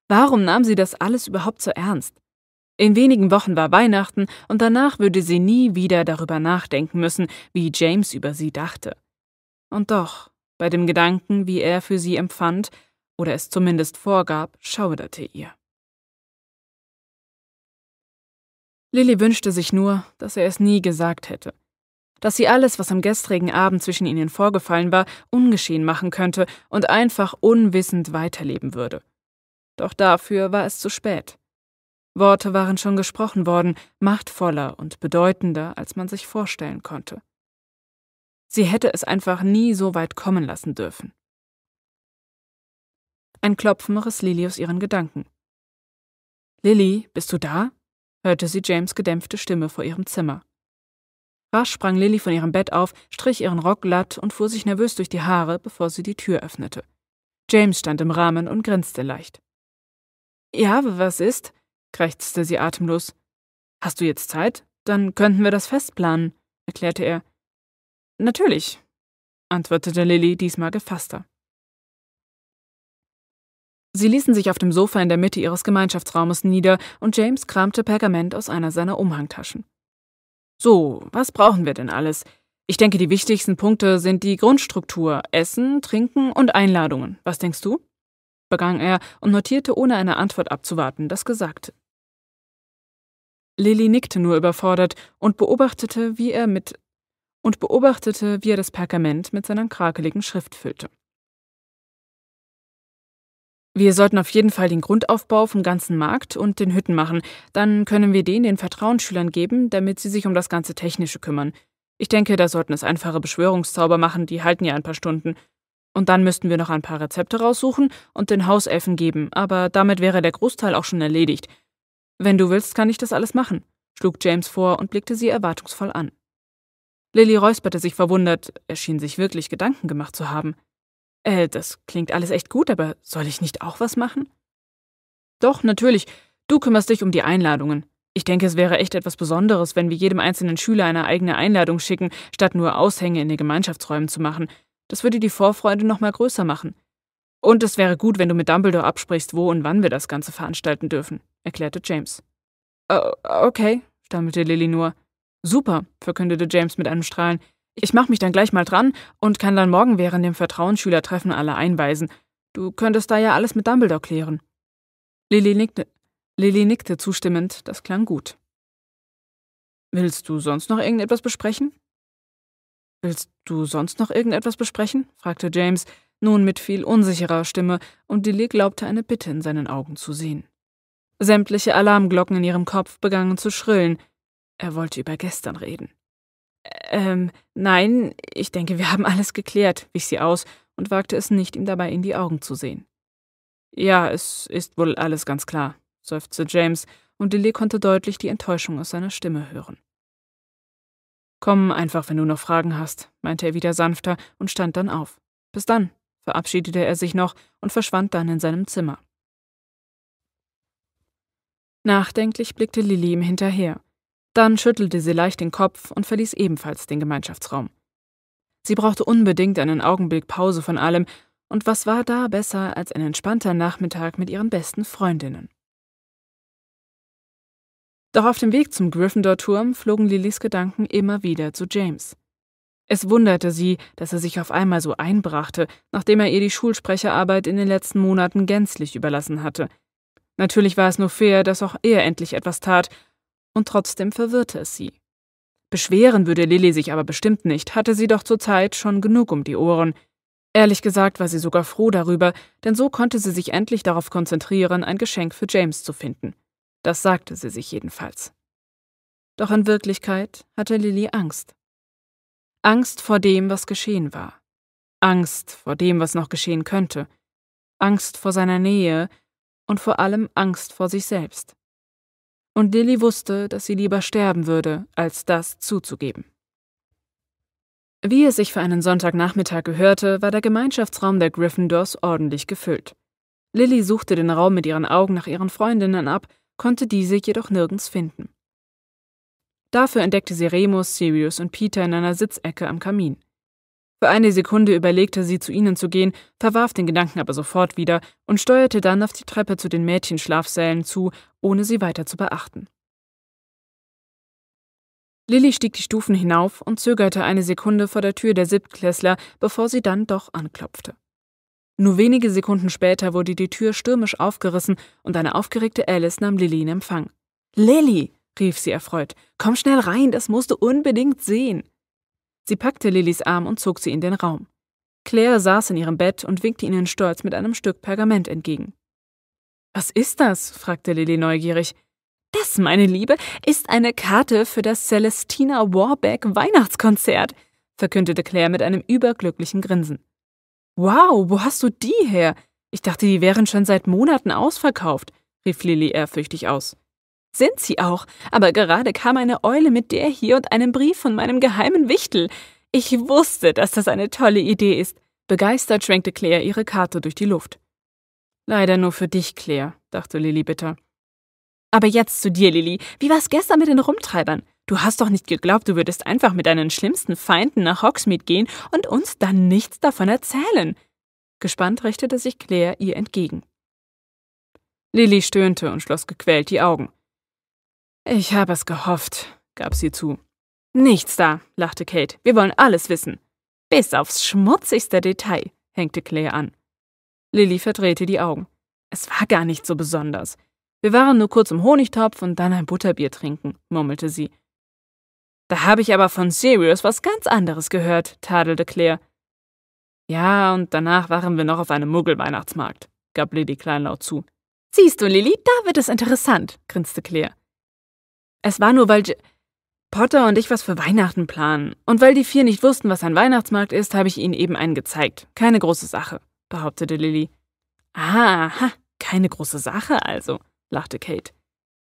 Warum nahm sie das alles überhaupt so ernst? In wenigen Wochen war Weihnachten und danach würde sie nie wieder darüber nachdenken müssen, wie James über sie dachte. Und doch, bei dem Gedanken, wie er für sie empfand, oder es zumindest vorgab, schauderte ihr. Lily wünschte sich nur, dass er es nie gesagt hätte. Dass sie alles, was am gestrigen Abend zwischen ihnen vorgefallen war, ungeschehen machen könnte und einfach unwissend weiterleben würde. Doch dafür war es zu spät. Worte waren schon gesprochen worden, machtvoller und bedeutender, als man sich vorstellen konnte. Sie hätte es einfach nie so weit kommen lassen dürfen. Ein Klopfen riss Lily aus ihren Gedanken. »Lily, bist du da?« hörte sie James' gedämpfte Stimme vor ihrem Zimmer. Rasch sprang Lily von ihrem Bett auf, strich ihren Rock glatt und fuhr sich nervös durch die Haare, bevor sie die Tür öffnete. James stand im Rahmen und grinste leicht. »Ja, was ist?« krächzte sie atemlos. »Hast du jetzt Zeit? Dann könnten wir das Fest planen«, erklärte er. »Natürlich«, antwortete Lily, diesmal gefasster. Sie ließen sich auf dem Sofa in der Mitte ihres Gemeinschaftsraumes nieder und James kramte Pergament aus einer seiner Umhangtaschen. »So, was brauchen wir denn alles? Ich denke, die wichtigsten Punkte sind die Grundstruktur, Essen, Trinken und Einladungen. Was denkst du?« begann er und notierte, ohne eine Antwort abzuwarten, das Gesagte. Lily nickte nur überfordert und beobachtete, wie er das Pergament mit seiner krakeligen Schrift füllte. »Wir sollten auf jeden Fall den Grundaufbau vom ganzen Markt und den Hütten machen. Dann können wir den Vertrauensschülern geben, damit sie sich um das ganze Technische kümmern. Ich denke, da sollten es einfache Beschwörungszauber machen, die halten ja ein paar Stunden. Und dann müssten wir noch ein paar Rezepte raussuchen und den Hauselfen geben, aber damit wäre der Großteil auch schon erledigt. Wenn du willst, kann ich das alles machen«, schlug James vor und blickte sie erwartungsvoll an. Lily räusperte sich verwundert, er schien sich wirklich Gedanken gemacht zu haben. Das klingt alles echt gut, aber soll ich nicht auch was machen?« »Doch, natürlich. Du kümmerst dich um die Einladungen. Ich denke, es wäre echt etwas Besonderes, wenn wir jedem einzelnen Schüler eine eigene Einladung schicken, statt nur Aushänge in den Gemeinschaftsräumen zu machen. Das würde die Vorfreude noch mal größer machen. Und es wäre gut, wenn du mit Dumbledore absprichst, wo und wann wir das Ganze veranstalten dürfen«, erklärte James. Okay«, stammelte Lily nur. »Super«, verkündete James mit einem Strahlen. »Ich mache mich dann gleich mal dran und kann dann morgen während dem Vertrauensschülertreffen alle einweisen. Du könntest da ja alles mit Dumbledore klären.« Lily nickte zustimmend, das klang gut. »Willst du sonst noch irgendetwas besprechen?« fragte James, nun mit viel unsicherer Stimme, und Lily glaubte, eine Bitte in seinen Augen zu sehen. Sämtliche Alarmglocken in ihrem Kopf begannen zu schrillen. Er wollte über gestern reden. »Nein, ich denke, wir haben alles geklärt«, wich sie aus und wagte es nicht, ihm dabei in die Augen zu sehen. »Ja, es ist wohl alles ganz klar«, seufzte James, und Lily konnte deutlich die Enttäuschung aus seiner Stimme hören. »Komm einfach, wenn du noch Fragen hast«, meinte er wieder sanfter und stand dann auf. »Bis dann«, verabschiedete er sich noch und verschwand dann in seinem Zimmer. Nachdenklich blickte Lily ihm hinterher. Dann schüttelte sie leicht den Kopf und verließ ebenfalls den Gemeinschaftsraum. Sie brauchte unbedingt einen Augenblick Pause von allem, und was war da besser als ein entspannter Nachmittag mit ihren besten Freundinnen? Doch auf dem Weg zum Gryffindor-Turm flogen Lillys Gedanken immer wieder zu James. Es wunderte sie, dass er sich auf einmal so einbrachte, nachdem er ihr die Schulsprecherarbeit in den letzten Monaten gänzlich überlassen hatte. Natürlich war es nur fair, dass auch er endlich etwas tat, und trotzdem verwirrte es sie. Beschweren würde Lily sich aber bestimmt nicht, hatte sie doch zurzeit schon genug um die Ohren. Ehrlich gesagt war sie sogar froh darüber, denn so konnte sie sich endlich darauf konzentrieren, ein Geschenk für James zu finden. Das sagte sie sich jedenfalls. Doch in Wirklichkeit hatte Lily Angst. Angst vor dem, was geschehen war. Angst vor dem, was noch geschehen könnte. Angst vor seiner Nähe und vor allem Angst vor sich selbst. Und Lily wusste, dass sie lieber sterben würde, als das zuzugeben. Wie es sich für einen Sonntagnachmittag gehörte, war der Gemeinschaftsraum der Gryffindors ordentlich gefüllt. Lily suchte den Raum mit ihren Augen nach ihren Freundinnen ab, konnte diese jedoch nirgends finden. Dafür entdeckte sie Remus, Sirius und Peter in einer Sitzecke am Kamin. Für eine Sekunde überlegte sie, zu ihnen zu gehen, verwarf den Gedanken aber sofort wieder und steuerte dann auf die Treppe zu den Mädchenschlafsälen zu, ohne sie weiter zu beachten. Lily stieg die Stufen hinauf und zögerte eine Sekunde vor der Tür der Siebtklässler, bevor sie dann doch anklopfte. Nur wenige Sekunden später wurde die Tür stürmisch aufgerissen und eine aufgeregte Alice nahm Lily in Empfang. »Lily«, rief sie erfreut. »Komm schnell rein, das musst du unbedingt sehen!« Sie packte Lillys Arm und zog sie in den Raum. Claire saß in ihrem Bett und winkte ihnen stolz mit einem Stück Pergament entgegen. »Was ist das?« fragte Lily neugierig. »Das, meine Liebe, ist eine Karte für das Celestina Warbeck Weihnachtskonzert«, verkündete Claire mit einem überglücklichen Grinsen. »Wow, wo hast du die her? Ich dachte, die wären schon seit Monaten ausverkauft«, rief Lily ehrfürchtig aus. »Sind sie auch, aber gerade kam eine Eule mit der hier und einem Brief von meinem geheimen Wichtel. Ich wusste, dass das eine tolle Idee ist.« Begeistert schwenkte Claire ihre Karte durch die Luft. »Leider nur für dich, Claire«, dachte Lily bitter. »Aber jetzt zu dir, Lily. Wie war's gestern mit den Rumtreibern? Du hast doch nicht geglaubt, du würdest einfach mit deinen schlimmsten Feinden nach Hogsmeade gehen und uns dann nichts davon erzählen.« Gespannt richtete sich Claire ihr entgegen. Lily stöhnte und schloss gequält die Augen. »Ich habe es gehofft«, gab sie zu. »Nichts da«, lachte Kate. »Wir wollen alles wissen.« »Bis aufs schmutzigste Detail«, hängte Claire an. Lily verdrehte die Augen. »Es war gar nicht so besonders. Wir waren nur kurz im Honigtopf und dann ein Butterbier trinken«, murmelte sie. »Da habe ich aber von Sirius was ganz anderes gehört«, tadelte Claire. »Ja, und danach waren wir noch auf einem Muggelweihnachtsmarkt«, gab Lily kleinlaut zu. »Siehst du, Lily, da wird es interessant«, grinste Claire. »Es war nur, weil Potter und ich was für Weihnachten planen. Und weil die vier nicht wussten, was ein Weihnachtsmarkt ist, habe ich ihnen eben einen gezeigt. Keine große Sache«, behauptete Lily. »Aha, keine große Sache also«, lachte Kate.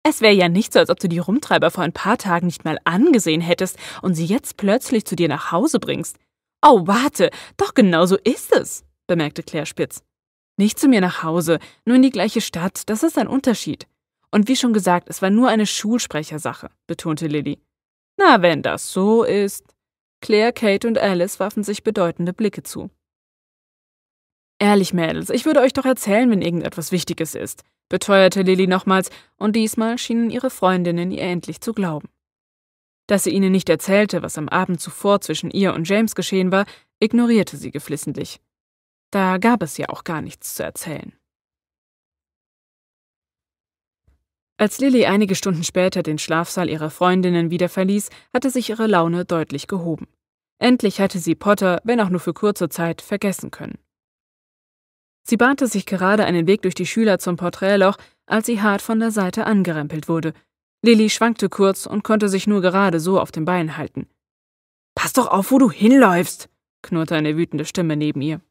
»Es wäre ja nicht so, als ob du die Rumtreiber vor ein paar Tagen nicht mal angesehen hättest und sie jetzt plötzlich zu dir nach Hause bringst.« »Oh, warte, doch genau so ist es«, bemerkte Claire spitz. »Nicht zu mir nach Hause, nur in die gleiche Stadt, das ist ein Unterschied. Und wie schon gesagt, es war nur eine Schulsprechersache«, betonte Lily. »Na, wenn das so ist.« Claire, Kate und Alice warfen sich bedeutende Blicke zu. »Ehrlich, Mädels, ich würde euch doch erzählen, wenn irgendetwas Wichtiges ist«, beteuerte Lily nochmals, und diesmal schienen ihre Freundinnen ihr endlich zu glauben. Dass sie ihnen nicht erzählte, was am Abend zuvor zwischen ihr und James geschehen war, ignorierte sie geflissentlich. Da gab es ja auch gar nichts zu erzählen. Als Lily einige Stunden später den Schlafsaal ihrer Freundinnen wieder verließ, hatte sich ihre Laune deutlich gehoben. Endlich hatte sie Potter, wenn auch nur für kurze Zeit, vergessen können. Sie bahnte sich gerade einen Weg durch die Schüler zum Porträtloch, als sie hart von der Seite angerempelt wurde. Lily schwankte kurz und konnte sich nur gerade so auf den Beinen halten. »Pass doch auf, wo du hinläufst«, knurrte eine wütende Stimme neben ihr.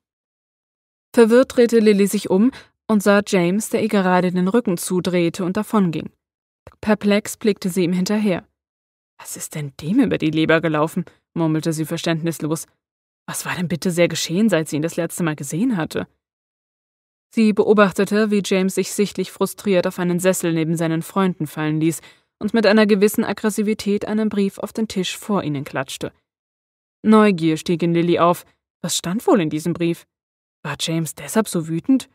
Verwirrt drehte Lily sich um und sah James, der ihr gerade den Rücken zudrehte und davonging. Perplex blickte sie ihm hinterher. »Was ist denn dem über die Leber gelaufen?«, murmelte sie verständnislos. »Was war denn bitte sehr geschehen, seit sie ihn das letzte Mal gesehen hatte?« Sie beobachtete, wie James sich sichtlich frustriert auf einen Sessel neben seinen Freunden fallen ließ und mit einer gewissen Aggressivität einen Brief auf den Tisch vor ihnen klatschte. Neugier stieg in Lily auf. Was stand wohl in diesem Brief? War James deshalb so wütend?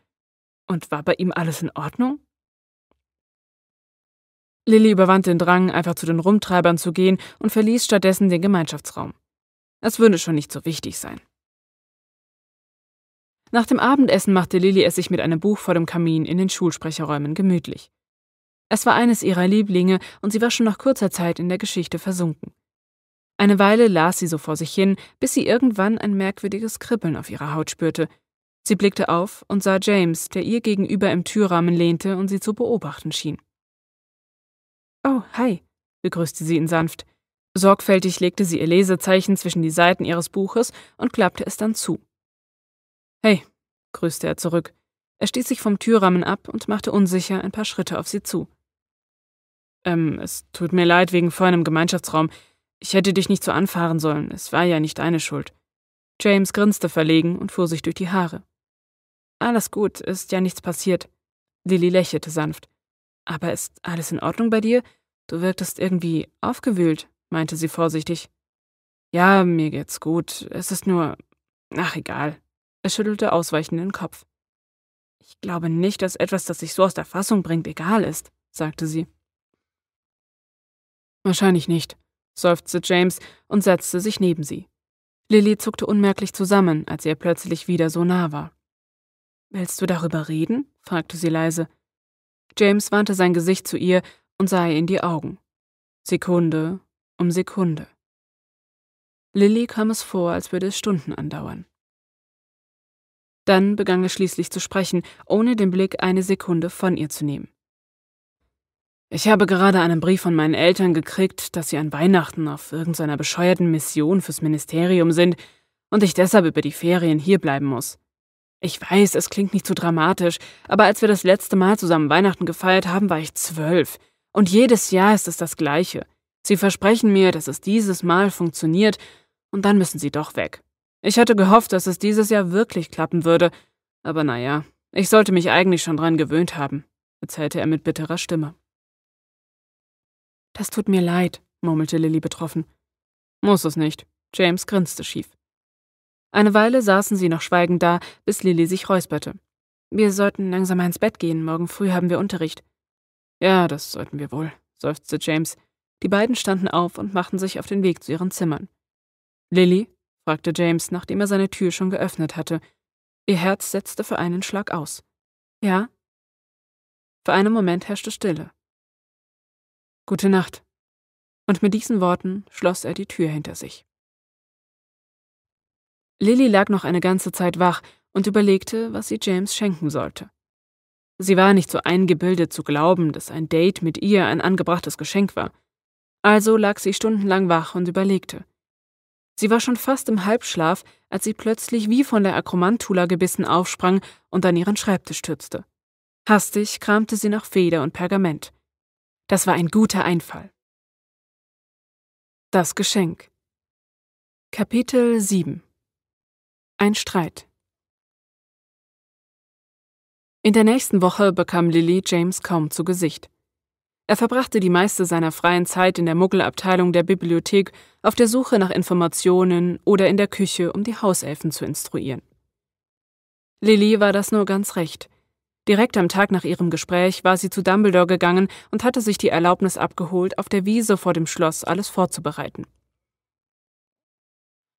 Und war bei ihm alles in Ordnung? Lily überwand den Drang, einfach zu den Rumtreibern zu gehen und verließ stattdessen den Gemeinschaftsraum. Es würde schon nicht so wichtig sein. Nach dem Abendessen machte Lily es sich mit einem Buch vor dem Kamin in den Schulsprecherräumen gemütlich. Es war eines ihrer Lieblinge und sie war schon nach kurzer Zeit in der Geschichte versunken. Eine Weile las sie so vor sich hin, bis sie irgendwann ein merkwürdiges Kribbeln auf ihrer Haut spürte. Sie blickte auf und sah James, der ihr gegenüber im Türrahmen lehnte und sie zu beobachten schien. »Oh, hi«, begrüßte sie ihn sanft. Sorgfältig legte sie ihr Lesezeichen zwischen die Seiten ihres Buches und klappte es dann zu. »Hey«, grüßte er zurück. Er stieß sich vom Türrahmen ab und machte unsicher ein paar Schritte auf sie zu. »Es tut mir leid wegen vorhin im Gemeinschaftsraum. Ich hätte dich nicht so anfahren sollen, es war ja nicht deine Schuld.« James grinste verlegen und fuhr sich durch die Haare. »Alles gut, ist ja nichts passiert.« Lily lächelte sanft. »Aber ist alles in Ordnung bei dir? Du wirktest irgendwie aufgewühlt«, meinte sie vorsichtig. »Ja, mir geht's gut, es ist nur... ach, egal.« Er schüttelte ausweichend den Kopf. »Ich glaube nicht, dass etwas, das sich so aus der Fassung bringt, egal ist«, sagte sie. »Wahrscheinlich nicht«, seufzte James und setzte sich neben sie. Lily zuckte unmerklich zusammen, als er plötzlich wieder so nah war. »Willst du darüber reden?«, fragte sie leise. James wandte sein Gesicht zu ihr und sah ihr in die Augen. Sekunde um Sekunde. Lily kam es vor, als würde es Stunden andauern. Dann begann er schließlich zu sprechen, ohne den Blick eine Sekunde von ihr zu nehmen. »Ich habe gerade einen Brief von meinen Eltern gekriegt, dass sie an Weihnachten auf irgendeiner bescheuerten Mission fürs Ministerium sind und ich deshalb über die Ferien hier bleiben muss. Ich weiß, es klingt nicht so dramatisch, aber als wir das letzte Mal zusammen Weihnachten gefeiert haben, war ich 12. Und jedes Jahr ist es das Gleiche. Sie versprechen mir, dass es dieses Mal funktioniert und dann müssen sie doch weg. Ich hatte gehofft, dass es dieses Jahr wirklich klappen würde, aber naja, ich sollte mich eigentlich schon dran gewöhnt haben«, erzählte er mit bitterer Stimme. »Das tut mir leid«, murmelte Lily betroffen. »Muss es nicht«, James grinste schief. Eine Weile saßen sie noch schweigend da, bis Lily sich räusperte. »Wir sollten langsam mal ins Bett gehen, morgen früh haben wir Unterricht.« »Ja, das sollten wir wohl«, seufzte James. Die beiden standen auf und machten sich auf den Weg zu ihren Zimmern. »Lily?«, fragte James, nachdem er seine Tür schon geöffnet hatte. Ihr Herz setzte für einen Schlag aus. »Ja?« Für einen Moment herrschte Stille. »Gute Nacht.« Und mit diesen Worten schloss er die Tür hinter sich. Lily lag noch eine ganze Zeit wach und überlegte, was sie James schenken sollte. Sie war nicht so eingebildet zu glauben, dass ein Date mit ihr ein angebrachtes Geschenk war. Also lag sie stundenlang wach und überlegte. Sie war schon fast im Halbschlaf, als sie plötzlich wie von der Akromantula gebissen aufsprang und an ihren Schreibtisch stürzte. Hastig kramte sie nach Feder und Pergament. Das war ein guter Einfall. Das Geschenk. Kapitel 7. Ein Streit. In der nächsten Woche bekam Lily James kaum zu Gesicht. Er verbrachte die meiste seiner freien Zeit in der Muggelabteilung der Bibliothek auf der Suche nach Informationen oder in der Küche, um die Hauselfen zu instruieren. Lily war das nur ganz recht. Direkt am Tag nach ihrem Gespräch war sie zu Dumbledore gegangen und hatte sich die Erlaubnis abgeholt, auf der Wiese vor dem Schloss alles vorzubereiten.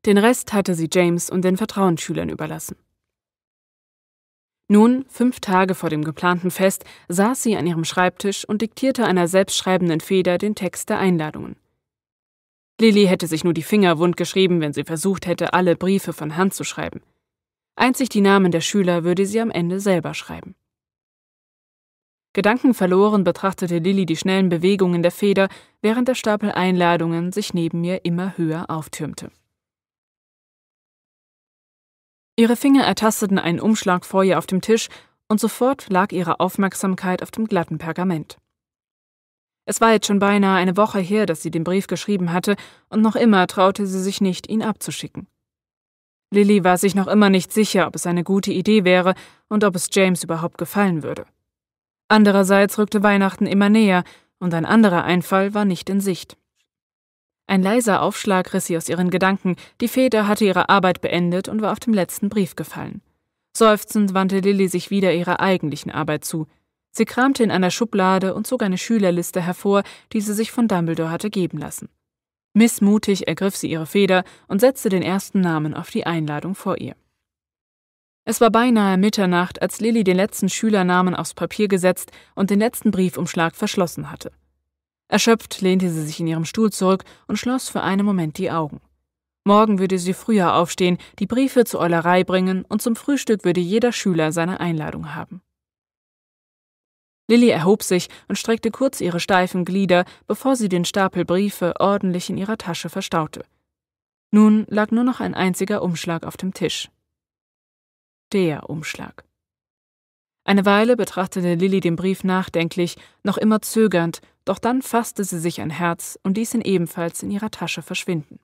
Den Rest hatte sie James und den Vertrauensschülern überlassen. Nun, 5 Tage vor dem geplanten Fest, saß sie an ihrem Schreibtisch und diktierte einer selbstschreibenden Feder den Text der Einladungen. Lily hätte sich nur die Finger wund geschrieben, wenn sie versucht hätte, alle Briefe von Hand zu schreiben. Einzig die Namen der Schüler würde sie am Ende selber schreiben. Gedankenverloren betrachtete Lily die schnellen Bewegungen der Feder, während der Stapel Einladungen sich neben ihr immer höher auftürmte. Ihre Finger ertasteten einen Umschlag vor ihr auf dem Tisch und sofort lag ihre Aufmerksamkeit auf dem glatten Pergament. Es war jetzt schon beinahe eine Woche her, dass sie den Brief geschrieben hatte und noch immer traute sie sich nicht, ihn abzuschicken. Lily war sich noch immer nicht sicher, ob es eine gute Idee wäre und ob es James überhaupt gefallen würde. Andererseits rückte Weihnachten immer näher und ein anderer Einfall war nicht in Sicht. Ein leiser Aufschlag riss sie aus ihren Gedanken, die Feder hatte ihre Arbeit beendet und war auf dem letzten Brief gefallen. Seufzend wandte Lily sich wieder ihrer eigentlichen Arbeit zu. Sie kramte in einer Schublade und zog eine Schülerliste hervor, die sie sich von Dumbledore hatte geben lassen. Missmutig ergriff sie ihre Feder und setzte den ersten Namen auf die Einladung vor ihr. Es war beinahe Mitternacht, als Lily den letzten Schülernamen aufs Papier gesetzt und den letzten Briefumschlag verschlossen hatte. Erschöpft lehnte sie sich in ihrem Stuhl zurück und schloss für einen Moment die Augen. Morgen würde sie früher aufstehen, die Briefe zur Eulerei bringen und zum Frühstück würde jeder Schüler seine Einladung haben. Lily erhob sich und streckte kurz ihre steifen Glieder, bevor sie den Stapel Briefe ordentlich in ihrer Tasche verstaute. Nun lag nur noch ein einziger Umschlag auf dem Tisch. Der Umschlag. Eine Weile betrachtete Lily den Brief nachdenklich, noch immer zögernd, doch dann fasste sie sich ein Herz und ließ ihn ebenfalls in ihrer Tasche verschwinden.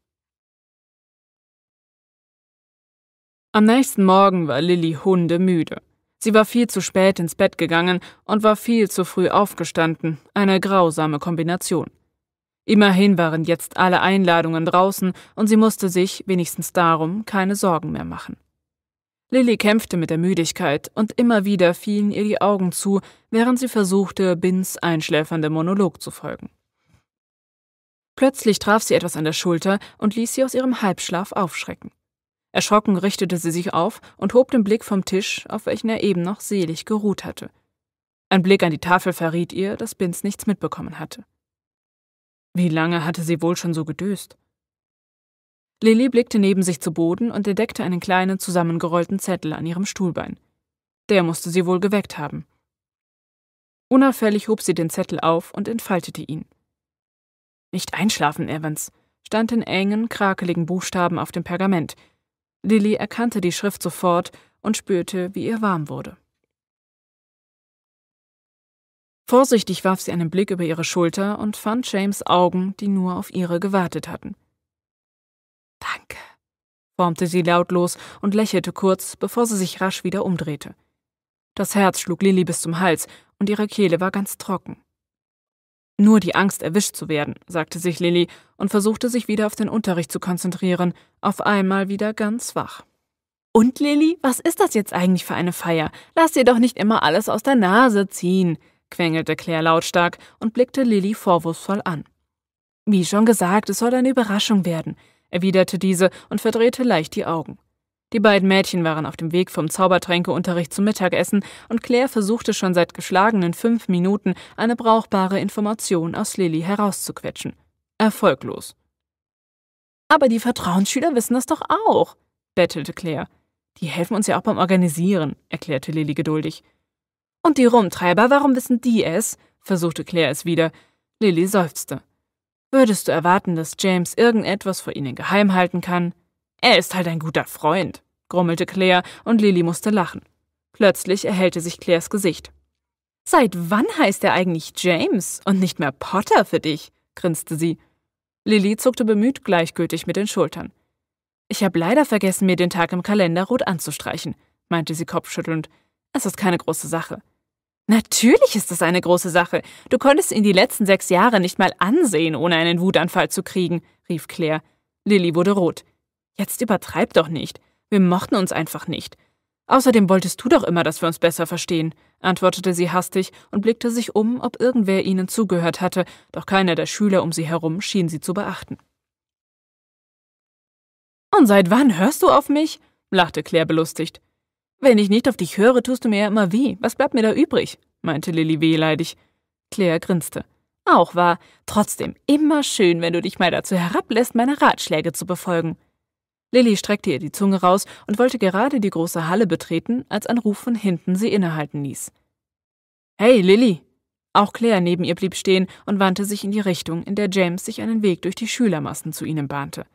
Am nächsten Morgen war Lily hundemüde. Sie war viel zu spät ins Bett gegangen und war viel zu früh aufgestanden, eine grausame Kombination. Immerhin waren jetzt alle Einladungen draußen und sie musste sich, wenigstens darum, keine Sorgen mehr machen. Lily kämpfte mit der Müdigkeit und immer wieder fielen ihr die Augen zu, während sie versuchte, Binz einschläferndem Monolog zu folgen. Plötzlich traf sie etwas an der Schulter und ließ sie aus ihrem Halbschlaf aufschrecken. Erschrocken richtete sie sich auf und hob den Blick vom Tisch, auf welchen er eben noch selig geruht hatte. Ein Blick an die Tafel verriet ihr, dass Binz nichts mitbekommen hatte. Wie lange hatte sie wohl schon so gedüst? Lily blickte neben sich zu Boden und entdeckte einen kleinen, zusammengerollten Zettel an ihrem Stuhlbein. Der musste sie wohl geweckt haben. Unauffällig hob sie den Zettel auf und entfaltete ihn. »Nicht einschlafen, Evans«, stand in engen, krakeligen Buchstaben auf dem Pergament. Lily erkannte die Schrift sofort und spürte, wie ihr warm wurde. Vorsichtig warf sie einen Blick über ihre Schulter und fand James' Augen, die nur auf ihre gewartet hatten. »Danke«, formte sie lautlos und lächelte kurz, bevor sie sich rasch wieder umdrehte. Das Herz schlug Lily bis zum Hals und ihre Kehle war ganz trocken. »Nur die Angst, erwischt zu werden«, sagte sich Lily und versuchte, sich wieder auf den Unterricht zu konzentrieren, auf einmal wieder ganz wach. »Und, Lily, was ist das jetzt eigentlich für eine Feier? Lass dir doch nicht immer alles aus der Nase ziehen«, quengelte Claire lautstark und blickte Lily vorwurfsvoll an. »Wie schon gesagt, es soll eine Überraschung werden«, erwiderte diese und verdrehte leicht die Augen. Die beiden Mädchen waren auf dem Weg vom Zaubertränkeunterricht zum Mittagessen und Claire versuchte schon seit geschlagenen 5 Minuten, eine brauchbare Information aus Lily herauszuquetschen. Erfolglos. »Aber die Vertrauensschüler wissen das doch auch«, bettelte Claire. »Die helfen uns ja auch beim Organisieren«, erklärte Lily geduldig. »Und die Rumtreiber, warum wissen die es?«, versuchte Claire es wieder. Lily seufzte. »Würdest du erwarten, dass James irgendetwas vor ihnen geheim halten kann? Er ist halt ein guter Freund«, grummelte Claire und Lily musste lachen. Plötzlich erhellte sich Claires Gesicht. »Seit wann heißt er eigentlich James und nicht mehr Potter für dich?«, grinste sie. Lily zuckte bemüht gleichgültig mit den Schultern. »Ich habe leider vergessen, mir den Tag im Kalender rot anzustreichen«, meinte sie kopfschüttelnd. »Es ist keine große Sache.« »Natürlich ist es eine große Sache. Du konntest ihn die letzten 6 Jahre nicht mal ansehen, ohne einen Wutanfall zu kriegen«, rief Claire. Lily wurde rot. »Jetzt übertreib doch nicht. Wir mochten uns einfach nicht. Außerdem wolltest du doch immer, dass wir uns besser verstehen«, antwortete sie hastig und blickte sich um, ob irgendwer ihnen zugehört hatte, doch keiner der Schüler um sie herum schien sie zu beachten. »Und seit wann hörst du auf mich?«, lachte Claire belustigt. »Wenn ich nicht auf dich höre, tust du mir ja immer weh. Was bleibt mir da übrig?«, meinte Lily wehleidig. Claire grinste. »Auch wahr. Trotzdem immer schön, wenn du dich mal dazu herablässt, meine Ratschläge zu befolgen.« Lily streckte ihr die Zunge raus und wollte gerade die große Halle betreten, als ein Ruf von hinten sie innehalten ließ. »Hey, Lily!« Auch Claire neben ihr blieb stehen und wandte sich in die Richtung, in der James sich einen Weg durch die Schülermassen zu ihnen bahnte.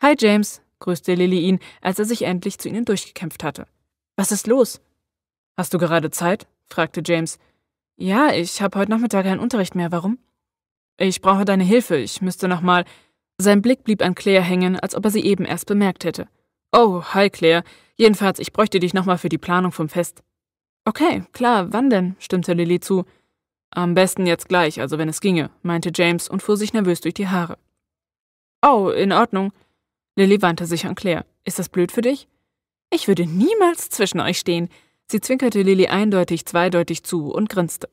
»Hi, James«, grüßte Lily ihn, als er sich endlich zu ihnen durchgekämpft hatte. »Was ist los?« »Hast du gerade Zeit?«, fragte James. »Ja, ich habe heute Nachmittag keinen Unterricht mehr. Warum?« »Ich brauche deine Hilfe. Ich müsste noch mal...« Sein Blick blieb an Claire hängen, als ob er sie eben erst bemerkt hätte. »Oh, hi Claire. Jedenfalls, ich bräuchte dich noch mal für die Planung vom Fest.« »Okay, klar, wann denn?«, stimmte Lily zu. »Am besten jetzt gleich, also wenn es ginge«, meinte James und fuhr sich nervös durch die Haare. »Oh, in Ordnung.« Lily wandte sich an Claire. »Ist das blöd für dich?« »Ich würde niemals zwischen euch stehen.« Sie zwinkerte Lily eindeutig, zweideutig zu und grinste.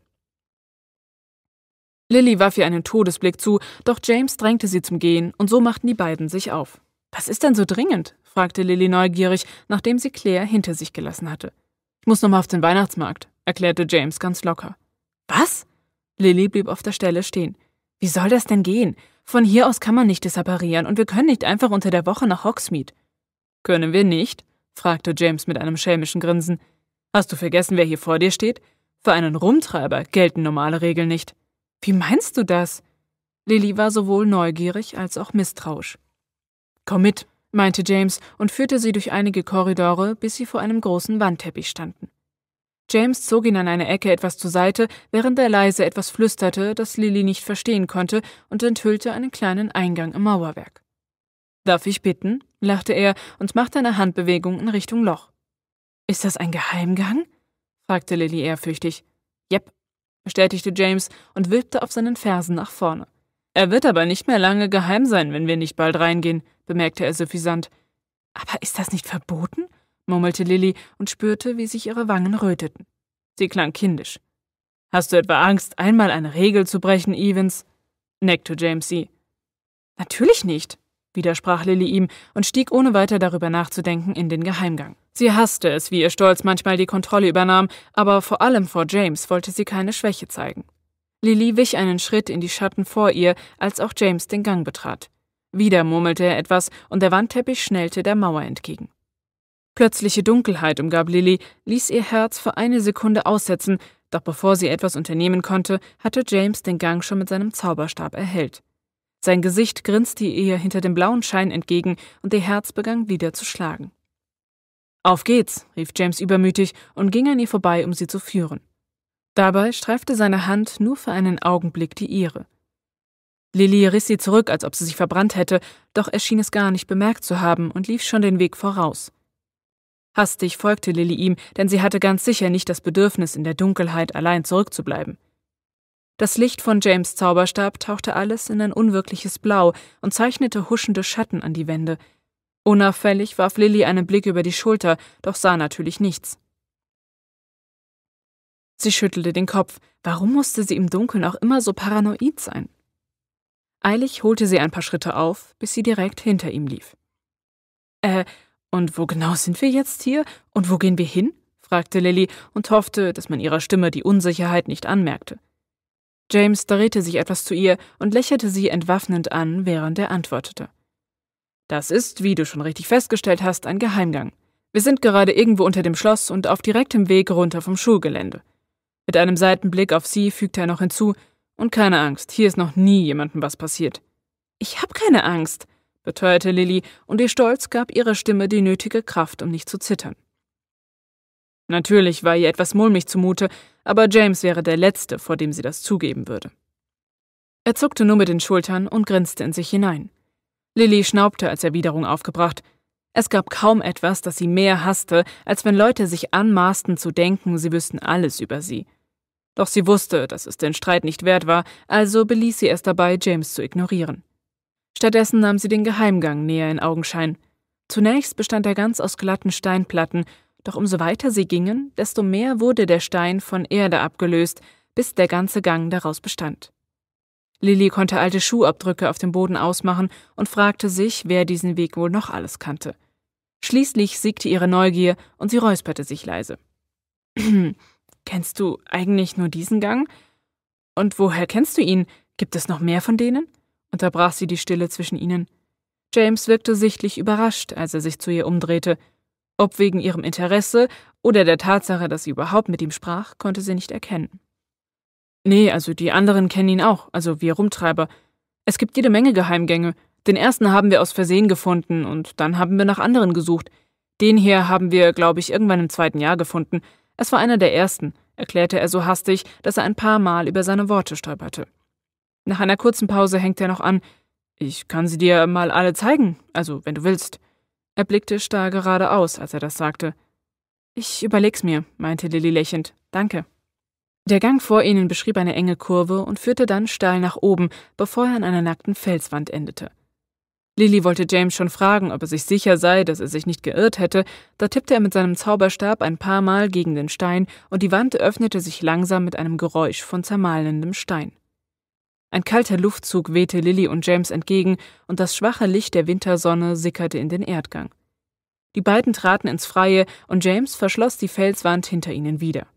Lily warf ihr einen Todesblick zu, doch James drängte sie zum Gehen und so machten die beiden sich auf. »Was ist denn so dringend?«, fragte Lily neugierig, nachdem sie Claire hinter sich gelassen hatte. »Ich muss nochmal auf den Weihnachtsmarkt«, erklärte James ganz locker. »Was?« Lily blieb auf der Stelle stehen. »Wie soll das denn gehen? Von hier aus kann man nicht disapparieren und wir können nicht einfach unter der Woche nach Hogsmeade.« »Können wir nicht?«, fragte James mit einem schelmischen Grinsen. »Hast du vergessen, wer hier vor dir steht? Für einen Rumtreiber gelten normale Regeln nicht.« »Wie meinst du das?« Lily war sowohl neugierig als auch misstrauisch. »Komm mit«, meinte James und führte sie durch einige Korridore, bis sie vor einem großen Wandteppich standen. James zog ihn an einer Ecke etwas zur Seite, während er leise etwas flüsterte, das Lily nicht verstehen konnte, und enthüllte einen kleinen Eingang im Mauerwerk. »Darf ich bitten?«, lachte er und machte eine Handbewegung in Richtung Loch. »Ist das ein Geheimgang?«, fragte Lily ehrfürchtig. »Jep«, bestätigte James und wippte auf seinen Fersen nach vorne. »Er wird aber nicht mehr lange geheim sein, wenn wir nicht bald reingehen«, bemerkte er suffisant. »Aber ist das nicht verboten?«, murmelte Lily und spürte, wie sich ihre Wangen röteten. Sie klang kindisch. »Hast du etwa Angst, einmal eine Regel zu brechen, Evans?«, neckte James sie. »Natürlich nicht«, widersprach Lily ihm und stieg ohne weiter darüber nachzudenken in den Geheimgang. Sie hasste es, wie ihr Stolz manchmal die Kontrolle übernahm, aber vor allem vor James wollte sie keine Schwäche zeigen. Lily wich einen Schritt in die Schatten vor ihr, als auch James den Gang betrat. Wieder murmelte er etwas und der Wandteppich schnellte der Mauer entgegen. Plötzliche Dunkelheit umgab Lily, ließ ihr Herz für eine Sekunde aussetzen, doch bevor sie etwas unternehmen konnte, hatte James den Gang schon mit seinem Zauberstab erhellt. Sein Gesicht grinste ihr hinter dem blauen Schein entgegen und ihr Herz begann wieder zu schlagen. »Auf geht's«, rief James übermütig und ging an ihr vorbei, um sie zu führen. Dabei streifte seine Hand nur für einen Augenblick die ihre. Lily riss sie zurück, als ob sie sich verbrannt hätte, doch er schien es gar nicht bemerkt zu haben und lief schon den Weg voraus. Hastig folgte Lily ihm, denn sie hatte ganz sicher nicht das Bedürfnis, in der Dunkelheit allein zurückzubleiben. Das Licht von James' Zauberstab tauchte alles in ein unwirkliches Blau und zeichnete huschende Schatten an die Wände. Unauffällig warf Lily einen Blick über die Schulter, doch sah natürlich nichts. Sie schüttelte den Kopf. Warum musste sie im Dunkeln auch immer so paranoid sein? Eilig holte sie ein paar Schritte auf, bis sie direkt hinter ihm lief. Und wo genau sind wir jetzt hier? Und wo gehen wir hin?« fragte Lily und hoffte, dass man ihrer Stimme die Unsicherheit nicht anmerkte. James drehte sich etwas zu ihr und lächelte sie entwaffnend an, während er antwortete. »Das ist, wie du schon richtig festgestellt hast, ein Geheimgang. Wir sind gerade irgendwo unter dem Schloss und auf direktem Weg runter vom Schulgelände.« Mit einem Seitenblick auf sie fügte er noch hinzu: »Und keine Angst, hier ist noch nie jemandem was passiert.« »Ich hab keine Angst«, beteuerte Lily, und ihr Stolz gab ihrer Stimme die nötige Kraft, um nicht zu zittern. Natürlich war ihr etwas mulmig zumute, aber James wäre der Letzte, vor dem sie das zugeben würde. Er zuckte nur mit den Schultern und grinste in sich hinein. Lily schnaubte als Erwiderung aufgebracht. Es gab kaum etwas, das sie mehr hasste, als wenn Leute sich anmaßten zu denken, sie wüssten alles über sie. Doch sie wusste, dass es den Streit nicht wert war, also beließ sie es dabei, James zu ignorieren. Stattdessen nahm sie den Geheimgang näher in Augenschein. Zunächst bestand er ganz aus glatten Steinplatten, doch umso weiter sie gingen, desto mehr wurde der Stein von Erde abgelöst, bis der ganze Gang daraus bestand. Lily konnte alte Schuhabdrücke auf dem Boden ausmachen und fragte sich, wer diesen Weg wohl noch alles kannte. Schließlich siegte ihre Neugier und sie räusperte sich leise. »Kennst du eigentlich nur diesen Gang? Und woher kennst du ihn? Gibt es noch mehr von denen?« unterbrach sie die Stille zwischen ihnen. James wirkte sichtlich überrascht, als er sich zu ihr umdrehte. Ob wegen ihrem Interesse oder der Tatsache, dass sie überhaupt mit ihm sprach, konnte sie nicht erkennen. »Nee, also die anderen kennen ihn auch, also wir Rumtreiber. Es gibt jede Menge Geheimgänge. Den ersten haben wir aus Versehen gefunden und dann haben wir nach anderen gesucht. Den hier haben wir, glaube ich, irgendwann im 2. Jahr gefunden. Es war einer der ersten«, erklärte er so hastig, dass er ein paar Mal über seine Worte stolperte. Nach einer kurzen Pause hängte er noch an: »Ich kann sie dir mal alle zeigen, also wenn du willst.« Er blickte starr geradeaus, als er das sagte. »Ich überleg's mir«, meinte Lily lächelnd. »Danke.« Der Gang vor ihnen beschrieb eine enge Kurve und führte dann steil nach oben, bevor er an einer nackten Felswand endete. Lily wollte James schon fragen, ob er sich sicher sei, dass er sich nicht geirrt hätte, da tippte er mit seinem Zauberstab ein paar Mal gegen den Stein und die Wand öffnete sich langsam mit einem Geräusch von zermahlendem Stein. Ein kalter Luftzug wehte Lily und James entgegen und das schwache Licht der Wintersonne sickerte in den Erdgang. Die beiden traten ins Freie und James verschloss die Felswand hinter ihnen wieder.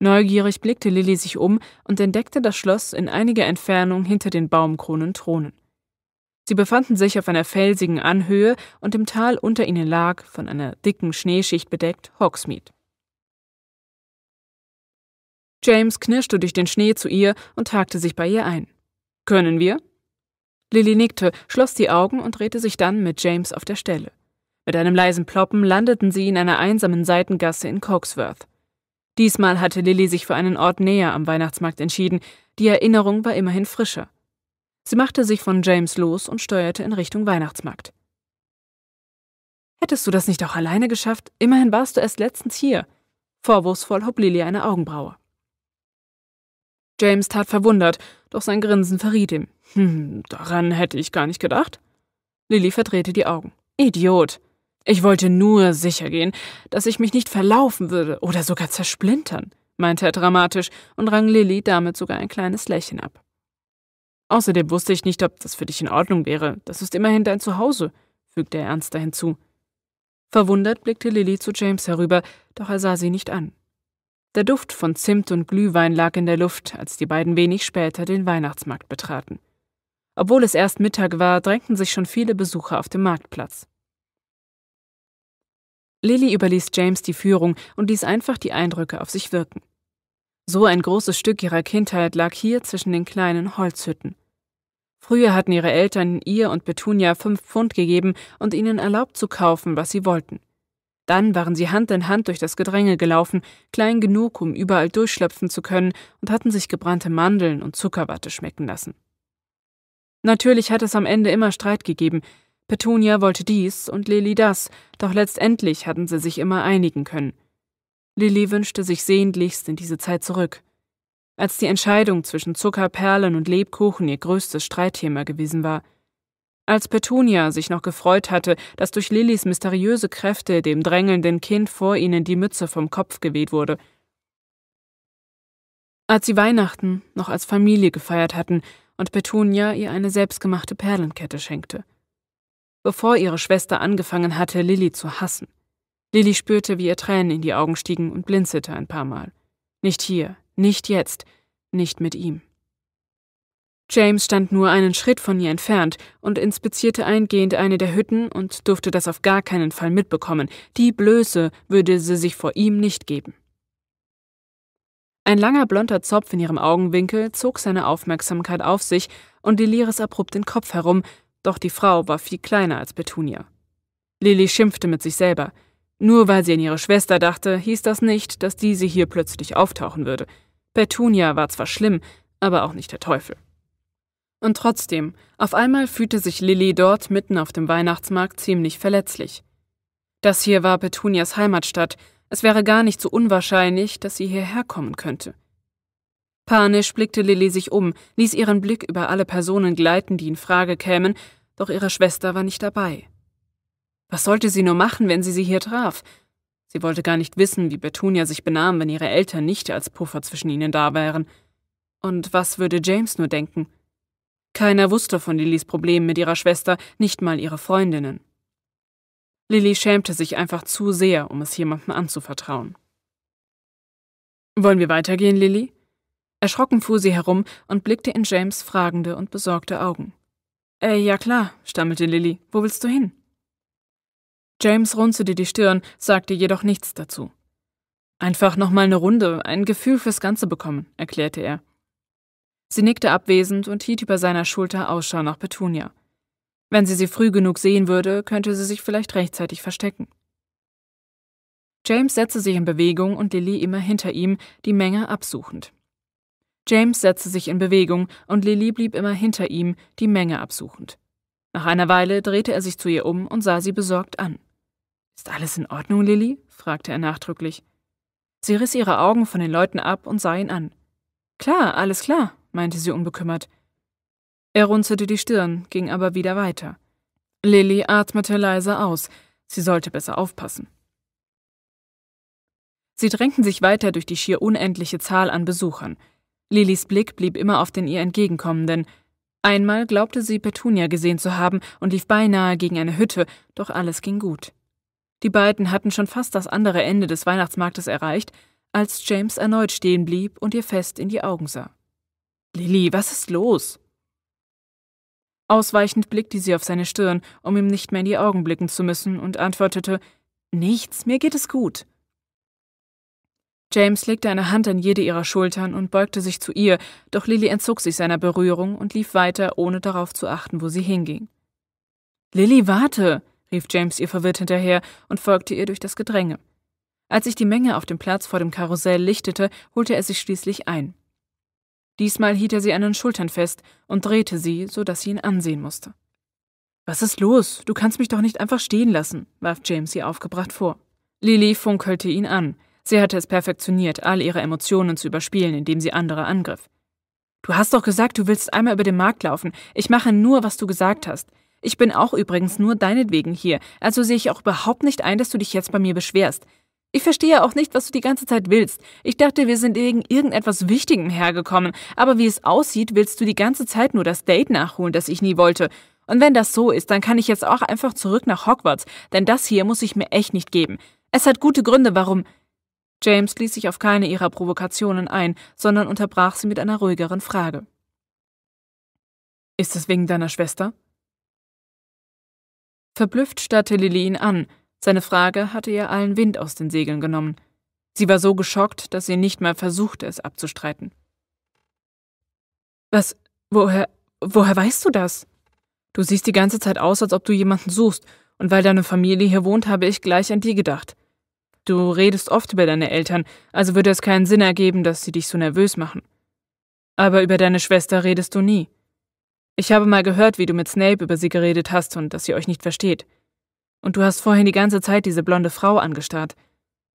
Neugierig blickte Lily sich um und entdeckte das Schloss in einiger Entfernung hinter den Baumkronen thronen. Sie befanden sich auf einer felsigen Anhöhe und im Tal unter ihnen lag, von einer dicken Schneeschicht bedeckt, Hogsmeade. James knirschte durch den Schnee zu ihr und hakte sich bei ihr ein. »Können wir?« Lily nickte, schloss die Augen und drehte sich dann mit James auf der Stelle. Mit einem leisen Ploppen landeten sie in einer einsamen Seitengasse in Cokeworth. Diesmal hatte Lily sich für einen Ort näher am Weihnachtsmarkt entschieden, die Erinnerung war immerhin frischer. Sie machte sich von James los und steuerte in Richtung Weihnachtsmarkt. »Hättest du das nicht auch alleine geschafft? Immerhin warst du erst letztens hier.« Vorwurfsvoll hob Lily eine Augenbraue. James tat verwundert, doch sein Grinsen verriet ihm. Daran hätte ich gar nicht gedacht.« Lily verdrehte die Augen. »Idiot! Ich wollte nur sicher gehen, dass ich mich nicht verlaufen würde oder sogar zersplintern«, meinte er dramatisch und rang Lily damit sogar ein kleines Lächeln ab. »Außerdem wusste ich nicht, ob das für dich in Ordnung wäre. Das ist immerhin dein Zuhause«, fügte er ernster hinzu. Verwundert blickte Lily zu James herüber, doch er sah sie nicht an. Der Duft von Zimt und Glühwein lag in der Luft, als die beiden wenig später den Weihnachtsmarkt betraten. Obwohl es erst Mittag war, drängten sich schon viele Besucher auf dem Marktplatz. Lily überließ James die Führung und ließ einfach die Eindrücke auf sich wirken. So ein großes Stück ihrer Kindheit lag hier zwischen den kleinen Holzhütten. Früher hatten ihre Eltern ihr und Petunia 5 Pfund gegeben und ihnen erlaubt zu kaufen, was sie wollten. Dann waren sie Hand in Hand durch das Gedränge gelaufen, klein genug, um überall durchschlüpfen zu können, und hatten sich gebrannte Mandeln und Zuckerwatte schmecken lassen. Natürlich hat es am Ende immer Streit gegeben. Petunia wollte dies und Lily das, doch letztendlich hatten sie sich immer einigen können. Lily wünschte sich sehnlichst in diese Zeit zurück. Als die Entscheidung zwischen Zuckerperlen und Lebkuchen ihr größtes Streitthema gewesen war. Als Petunia sich noch gefreut hatte, dass durch Lillys mysteriöse Kräfte dem drängelnden Kind vor ihnen die Mütze vom Kopf geweht wurde. Als sie Weihnachten noch als Familie gefeiert hatten, und Petunia ihr eine selbstgemachte Perlenkette schenkte. Bevor ihre Schwester angefangen hatte, Lily zu hassen. Lily spürte, wie ihr Tränen in die Augen stiegen und blinzelte ein paar Mal. Nicht hier, nicht jetzt, nicht mit ihm. James stand nur einen Schritt von ihr entfernt und inspizierte eingehend eine der Hütten und durfte das auf gar keinen Fall mitbekommen. Die Blöße würde sie sich vor ihm nicht geben. Ein langer blonder Zopf in ihrem Augenwinkel zog seine Aufmerksamkeit auf sich und Lily riss abrupt den Kopf herum, doch die Frau war viel kleiner als Petunia. Lily schimpfte mit sich selber. Nur weil sie an ihre Schwester dachte, hieß das nicht, dass diese hier plötzlich auftauchen würde. Petunia war zwar schlimm, aber auch nicht der Teufel. Und trotzdem, auf einmal fühlte sich Lily dort mitten auf dem Weihnachtsmarkt ziemlich verletzlich. Das hier war Petunias Heimatstadt. Es wäre gar nicht so unwahrscheinlich, dass sie hierher kommen könnte. Panisch blickte Lily sich um, ließ ihren Blick über alle Personen gleiten, die in Frage kämen, doch ihre Schwester war nicht dabei. Was sollte sie nur machen, wenn sie sie hier traf? Sie wollte gar nicht wissen, wie Petunia sich benahm, wenn ihre Eltern nicht als Puffer zwischen ihnen da wären. Und was würde James nur denken? Keiner wusste von Lillys Problemen mit ihrer Schwester, nicht mal ihre Freundinnen. Lily schämte sich einfach zu sehr, um es jemandem anzuvertrauen. »Wollen wir weitergehen, Lily?« Erschrocken fuhr sie herum und blickte in James fragende und besorgte Augen. Ja klar«, stammelte Lily, »wo willst du hin?« James runzelte die Stirn, sagte jedoch nichts dazu. »Einfach nochmal eine Runde, ein Gefühl fürs Ganze bekommen«, erklärte er. Sie nickte abwesend und hielt über seiner Schulter Ausschau nach Petunia. Wenn sie früh genug sehen würde, könnte sie sich vielleicht rechtzeitig verstecken. James setzte sich in Bewegung und Lily immer hinter ihm, die Menge absuchend. Nach einer Weile drehte er sich zu ihr um und sah sie besorgt an. »Ist alles in Ordnung, Lily?« fragte er nachdrücklich. Sie riss ihre Augen von den Leuten ab und sah ihn an. »Klar, alles klar«, meinte sie unbekümmert. Er runzelte die Stirn, ging aber wieder weiter. Lily atmete leise aus. Sie sollte besser aufpassen. Sie drängten sich weiter durch die schier unendliche Zahl an Besuchern. Lillys Blick blieb immer auf den ihr entgegenkommenden. Einmal glaubte sie, Petunia gesehen zu haben und lief beinahe gegen eine Hütte, doch alles ging gut. Die beiden hatten schon fast das andere Ende des Weihnachtsmarktes erreicht, als James erneut stehen blieb und ihr fest in die Augen sah. »Lily, was ist los?« Ausweichend blickte sie auf seine Stirn, um ihm nicht mehr in die Augen blicken zu müssen, und antwortete, »Nichts, mir geht es gut.« James legte eine Hand an jede ihrer Schultern und beugte sich zu ihr, doch Lily entzog sich seiner Berührung und lief weiter, ohne darauf zu achten, wo sie hinging. »Lily, warte«, rief James ihr verwirrt hinterher und folgte ihr durch das Gedränge. Als sich die Menge auf dem Platz vor dem Karussell lichtete, holte er sich schließlich ein. Diesmal hielt er sie an den Schultern fest und drehte sie, sodass sie ihn ansehen musste. »Was ist los? Du kannst mich doch nicht einfach stehen lassen«, warf James ihr aufgebracht vor. Lily funkelte ihn an. Sie hatte es perfektioniert, all ihre Emotionen zu überspielen, indem sie andere angriff. »Du hast doch gesagt, du willst einmal über den Markt laufen. Ich mache nur, was du gesagt hast. Ich bin auch übrigens nur deinetwegen hier, also sehe ich auch überhaupt nicht ein, dass du dich jetzt bei mir beschwerst. Ich verstehe auch nicht, was du die ganze Zeit willst. Ich dachte, wir sind wegen irgendetwas Wichtigem hergekommen, aber wie es aussieht, willst du die ganze Zeit nur das Date nachholen, das ich nie wollte. Und wenn das so ist, dann kann ich jetzt auch einfach zurück nach Hogwarts, denn das hier muss ich mir echt nicht geben. Es hat gute Gründe, warum... James ließ sich auf keine ihrer Provokationen ein, sondern unterbrach sie mit einer ruhigeren Frage. »Ist es wegen deiner Schwester?« Verblüfft starrte Lily ihn an. Seine Frage hatte ihr allen Wind aus den Segeln genommen. Sie war so geschockt, dass sie nicht mal versuchte, es abzustreiten. »Was? Woher weißt du das? Du siehst die ganze Zeit aus, als ob du jemanden suchst, und weil deine Familie hier wohnt, habe ich gleich an die gedacht. Du redest oft über deine Eltern, also würde es keinen Sinn ergeben, dass sie dich so nervös machen. Aber über deine Schwester redest du nie. Ich habe mal gehört, wie du mit Snape über sie geredet hast und dass ihr euch nicht versteht. Und du hast vorhin die ganze Zeit diese blonde Frau angestarrt.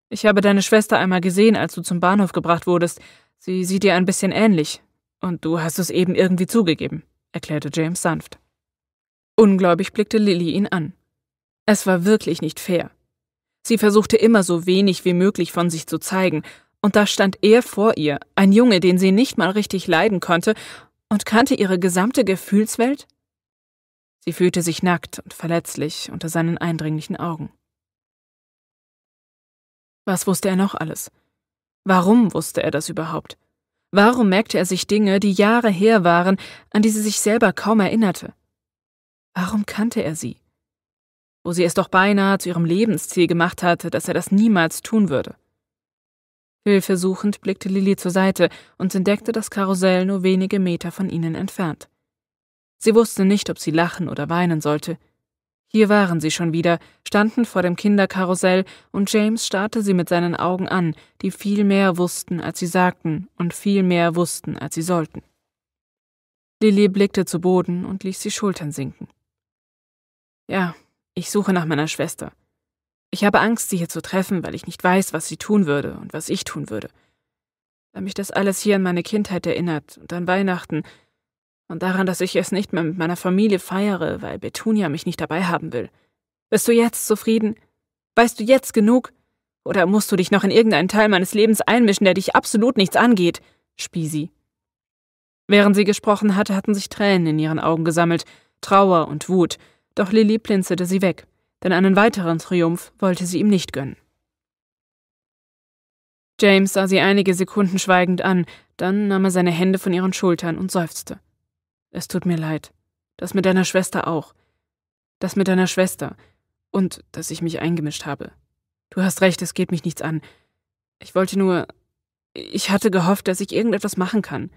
Ich habe deine Schwester einmal gesehen, als du zum Bahnhof gebracht wurdest. Sie sieht dir ein bisschen ähnlich. Und du hast es eben irgendwie zugegeben,« erklärte James sanft. Ungläubig blickte Lily ihn an. Es war wirklich nicht fair. Sie versuchte immer so wenig wie möglich von sich zu zeigen, und da stand er vor ihr, ein Junge, den sie nicht mal richtig leiden konnte, und kannte ihre gesamte Gefühlswelt? Sie fühlte sich nackt und verletzlich unter seinen eindringlichen Augen. Was wusste er noch alles? Warum wusste er das überhaupt? Warum merkte er sich Dinge, die Jahre her waren, an die sie sich selber kaum erinnerte? Warum kannte er sie? Wo sie es doch beinahe zu ihrem Lebensziel gemacht hatte, dass er das niemals tun würde. Hilfesuchend blickte Lily zur Seite und entdeckte das Karussell nur wenige Meter von ihnen entfernt. Sie wusste nicht, ob sie lachen oder weinen sollte. Hier waren sie schon wieder, standen vor dem Kinderkarussell, und James starrte sie mit seinen Augen an, die viel mehr wussten, als sie sagten, und viel mehr wussten, als sie sollten. Lily blickte zu Boden und ließ die Schultern sinken. »Ja, ich suche nach meiner Schwester. Ich habe Angst, sie hier zu treffen, weil ich nicht weiß, was sie tun würde und was ich tun würde. Weil mich das alles hier an meine Kindheit erinnert und an Weihnachten und daran, dass ich es nicht mehr mit meiner Familie feiere, weil Petunia mich nicht dabei haben will. Bist du jetzt zufrieden? Weißt du jetzt genug? Oder musst du dich noch in irgendeinen Teil meines Lebens einmischen, der dich absolut nichts angeht?« spie sie. Während sie gesprochen hatte, hatten sich Tränen in ihren Augen gesammelt, Trauer und Wut, doch Lily blinzelte sie weg, denn einen weiteren Triumph wollte sie ihm nicht gönnen. James sah sie einige Sekunden schweigend an, dann nahm er seine Hände von ihren Schultern und seufzte. »Es tut mir leid. Das mit deiner Schwester auch. Das mit deiner Schwester. Und dass ich mich eingemischt habe. Du hast recht, es geht mich nichts an. Ich wollte nur... Ich hatte gehofft, dass ich irgendetwas machen kann.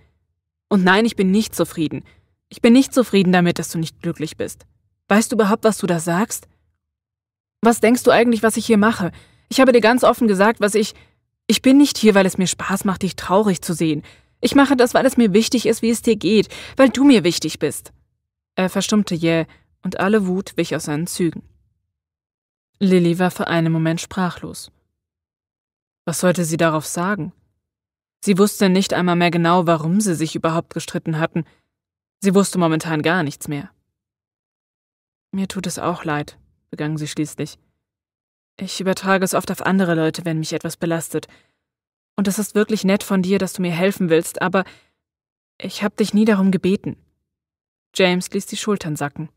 Und nein, ich bin nicht zufrieden. Ich bin nicht zufrieden damit, dass du nicht glücklich bist. Weißt du überhaupt, was du da sagst? Was denkst du eigentlich, was ich hier mache? Ich habe dir ganz offen gesagt, was ich... Ich bin nicht hier, weil es mir Spaß macht, dich traurig zu sehen. Ich mache das, weil es mir wichtig ist, wie es dir geht, weil du mir wichtig bist.« Er verstummte jäh, und alle Wut wich aus seinen Zügen. Lily war für einen Moment sprachlos. Was sollte sie darauf sagen? Sie wusste nicht einmal mehr genau, warum sie sich überhaupt gestritten hatten. Sie wusste momentan gar nichts mehr. »Mir tut es auch leid,« begann sie schließlich. »Ich übertrage es oft auf andere Leute, wenn mich etwas belastet. Und es ist wirklich nett von dir, dass du mir helfen willst, aber ich habe dich nie darum gebeten.« James ließ die Schultern sacken.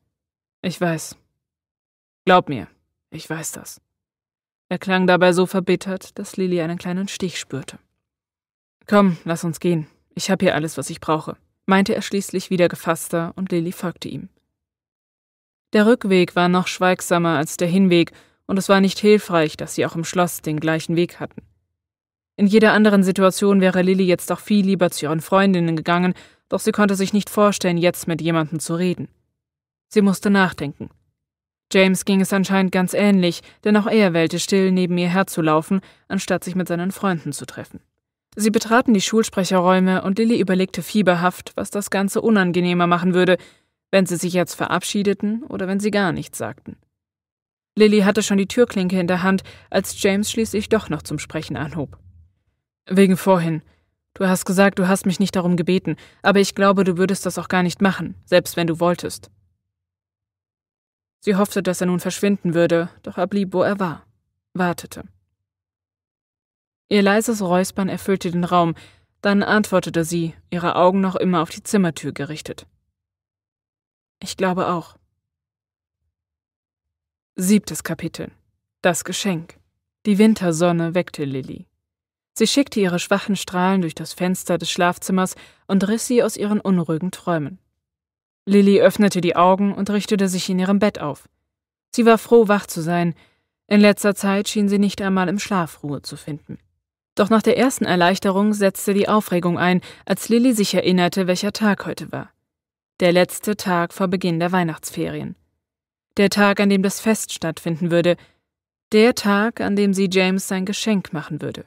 »Ich weiß. Glaub mir, ich weiß das.« Er klang dabei so verbittert, dass Lily einen kleinen Stich spürte. »Komm, lass uns gehen. Ich habe hier alles, was ich brauche,« meinte er schließlich wieder gefasster, und Lily folgte ihm. Der Rückweg war noch schweigsamer als der Hinweg, und es war nicht hilfreich, dass sie auch im Schloss den gleichen Weg hatten. In jeder anderen Situation wäre Lily jetzt auch viel lieber zu ihren Freundinnen gegangen, doch sie konnte sich nicht vorstellen, jetzt mit jemandem zu reden. Sie musste nachdenken. James ging es anscheinend ganz ähnlich, denn auch er wählte still, neben ihr herzulaufen, anstatt sich mit seinen Freunden zu treffen. Sie betraten die Schulsprecherräume, und Lily überlegte fieberhaft, was das Ganze unangenehmer machen würde, wenn sie sich jetzt verabschiedeten oder wenn sie gar nichts sagten. Lily hatte schon die Türklinke in der Hand, als James schließlich doch noch zum Sprechen anhob. »Wegen vorhin. Du hast gesagt, du hast mich nicht darum gebeten, aber ich glaube, du würdest das auch gar nicht machen, selbst wenn du wolltest.« Sie hoffte, dass er nun verschwinden würde, doch er blieb, wo er war, wartete. Ihr leises Räuspern erfüllte den Raum, dann antwortete sie, ihre Augen noch immer auf die Zimmertür gerichtet. »Ich glaube auch.« 7. Kapitel. Das Geschenk. Die Wintersonne weckte Lily. Sie schickte ihre schwachen Strahlen durch das Fenster des Schlafzimmers und riss sie aus ihren unruhigen Träumen. Lily öffnete die Augen und richtete sich in ihrem Bett auf. Sie war froh, wach zu sein. In letzter Zeit schien sie nicht einmal im Schlaf Ruhe zu finden. Doch nach der ersten Erleichterung setzte die Aufregung ein, als Lily sich erinnerte, welcher Tag heute war. Der letzte Tag vor Beginn der Weihnachtsferien. Der Tag, an dem das Fest stattfinden würde. Der Tag, an dem sie James sein Geschenk machen würde.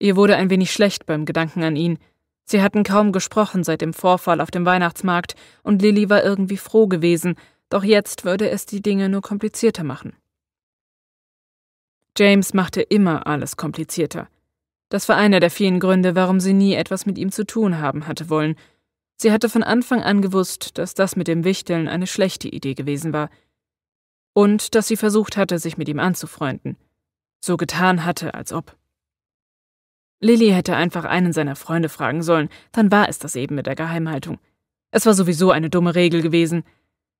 Ihr wurde ein wenig schlecht beim Gedanken an ihn. Sie hatten kaum gesprochen seit dem Vorfall auf dem Weihnachtsmarkt und Lily war irgendwie froh gewesen, doch jetzt würde es die Dinge nur komplizierter machen. James machte immer alles komplizierter. Das war einer der vielen Gründe, warum sie nie etwas mit ihm zu tun haben hatte wollen. Sie hatte von Anfang an gewusst, dass das mit dem Wichteln eine schlechte Idee gewesen war. Und dass sie versucht hatte, sich mit ihm anzufreunden. So getan hatte, als ob. Lily hätte einfach einen seiner Freunde fragen sollen, dann war es das eben mit der Geheimhaltung. Es war sowieso eine dumme Regel gewesen.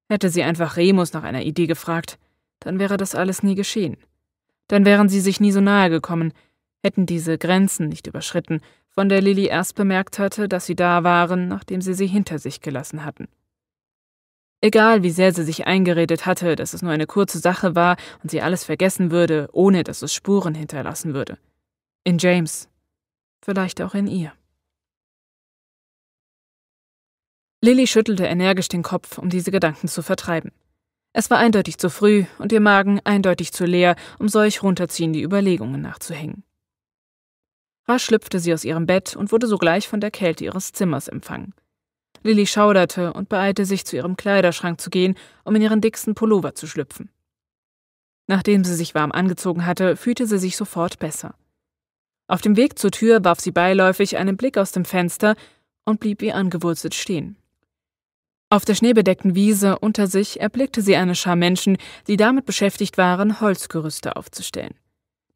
Hätte sie einfach Remus nach einer Idee gefragt, dann wäre das alles nie geschehen. Dann wären sie sich nie so nahe gekommen, hätten diese Grenzen nicht überschritten, von der Lily erst bemerkt hatte, dass sie da waren, nachdem sie sie hinter sich gelassen hatten. Egal, wie sehr sie sich eingeredet hatte, dass es nur eine kurze Sache war und sie alles vergessen würde, ohne dass es Spuren hinterlassen würde. In James. Vielleicht auch in ihr. Lily schüttelte energisch den Kopf, um diese Gedanken zu vertreiben. Es war eindeutig zu früh und ihr Magen eindeutig zu leer, um solch runterziehende Überlegungen nachzuhängen. Rasch schlüpfte sie aus ihrem Bett und wurde sogleich von der Kälte ihres Zimmers empfangen. Lily schauderte und beeilte sich, zu ihrem Kleiderschrank zu gehen, um in ihren dicksten Pullover zu schlüpfen. Nachdem sie sich warm angezogen hatte, fühlte sie sich sofort besser. Auf dem Weg zur Tür warf sie beiläufig einen Blick aus dem Fenster und blieb wie angewurzelt stehen. Auf der schneebedeckten Wiese unter sich erblickte sie eine Schar Menschen, die damit beschäftigt waren, Holzgerüste aufzustellen.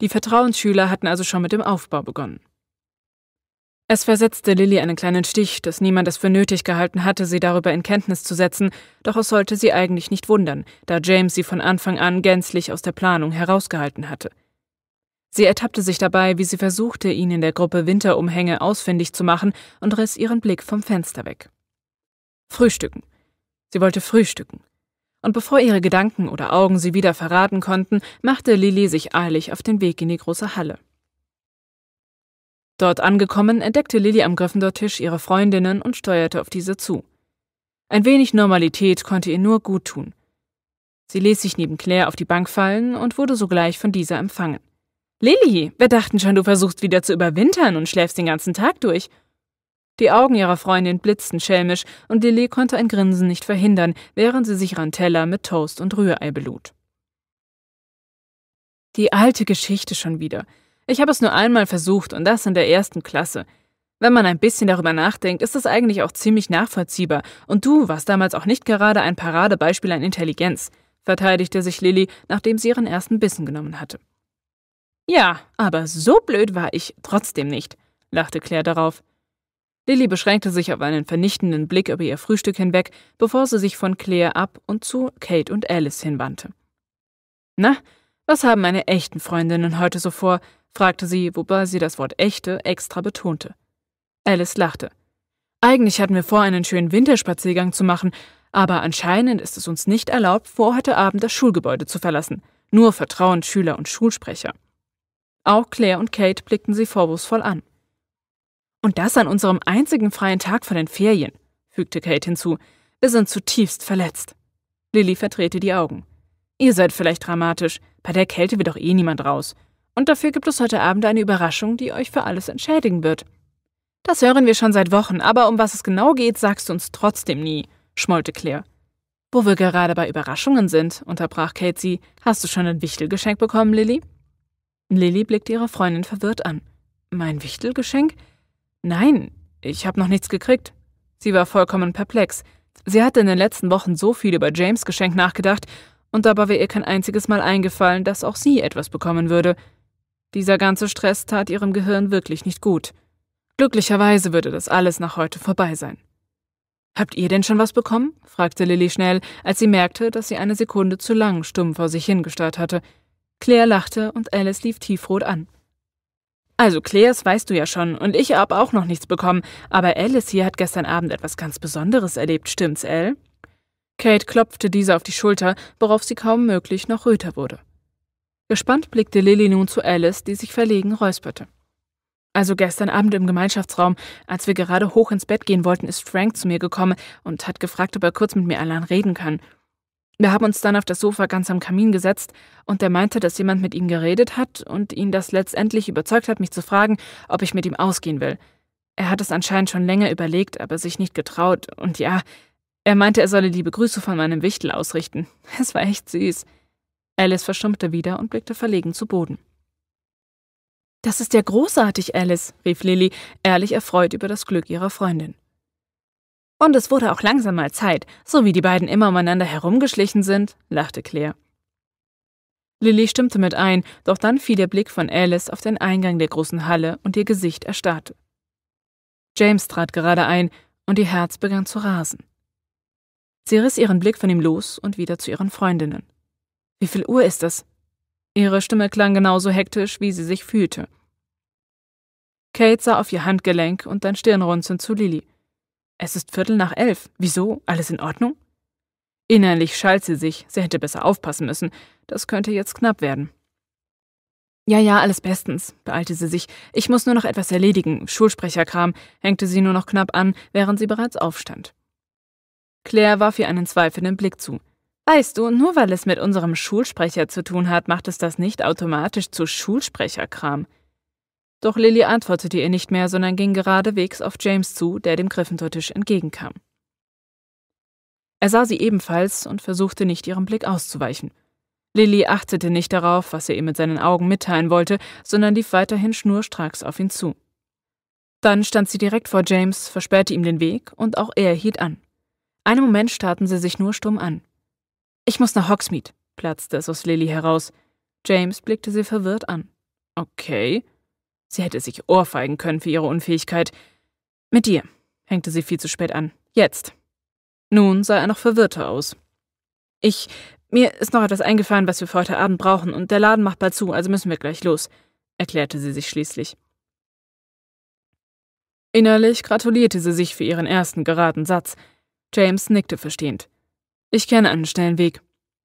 Die Vertrauensschüler hatten also schon mit dem Aufbau begonnen. Es versetzte Lily einen kleinen Stich, dass niemand es für nötig gehalten hatte, sie darüber in Kenntnis zu setzen, doch es sollte sie eigentlich nicht wundern, da James sie von Anfang an gänzlich aus der Planung herausgehalten hatte. Sie ertappte sich dabei, wie sie versuchte, ihn in der Gruppe Winterumhänge ausfindig zu machen und riss ihren Blick vom Fenster weg. Frühstücken. Sie wollte frühstücken. Und bevor ihre Gedanken oder Augen sie wieder verraten konnten, machte Lily sich eilig auf den Weg in die große Halle. Dort angekommen, entdeckte Lily am Gryffindor-Tisch ihre Freundinnen und steuerte auf diese zu. Ein wenig Normalität konnte ihr nur gut tun. Sie ließ sich neben Claire auf die Bank fallen und wurde sogleich von dieser empfangen. »Lily, wir dachten schon, du versuchst wieder zu überwintern und schläfst den ganzen Tag durch.« Die Augen ihrer Freundin blitzten schelmisch und Lily konnte ein Grinsen nicht verhindern, während sie sich ihren Teller mit Toast und Rührei belud. Die alte Geschichte schon wieder. Ich habe es nur einmal versucht und das in der 1. Klasse. Wenn man ein bisschen darüber nachdenkt, ist das eigentlich auch ziemlich nachvollziehbar und du warst damals auch nicht gerade ein Paradebeispiel an Intelligenz, verteidigte sich Lily, nachdem sie ihren ersten Bissen genommen hatte. Ja, aber so blöd war ich trotzdem nicht, lachte Claire darauf. Lily beschränkte sich auf einen vernichtenden Blick über ihr Frühstück hinweg, bevor sie sich von Claire ab und zu Kate und Alice hinwandte. »Na, was haben meine echten Freundinnen heute so vor?« fragte sie, wobei sie das Wort »echte« extra betonte. Alice lachte. »Eigentlich hatten wir vor, einen schönen Winterspaziergang zu machen, aber anscheinend ist es uns nicht erlaubt, vor heute Abend das Schulgebäude zu verlassen. Nur Vertrauen, Schüler und Schulsprecher.« Auch Claire und Kate blickten sie vorwurfsvoll an. Und das an unserem einzigen freien Tag vor den Ferien, fügte Kate hinzu. Wir sind zutiefst verletzt. Lily verdrehte die Augen. Ihr seid vielleicht dramatisch, bei der Kälte wird doch eh niemand raus. Und dafür gibt es heute Abend eine Überraschung, die euch für alles entschädigen wird. Das hören wir schon seit Wochen, aber um was es genau geht, sagst du uns trotzdem nie, schmollte Claire. Wo wir gerade bei Überraschungen sind, unterbrach Kate sie. Hast du schon ein Wichtelgeschenk bekommen, Lily? Lily blickte ihre Freundin verwirrt an. Mein Wichtelgeschenk? »Nein, ich habe noch nichts gekriegt.« Sie war vollkommen perplex. Sie hatte in den letzten Wochen so viel über James' Geschenk nachgedacht und dabei war ihr kein einziges Mal eingefallen, dass auch sie etwas bekommen würde. Dieser ganze Stress tat ihrem Gehirn wirklich nicht gut. Glücklicherweise würde das alles nach heute vorbei sein. »Habt ihr denn schon was bekommen?« fragte Lily schnell, als sie merkte, dass sie eine Sekunde zu lang stumm vor sich hingestarrt hatte. Claire lachte und Alice lief tiefrot an. Also Claires weißt du ja schon und ich habe auch noch nichts bekommen, aber Alice hier hat gestern Abend etwas ganz Besonderes erlebt, stimmt's, Elle? Kate klopfte diese auf die Schulter, worauf sie kaum möglich noch röter wurde. Gespannt blickte Lily nun zu Alice, die sich verlegen räusperte. Also gestern Abend im Gemeinschaftsraum, als wir gerade hoch ins Bett gehen wollten, ist Frank zu mir gekommen und hat gefragt, ob er kurz mit mir allein reden kann. Wir haben uns dann auf das Sofa ganz am Kamin gesetzt und er meinte, dass jemand mit ihm geredet hat und ihn das letztendlich überzeugt hat, mich zu fragen, ob ich mit ihm ausgehen will. Er hat es anscheinend schon länger überlegt, aber sich nicht getraut. Und ja, er meinte, er solle liebe Grüße von meinem Wichtel ausrichten. Es war echt süß. Alice verstummte wieder und blickte verlegen zu Boden. »Das ist ja großartig, Alice«, rief Lily, ehrlich erfreut über das Glück ihrer Freundin. Und es wurde auch langsam mal Zeit, so wie die beiden immer umeinander herumgeschlichen sind, lachte Claire. Lily stimmte mit ein, doch dann fiel der Blick von Alice auf den Eingang der großen Halle und ihr Gesicht erstarrte. James trat gerade ein und ihr Herz begann zu rasen. Sie riss ihren Blick von ihm los und wieder zu ihren Freundinnen. »Wie viel Uhr ist es?« Ihre Stimme klang genauso hektisch, wie sie sich fühlte. Kate sah auf ihr Handgelenk und dann stirnrunzelnd zu Lily. »Es ist 11:15. Wieso? Alles in Ordnung?« Innerlich schalt sie sich, sie hätte besser aufpassen müssen. Das könnte jetzt knapp werden. »Ja, alles bestens«, beeilte sie sich. »Ich muss nur noch etwas erledigen. Schulsprecherkram«, hängte sie nur noch knapp an, während sie bereits aufstand. Claire warf ihr einen zweifelnden Blick zu. »Weißt du, nur weil es mit unserem Schulsprecher zu tun hat, macht es das nicht automatisch zu Schulsprecherkram.« Doch Lily antwortete ihr nicht mehr, sondern ging geradewegs auf James zu, der dem Gryffindor-Tisch entgegenkam. Er sah sie ebenfalls und versuchte nicht, ihrem Blick auszuweichen. Lily achtete nicht darauf, was er ihr mit seinen Augen mitteilen wollte, sondern lief weiterhin schnurstracks auf ihn zu. Dann stand sie direkt vor James, versperrte ihm den Weg und auch er hielt an. Einen Moment starrten sie sich nur stumm an. »Ich muss nach Hogsmeade«, platzte es aus Lily heraus. James blickte sie verwirrt an. »Okay.« Sie hätte sich ohrfeigen können für ihre Unfähigkeit. »Mit dir«, hängte sie viel zu spät an. »Jetzt.« Nun sah er noch verwirrter aus. »Mir ist noch etwas eingefallen, was wir für heute Abend brauchen, und der Laden macht bald zu, also müssen wir gleich los«, erklärte sie sich schließlich. Innerlich gratulierte sie sich für ihren ersten geraden Satz. James nickte verstehend. »Ich kenne einen schnellen Weg.«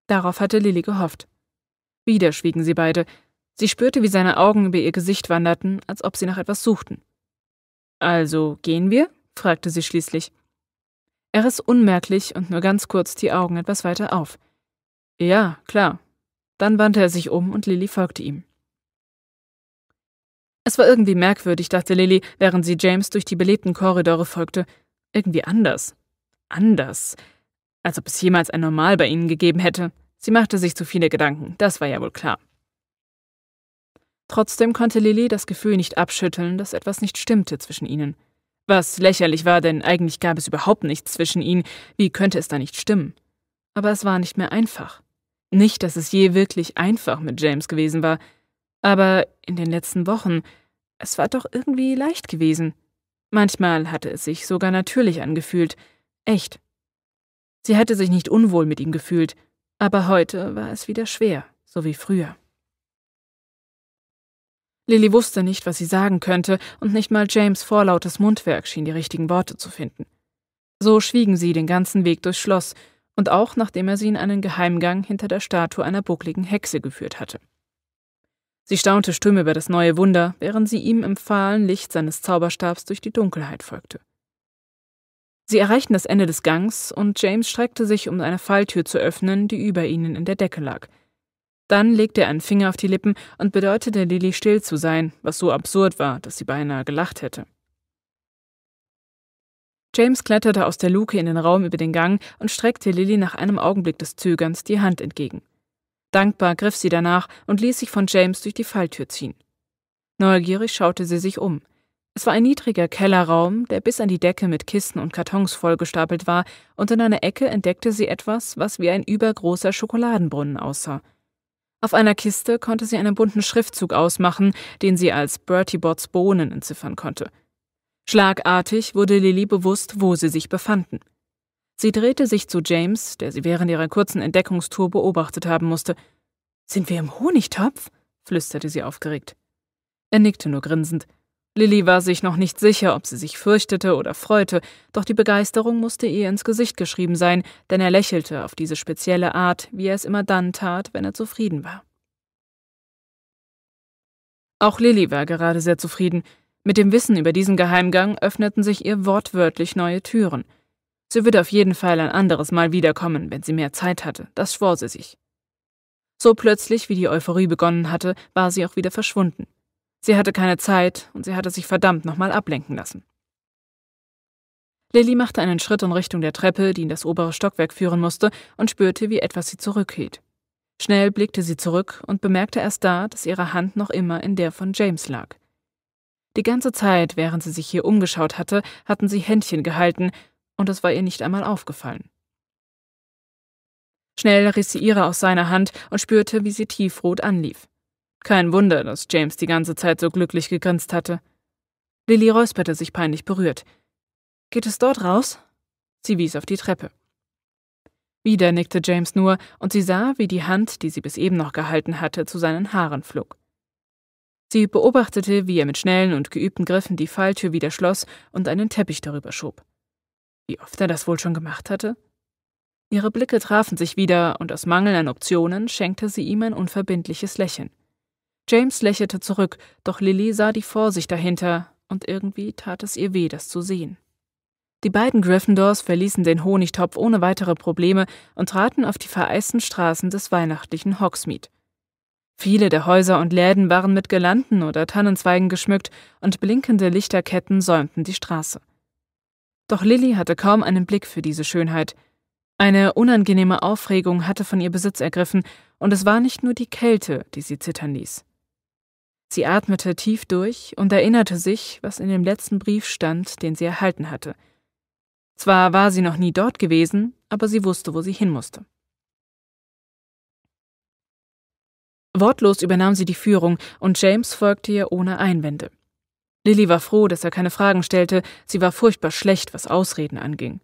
Darauf hatte Lily gehofft. Wieder schwiegen sie beide. Sie spürte, wie seine Augen über ihr Gesicht wanderten, als ob sie nach etwas suchten. »Also, gehen wir?«, fragte sie schließlich. Er riss unmerklich und nur ganz kurz die Augen etwas weiter auf. »Ja, klar.« Dann wandte er sich um und Lily folgte ihm. Es war irgendwie merkwürdig, dachte Lily, während sie James durch die belebten Korridore folgte. Irgendwie anders. Anders. Als ob es jemals ein Normal bei ihnen gegeben hätte. Sie machte sich zu viele Gedanken, das war ja wohl klar. Trotzdem konnte Lily das Gefühl nicht abschütteln, dass etwas nicht stimmte zwischen ihnen. Was lächerlich war, denn eigentlich gab es überhaupt nichts zwischen ihnen, wie könnte es da nicht stimmen? Aber es war nicht mehr einfach. Nicht, dass es je wirklich einfach mit James gewesen war, aber in den letzten Wochen, es war doch irgendwie leicht gewesen. Manchmal hatte es sich sogar natürlich angefühlt, echt. Sie hatte sich nicht unwohl mit ihm gefühlt, aber heute war es wieder schwer, so wie früher. Lily wusste nicht, was sie sagen könnte, und nicht mal James' vorlautes Mundwerk schien die richtigen Worte zu finden. So schwiegen sie den ganzen Weg durchs Schloss, und auch nachdem er sie in einen Geheimgang hinter der Statue einer buckligen Hexe geführt hatte. Sie staunte stumm über das neue Wunder, während sie ihm im fahlen Licht seines Zauberstabs durch die Dunkelheit folgte. Sie erreichten das Ende des Gangs, und James streckte sich, um eine Falltür zu öffnen, die über ihnen in der Decke lag. Dann legte er einen Finger auf die Lippen und bedeutete Lily, still zu sein, was so absurd war, dass sie beinahe gelacht hätte. James kletterte aus der Luke in den Raum über den Gang und streckte Lily nach einem Augenblick des Zögerns die Hand entgegen. Dankbar griff sie danach und ließ sich von James durch die Falltür ziehen. Neugierig schaute sie sich um. Es war ein niedriger Kellerraum, der bis an die Decke mit Kissen und Kartons vollgestapelt war, und in einer Ecke entdeckte sie etwas, was wie ein übergroßer Schokoladenbrunnen aussah. Auf einer Kiste konnte sie einen bunten Schriftzug ausmachen, den sie als Bertie Botts Bohnen entziffern konnte. Schlagartig wurde Lily bewusst, wo sie sich befanden. Sie drehte sich zu James, der sie während ihrer kurzen Entdeckungstour beobachtet haben musste. »Sind wir im Honigtopf?«, flüsterte sie aufgeregt. Er nickte nur grinsend. Lily war sich noch nicht sicher, ob sie sich fürchtete oder freute, doch die Begeisterung musste ihr ins Gesicht geschrieben sein, denn er lächelte auf diese spezielle Art, wie er es immer dann tat, wenn er zufrieden war. Auch Lily war gerade sehr zufrieden. Mit dem Wissen über diesen Geheimgang öffneten sich ihr wortwörtlich neue Türen. Sie würde auf jeden Fall ein anderes Mal wiederkommen, wenn sie mehr Zeit hatte, das schwor sie sich. So plötzlich, wie die Euphorie begonnen hatte, war sie auch wieder verschwunden. Sie hatte keine Zeit und sie hatte sich verdammt nochmal ablenken lassen. Lily machte einen Schritt in Richtung der Treppe, die in das obere Stockwerk führen musste, und spürte, wie etwas sie zurückhielt. Schnell blickte sie zurück und bemerkte erst da, dass ihre Hand noch immer in der von James lag. Die ganze Zeit, während sie sich hier umgeschaut hatte, hatten sie Händchen gehalten, und es war ihr nicht einmal aufgefallen. Schnell riss sie ihre aus seiner Hand und spürte, wie sie tiefrot anlief. Kein Wunder, dass James die ganze Zeit so glücklich gegrinst hatte. Lily räusperte sich peinlich berührt. »Geht es dort raus?« Sie wies auf die Treppe. Wieder nickte James nur, und sie sah, wie die Hand, die sie bis eben noch gehalten hatte, zu seinen Haaren flog. Sie beobachtete, wie er mit schnellen und geübten Griffen die Falltür wieder schloss und einen Teppich darüber schob. Wie oft er das wohl schon gemacht hatte? Ihre Blicke trafen sich wieder, und aus Mangel an Optionen schenkte sie ihm ein unverbindliches Lächeln. James lächelte zurück, doch Lily sah die Vorsicht dahinter, und irgendwie tat es ihr weh, das zu sehen. Die beiden Gryffindors verließen den Honigtopf ohne weitere Probleme und traten auf die vereisten Straßen des weihnachtlichen Hogsmeade. Viele der Häuser und Läden waren mit Girlanden oder Tannenzweigen geschmückt und blinkende Lichterketten säumten die Straße. Doch Lily hatte kaum einen Blick für diese Schönheit. Eine unangenehme Aufregung hatte von ihr Besitz ergriffen, und es war nicht nur die Kälte, die sie zittern ließ. Sie atmete tief durch und erinnerte sich, was in dem letzten Brief stand, den sie erhalten hatte. Zwar war sie noch nie dort gewesen, aber sie wusste, wo sie hin musste. Wortlos übernahm sie die Führung, und James folgte ihr ohne Einwände. Lily war froh, dass er keine Fragen stellte, sie war furchtbar schlecht, was Ausreden anging.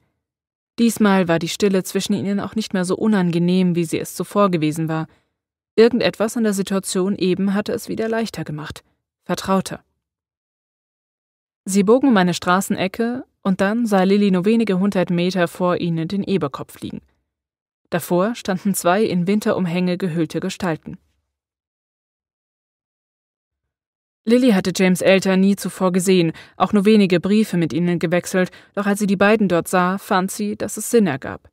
Diesmal war die Stille zwischen ihnen auch nicht mehr so unangenehm, wie sie es zuvor gewesen war. Irgendetwas an der Situation eben hatte es wieder leichter gemacht, vertrauter. Sie bogen um eine Straßenecke, und dann sah Lily nur wenige hundert Meter vor ihnen den Eberkopf liegen. Davor standen zwei in Winterumhänge gehüllte Gestalten. Lily hatte James' Eltern nie zuvor gesehen, auch nur wenige Briefe mit ihnen gewechselt, doch als sie die beiden dort sah, fand sie, dass es Sinn ergab.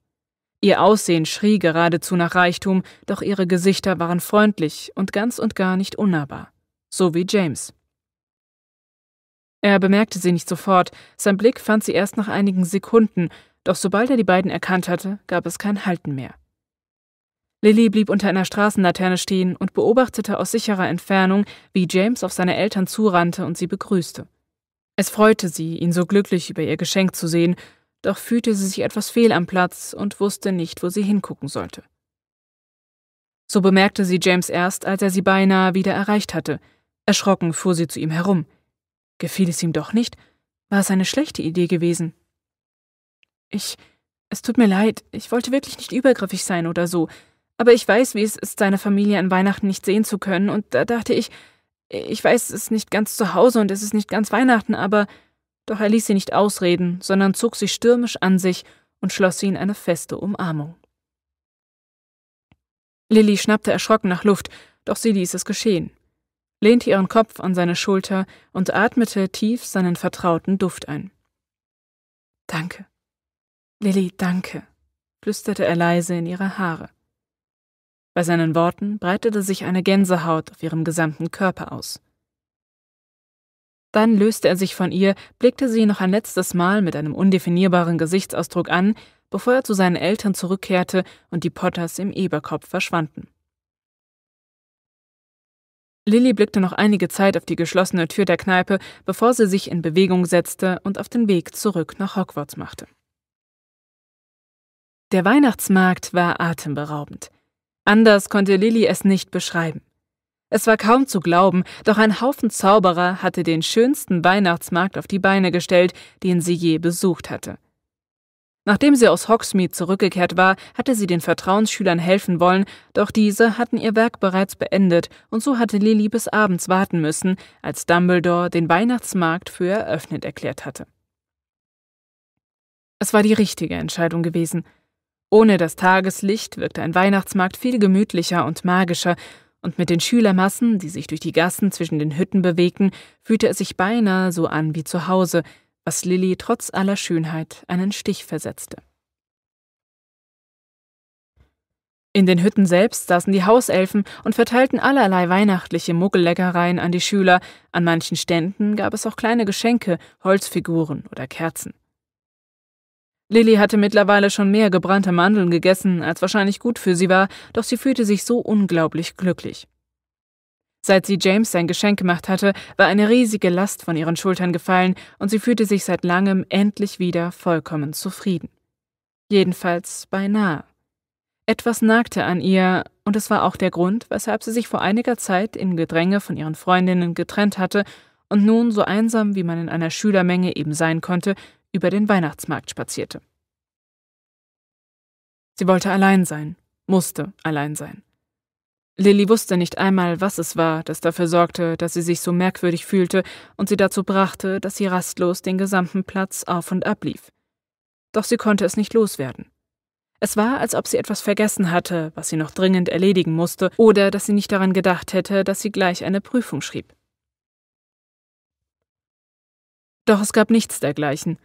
Ihr Aussehen schrie geradezu nach Reichtum, doch ihre Gesichter waren freundlich und ganz und gar nicht unnahbar. So wie James. Er bemerkte sie nicht sofort, sein Blick fand sie erst nach einigen Sekunden, doch sobald er die beiden erkannt hatte, gab es kein Halten mehr. Lily blieb unter einer Straßenlaterne stehen und beobachtete aus sicherer Entfernung, wie James auf seine Eltern zurannte und sie begrüßte. Es freute sie, ihn so glücklich über ihr Geschenk zu sehen, doch fühlte sie sich etwas fehl am Platz und wusste nicht, wo sie hingucken sollte. So bemerkte sie James erst, als er sie beinahe wieder erreicht hatte. Erschrocken fuhr sie zu ihm herum. Gefiel es ihm doch nicht? War es eine schlechte Idee gewesen? Es tut mir leid, ich wollte wirklich nicht übergriffig sein oder so, aber ich weiß, wie es ist, seine Familie an Weihnachten nicht sehen zu können, und da dachte ich weiß, es ist nicht ganz zu Hause und es ist nicht ganz Weihnachten, aber... Doch er ließ sie nicht ausreden, sondern zog sie stürmisch an sich und schloss sie in eine feste Umarmung. Lily schnappte erschrocken nach Luft, doch sie ließ es geschehen, lehnte ihren Kopf an seine Schulter und atmete tief seinen vertrauten Duft ein. »Danke, Lily, danke«, flüsterte er leise in ihre Haare. Bei seinen Worten breitete sich eine Gänsehaut auf ihrem gesamten Körper aus. Dann löste er sich von ihr, blickte sie noch ein letztes Mal mit einem undefinierbaren Gesichtsausdruck an, bevor er zu seinen Eltern zurückkehrte und die Potters im Eberkopf verschwanden. Lily blickte noch einige Zeit auf die geschlossene Tür der Kneipe, bevor sie sich in Bewegung setzte und auf den Weg zurück nach Hogwarts machte. Der Weihnachtsmarkt war atemberaubend. Anders konnte Lily es nicht beschreiben. Es war kaum zu glauben, doch ein Haufen Zauberer hatte den schönsten Weihnachtsmarkt auf die Beine gestellt, den sie je besucht hatte. Nachdem sie aus Hogsmeade zurückgekehrt war, hatte sie den Vertrauensschülern helfen wollen, doch diese hatten ihr Werk bereits beendet und so hatte Lily bis abends warten müssen, als Dumbledore den Weihnachtsmarkt für eröffnet erklärt hatte. Es war die richtige Entscheidung gewesen. Ohne das Tageslicht wirkte ein Weihnachtsmarkt viel gemütlicher und magischer, und mit den Schülermassen, die sich durch die Gassen zwischen den Hütten bewegten, fühlte es sich beinahe so an wie zu Hause, was Lily trotz aller Schönheit einen Stich versetzte. In den Hütten selbst saßen die Hauselfen und verteilten allerlei weihnachtliche Muggelleckereien an die Schüler, an manchen Ständen gab es auch kleine Geschenke, Holzfiguren oder Kerzen. Lily hatte mittlerweile schon mehr gebrannte Mandeln gegessen, als wahrscheinlich gut für sie war, doch sie fühlte sich so unglaublich glücklich. Seit sie James sein Geschenk gemacht hatte, war eine riesige Last von ihren Schultern gefallen und sie fühlte sich seit langem endlich wieder vollkommen zufrieden. Jedenfalls beinahe. Etwas nagte an ihr und es war auch der Grund, weshalb sie sich vor einiger Zeit im Gedränge von ihren Freundinnen getrennt hatte und nun so einsam, wie man in einer Schülermenge eben sein konnte, über den Weihnachtsmarkt spazierte. Sie wollte allein sein, musste allein sein. Lily wusste nicht einmal, was es war, das dafür sorgte, dass sie sich so merkwürdig fühlte und sie dazu brachte, dass sie rastlos den gesamten Platz auf und ab lief. Doch sie konnte es nicht loswerden. Es war, als ob sie etwas vergessen hatte, was sie noch dringend erledigen musste, oder dass sie nicht daran gedacht hätte, dass sie gleich eine Prüfung schrieb. Doch es gab nichts dergleichen.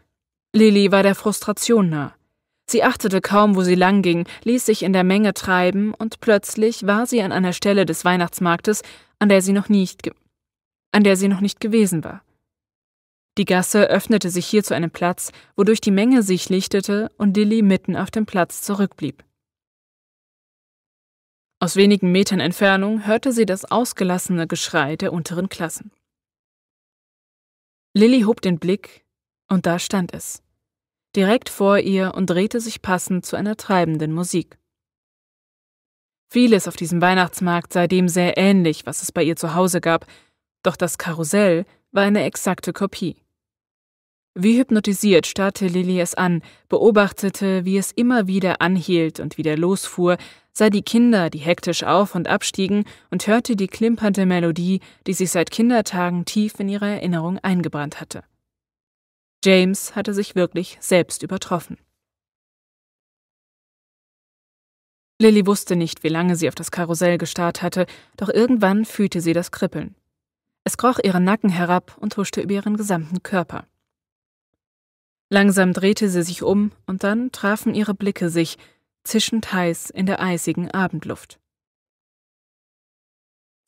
Lily war der Frustration nah. Sie achtete kaum, wo sie lang ging, ließ sich in der Menge treiben und plötzlich war sie an einer Stelle des Weihnachtsmarktes, an der sie noch nicht gewesen war. Die Gasse öffnete sich hier zu einem Platz, wodurch die Menge sich lichtete und Lily mitten auf dem Platz zurückblieb. Aus wenigen Metern Entfernung hörte sie das ausgelassene Geschrei der unteren Klassen. Lily hob den Blick. Und da stand es, direkt vor ihr und drehte sich passend zu einer treibenden Musik. Vieles auf diesem Weihnachtsmarkt sei dem sehr ähnlich, was es bei ihr zu Hause gab, doch das Karussell war eine exakte Kopie. Wie hypnotisiert starrte Lily es an, beobachtete, wie es immer wieder anhielt und wieder losfuhr, sah die Kinder, die hektisch auf- und abstiegen und hörte die klimpernde Melodie, die sich seit Kindertagen tief in ihre Erinnerung eingebrannt hatte. James hatte sich wirklich selbst übertroffen. Lily wusste nicht, wie lange sie auf das Karussell gestarrt hatte, doch irgendwann fühlte sie das Kribbeln. Es kroch ihren Nacken herab und huschte über ihren gesamten Körper. Langsam drehte sie sich um und dann trafen ihre Blicke sich, zischend heiß in der eisigen Abendluft.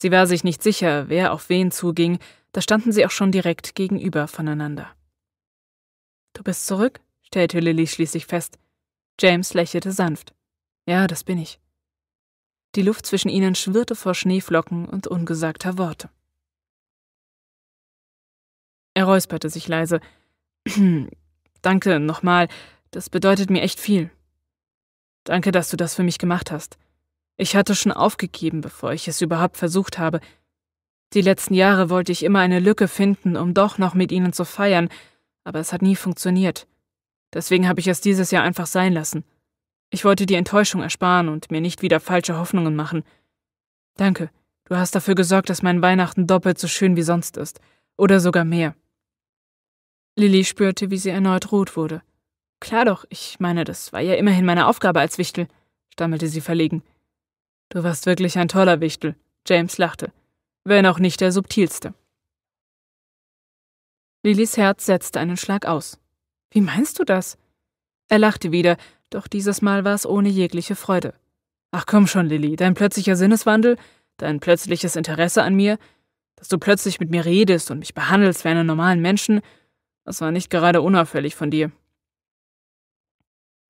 Sie war sich nicht sicher, wer auf wen zuging, da standen sie auch schon direkt gegenüber voneinander. »Du bist zurück?« stellte Lily schließlich fest. James lächelte sanft. »Ja, das bin ich.« Die Luft zwischen ihnen schwirrte vor Schneeflocken und ungesagter Worte. Er räusperte sich leise. »Danke, nochmal. Das bedeutet mir echt viel. Danke, dass du das für mich gemacht hast. Ich hatte schon aufgegeben, bevor ich es überhaupt versucht habe. Die letzten Jahre wollte ich immer eine Lücke finden, um doch noch mit ihnen zu feiern, aber es hat nie funktioniert. Deswegen habe ich es dieses Jahr einfach sein lassen. Ich wollte die Enttäuschung ersparen und mir nicht wieder falsche Hoffnungen machen. Danke, du hast dafür gesorgt, dass mein Weihnachten doppelt so schön wie sonst ist. Oder sogar mehr.« Lily spürte, wie sie erneut rot wurde. »Klar doch, ich meine, das war ja immerhin meine Aufgabe als Wichtel«, stammelte sie verlegen. »Du warst wirklich ein toller Wichtel«, James lachte, »wenn auch nicht der subtilste.« Lillys Herz setzte einen Schlag aus. »Wie meinst du das?« Er lachte wieder, doch dieses Mal war es ohne jegliche Freude. »Ach komm schon, Lily, dein plötzlicher Sinneswandel, dein plötzliches Interesse an mir, dass du plötzlich mit mir redest und mich behandelst wie einen normalen Menschen, das war nicht gerade unauffällig von dir.«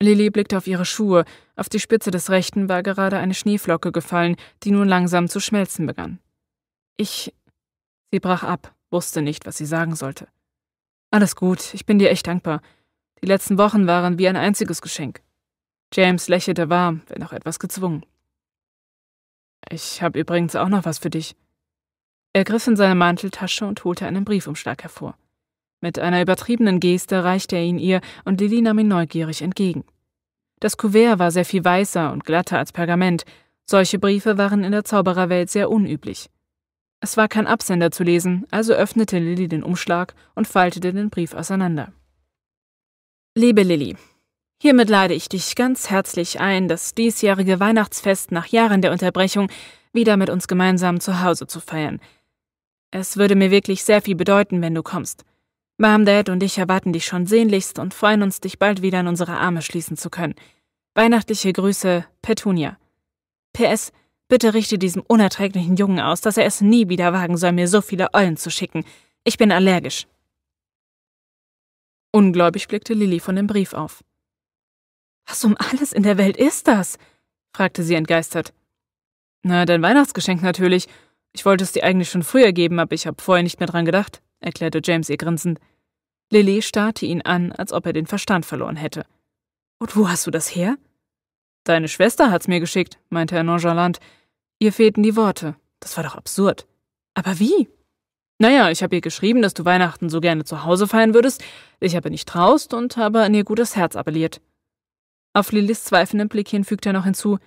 Lily blickte auf ihre Schuhe, auf die Spitze des rechten war gerade eine Schneeflocke gefallen, die nun langsam zu schmelzen begann. Sie brach ab, wusste nicht, was sie sagen sollte. »Alles gut, ich bin dir echt dankbar. Die letzten Wochen waren wie ein einziges Geschenk.« James lächelte warm, wenn auch etwas gezwungen. »Ich habe übrigens auch noch was für dich.« Er griff in seine Manteltasche und holte einen Briefumschlag hervor. Mit einer übertriebenen Geste reichte er ihn ihr und Lily nahm ihn neugierig entgegen. Das Kuvert war sehr viel weißer und glatter als Pergament. Solche Briefe waren in der Zaubererwelt sehr unüblich. Es war kein Absender zu lesen, also öffnete Lily den Umschlag und faltete den Brief auseinander. »Liebe Lily, hiermit lade ich dich ganz herzlich ein, das diesjährige Weihnachtsfest nach Jahren der Unterbrechung wieder mit uns gemeinsam zu Hause zu feiern. Es würde mir wirklich sehr viel bedeuten, wenn du kommst. Mom, Dad und ich erwarten dich schon sehnlichst und freuen uns, dich bald wieder in unsere Arme schließen zu können. Weihnachtliche Grüße, Petunia. PS, bitte richte diesem unerträglichen Jungen aus, dass er es nie wieder wagen soll, mir so viele Eulen zu schicken. Ich bin allergisch.« Ungläubig blickte Lily von dem Brief auf. »Was um alles in der Welt ist das?« fragte sie entgeistert. »Na, dein Weihnachtsgeschenk natürlich. Ich wollte es dir eigentlich schon früher geben, aber ich habe vorher nicht mehr dran gedacht«, erklärte James ihr grinsend. Lily starrte ihn an, als ob er den Verstand verloren hätte. »Und wo hast du das her?« »Deine Schwester hat's mir geschickt«, meinte er nonchalant. Ihr fehlten die Worte. Das war doch absurd. »Aber wie?« »Naja, ich habe ihr geschrieben, dass du Weihnachten so gerne zu Hause feiern würdest, dich aber nicht traust und habe an ihr gutes Herz appelliert.« Auf Lillys zweifelnden Blick hin fügte er noch hinzu: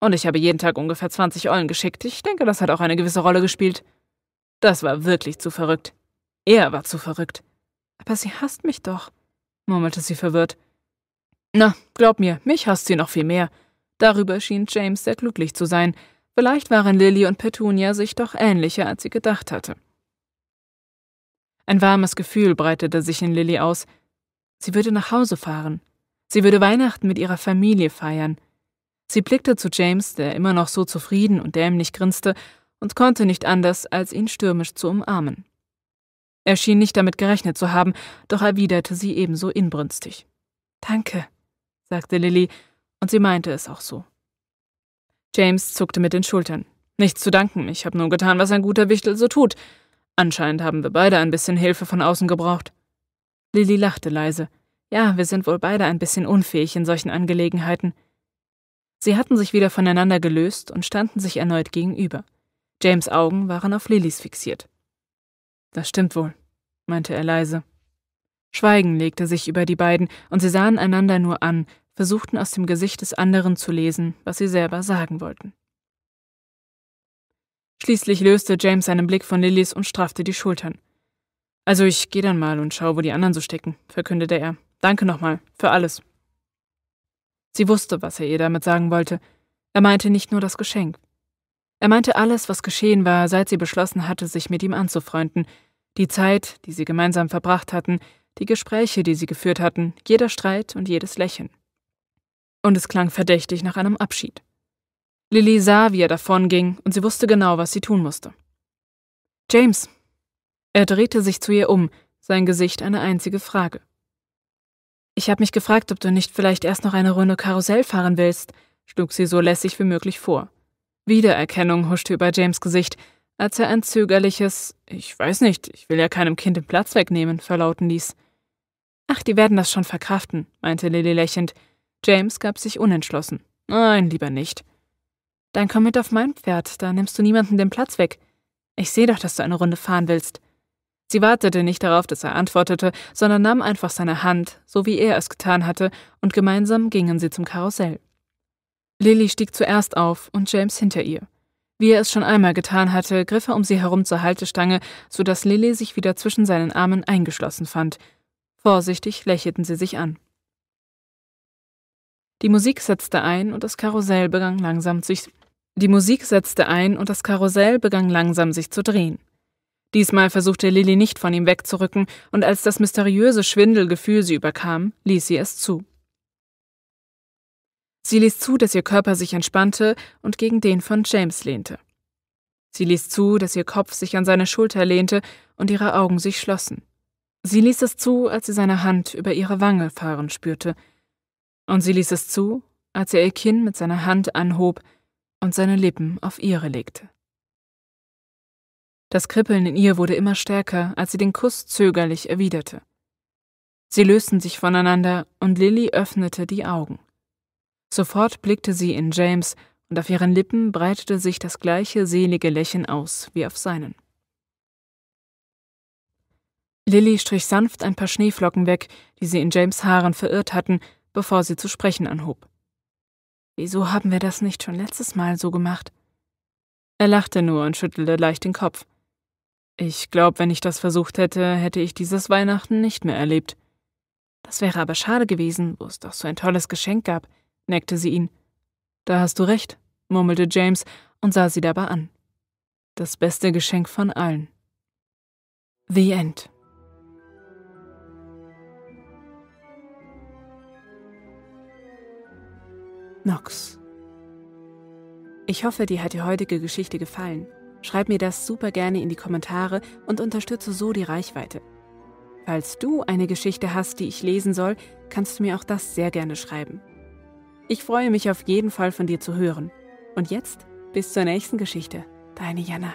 »Und ich habe jeden Tag ungefähr 20 Eulen geschickt. Ich denke, das hat auch eine gewisse Rolle gespielt.« Das war wirklich zu verrückt. Er war zu verrückt. »Aber sie hasst mich doch«, murmelte sie verwirrt. »Na, glaub mir, mich hasst sie noch viel mehr.« Darüber schien James sehr glücklich zu sein. Vielleicht waren Lily und Petunia sich doch ähnlicher, als sie gedacht hatte. Ein warmes Gefühl breitete sich in Lily aus. Sie würde nach Hause fahren. Sie würde Weihnachten mit ihrer Familie feiern. Sie blickte zu James, der immer noch so zufrieden und dämlich grinste, und konnte nicht anders, als ihn stürmisch zu umarmen. Er schien nicht damit gerechnet zu haben, doch erwiderte sie ebenso inbrünstig. »Danke«, sagte Lily, und sie meinte es auch so. James zuckte mit den Schultern. »Nichts zu danken, ich habe nur getan, was ein guter Wichtel so tut. Anscheinend haben wir beide ein bisschen Hilfe von außen gebraucht.« Lily lachte leise. »Ja, wir sind wohl beide ein bisschen unfähig in solchen Angelegenheiten.« Sie hatten sich wieder voneinander gelöst und standen sich erneut gegenüber. James' Augen waren auf Lillys fixiert. »Das stimmt wohl«, meinte er leise. Schweigen legte sich über die beiden und sie sahen einander nur an, versuchten aus dem Gesicht des anderen zu lesen, was sie selber sagen wollten. Schließlich löste James seinen Blick von Lillys und straffte die Schultern. »Also ich gehe dann mal und schaue, wo die anderen so stecken«, verkündete er. »Danke nochmal, für alles.« Sie wusste, was er ihr damit sagen wollte. Er meinte nicht nur das Geschenk. Er meinte alles, was geschehen war, seit sie beschlossen hatte, sich mit ihm anzufreunden. Die Zeit, die sie gemeinsam verbracht hatten, die Gespräche, die sie geführt hatten, jeder Streit und jedes Lächeln. Und es klang verdächtig nach einem Abschied. Lily sah, wie er davonging, und sie wusste genau, was sie tun musste. »James!« Er drehte sich zu ihr um, sein Gesicht eine einzige Frage. »Ich habe mich gefragt, ob du nicht vielleicht erst noch eine Runde Karussell fahren willst«, schlug sie so lässig wie möglich vor. Wiedererkennung huschte über James' Gesicht, als er ein zögerliches »Ich weiß nicht, ich will ja keinem Kind den Platz wegnehmen« verlauten ließ. »Ach, die werden das schon verkraften«, meinte Lily lächelnd. James gab sich unentschlossen. »Nein, lieber nicht.« »Dann komm mit auf mein Pferd, da nimmst du niemanden den Platz weg. Ich sehe doch, dass du eine Runde fahren willst.« Sie wartete nicht darauf, dass er antwortete, sondern nahm einfach seine Hand, so wie er es getan hatte, und gemeinsam gingen sie zum Karussell. Lily stieg zuerst auf und James hinter ihr. Wie er es schon einmal getan hatte, griff er um sie herum zur Haltestange, sodass Lily sich wieder zwischen seinen Armen eingeschlossen fand. Vorsichtig lächelten sie sich an. Die Musik setzte ein und das Karussell begann langsam sich zu drehen. Diesmal versuchte Lily nicht von ihm wegzurücken und als das mysteriöse Schwindelgefühl sie überkam, ließ sie es zu. Sie ließ zu, dass ihr Körper sich entspannte und gegen den von James lehnte. Sie ließ zu, dass ihr Kopf sich an seine Schulter lehnte und ihre Augen sich schlossen. Sie ließ es zu, als sie seine Hand über ihre Wange fahren spürte. Und sie ließ es zu, als er ihr Kinn mit seiner Hand anhob und seine Lippen auf ihre legte. Das Kribbeln in ihr wurde immer stärker, als sie den Kuss zögerlich erwiderte. Sie lösten sich voneinander und Lily öffnete die Augen. Sofort blickte sie in James und auf ihren Lippen breitete sich das gleiche selige Lächeln aus wie auf seinen. Lily strich sanft ein paar Schneeflocken weg, die sie in James' Haaren verirrt hatten, bevor sie zu sprechen anhob. »Wieso haben wir das nicht schon letztes Mal so gemacht?« Er lachte nur und schüttelte leicht den Kopf. »Ich glaube, wenn ich das versucht hätte, hätte ich dieses Weihnachten nicht mehr erlebt.« »Das wäre aber schade gewesen, wo es doch so ein tolles Geschenk gab«, neckte sie ihn. »Da hast du recht«, murmelte James und sah sie dabei an. »Das beste Geschenk von allen.« The End. Nox. Ich hoffe, dir hat die heutige Geschichte gefallen. Schreib mir das super gerne in die Kommentare und unterstütze so die Reichweite. Falls du eine Geschichte hast, die ich lesen soll, kannst du mir auch das sehr gerne schreiben. Ich freue mich auf jeden Fall, von dir zu hören. Und jetzt bis zur nächsten Geschichte. Deine Janna.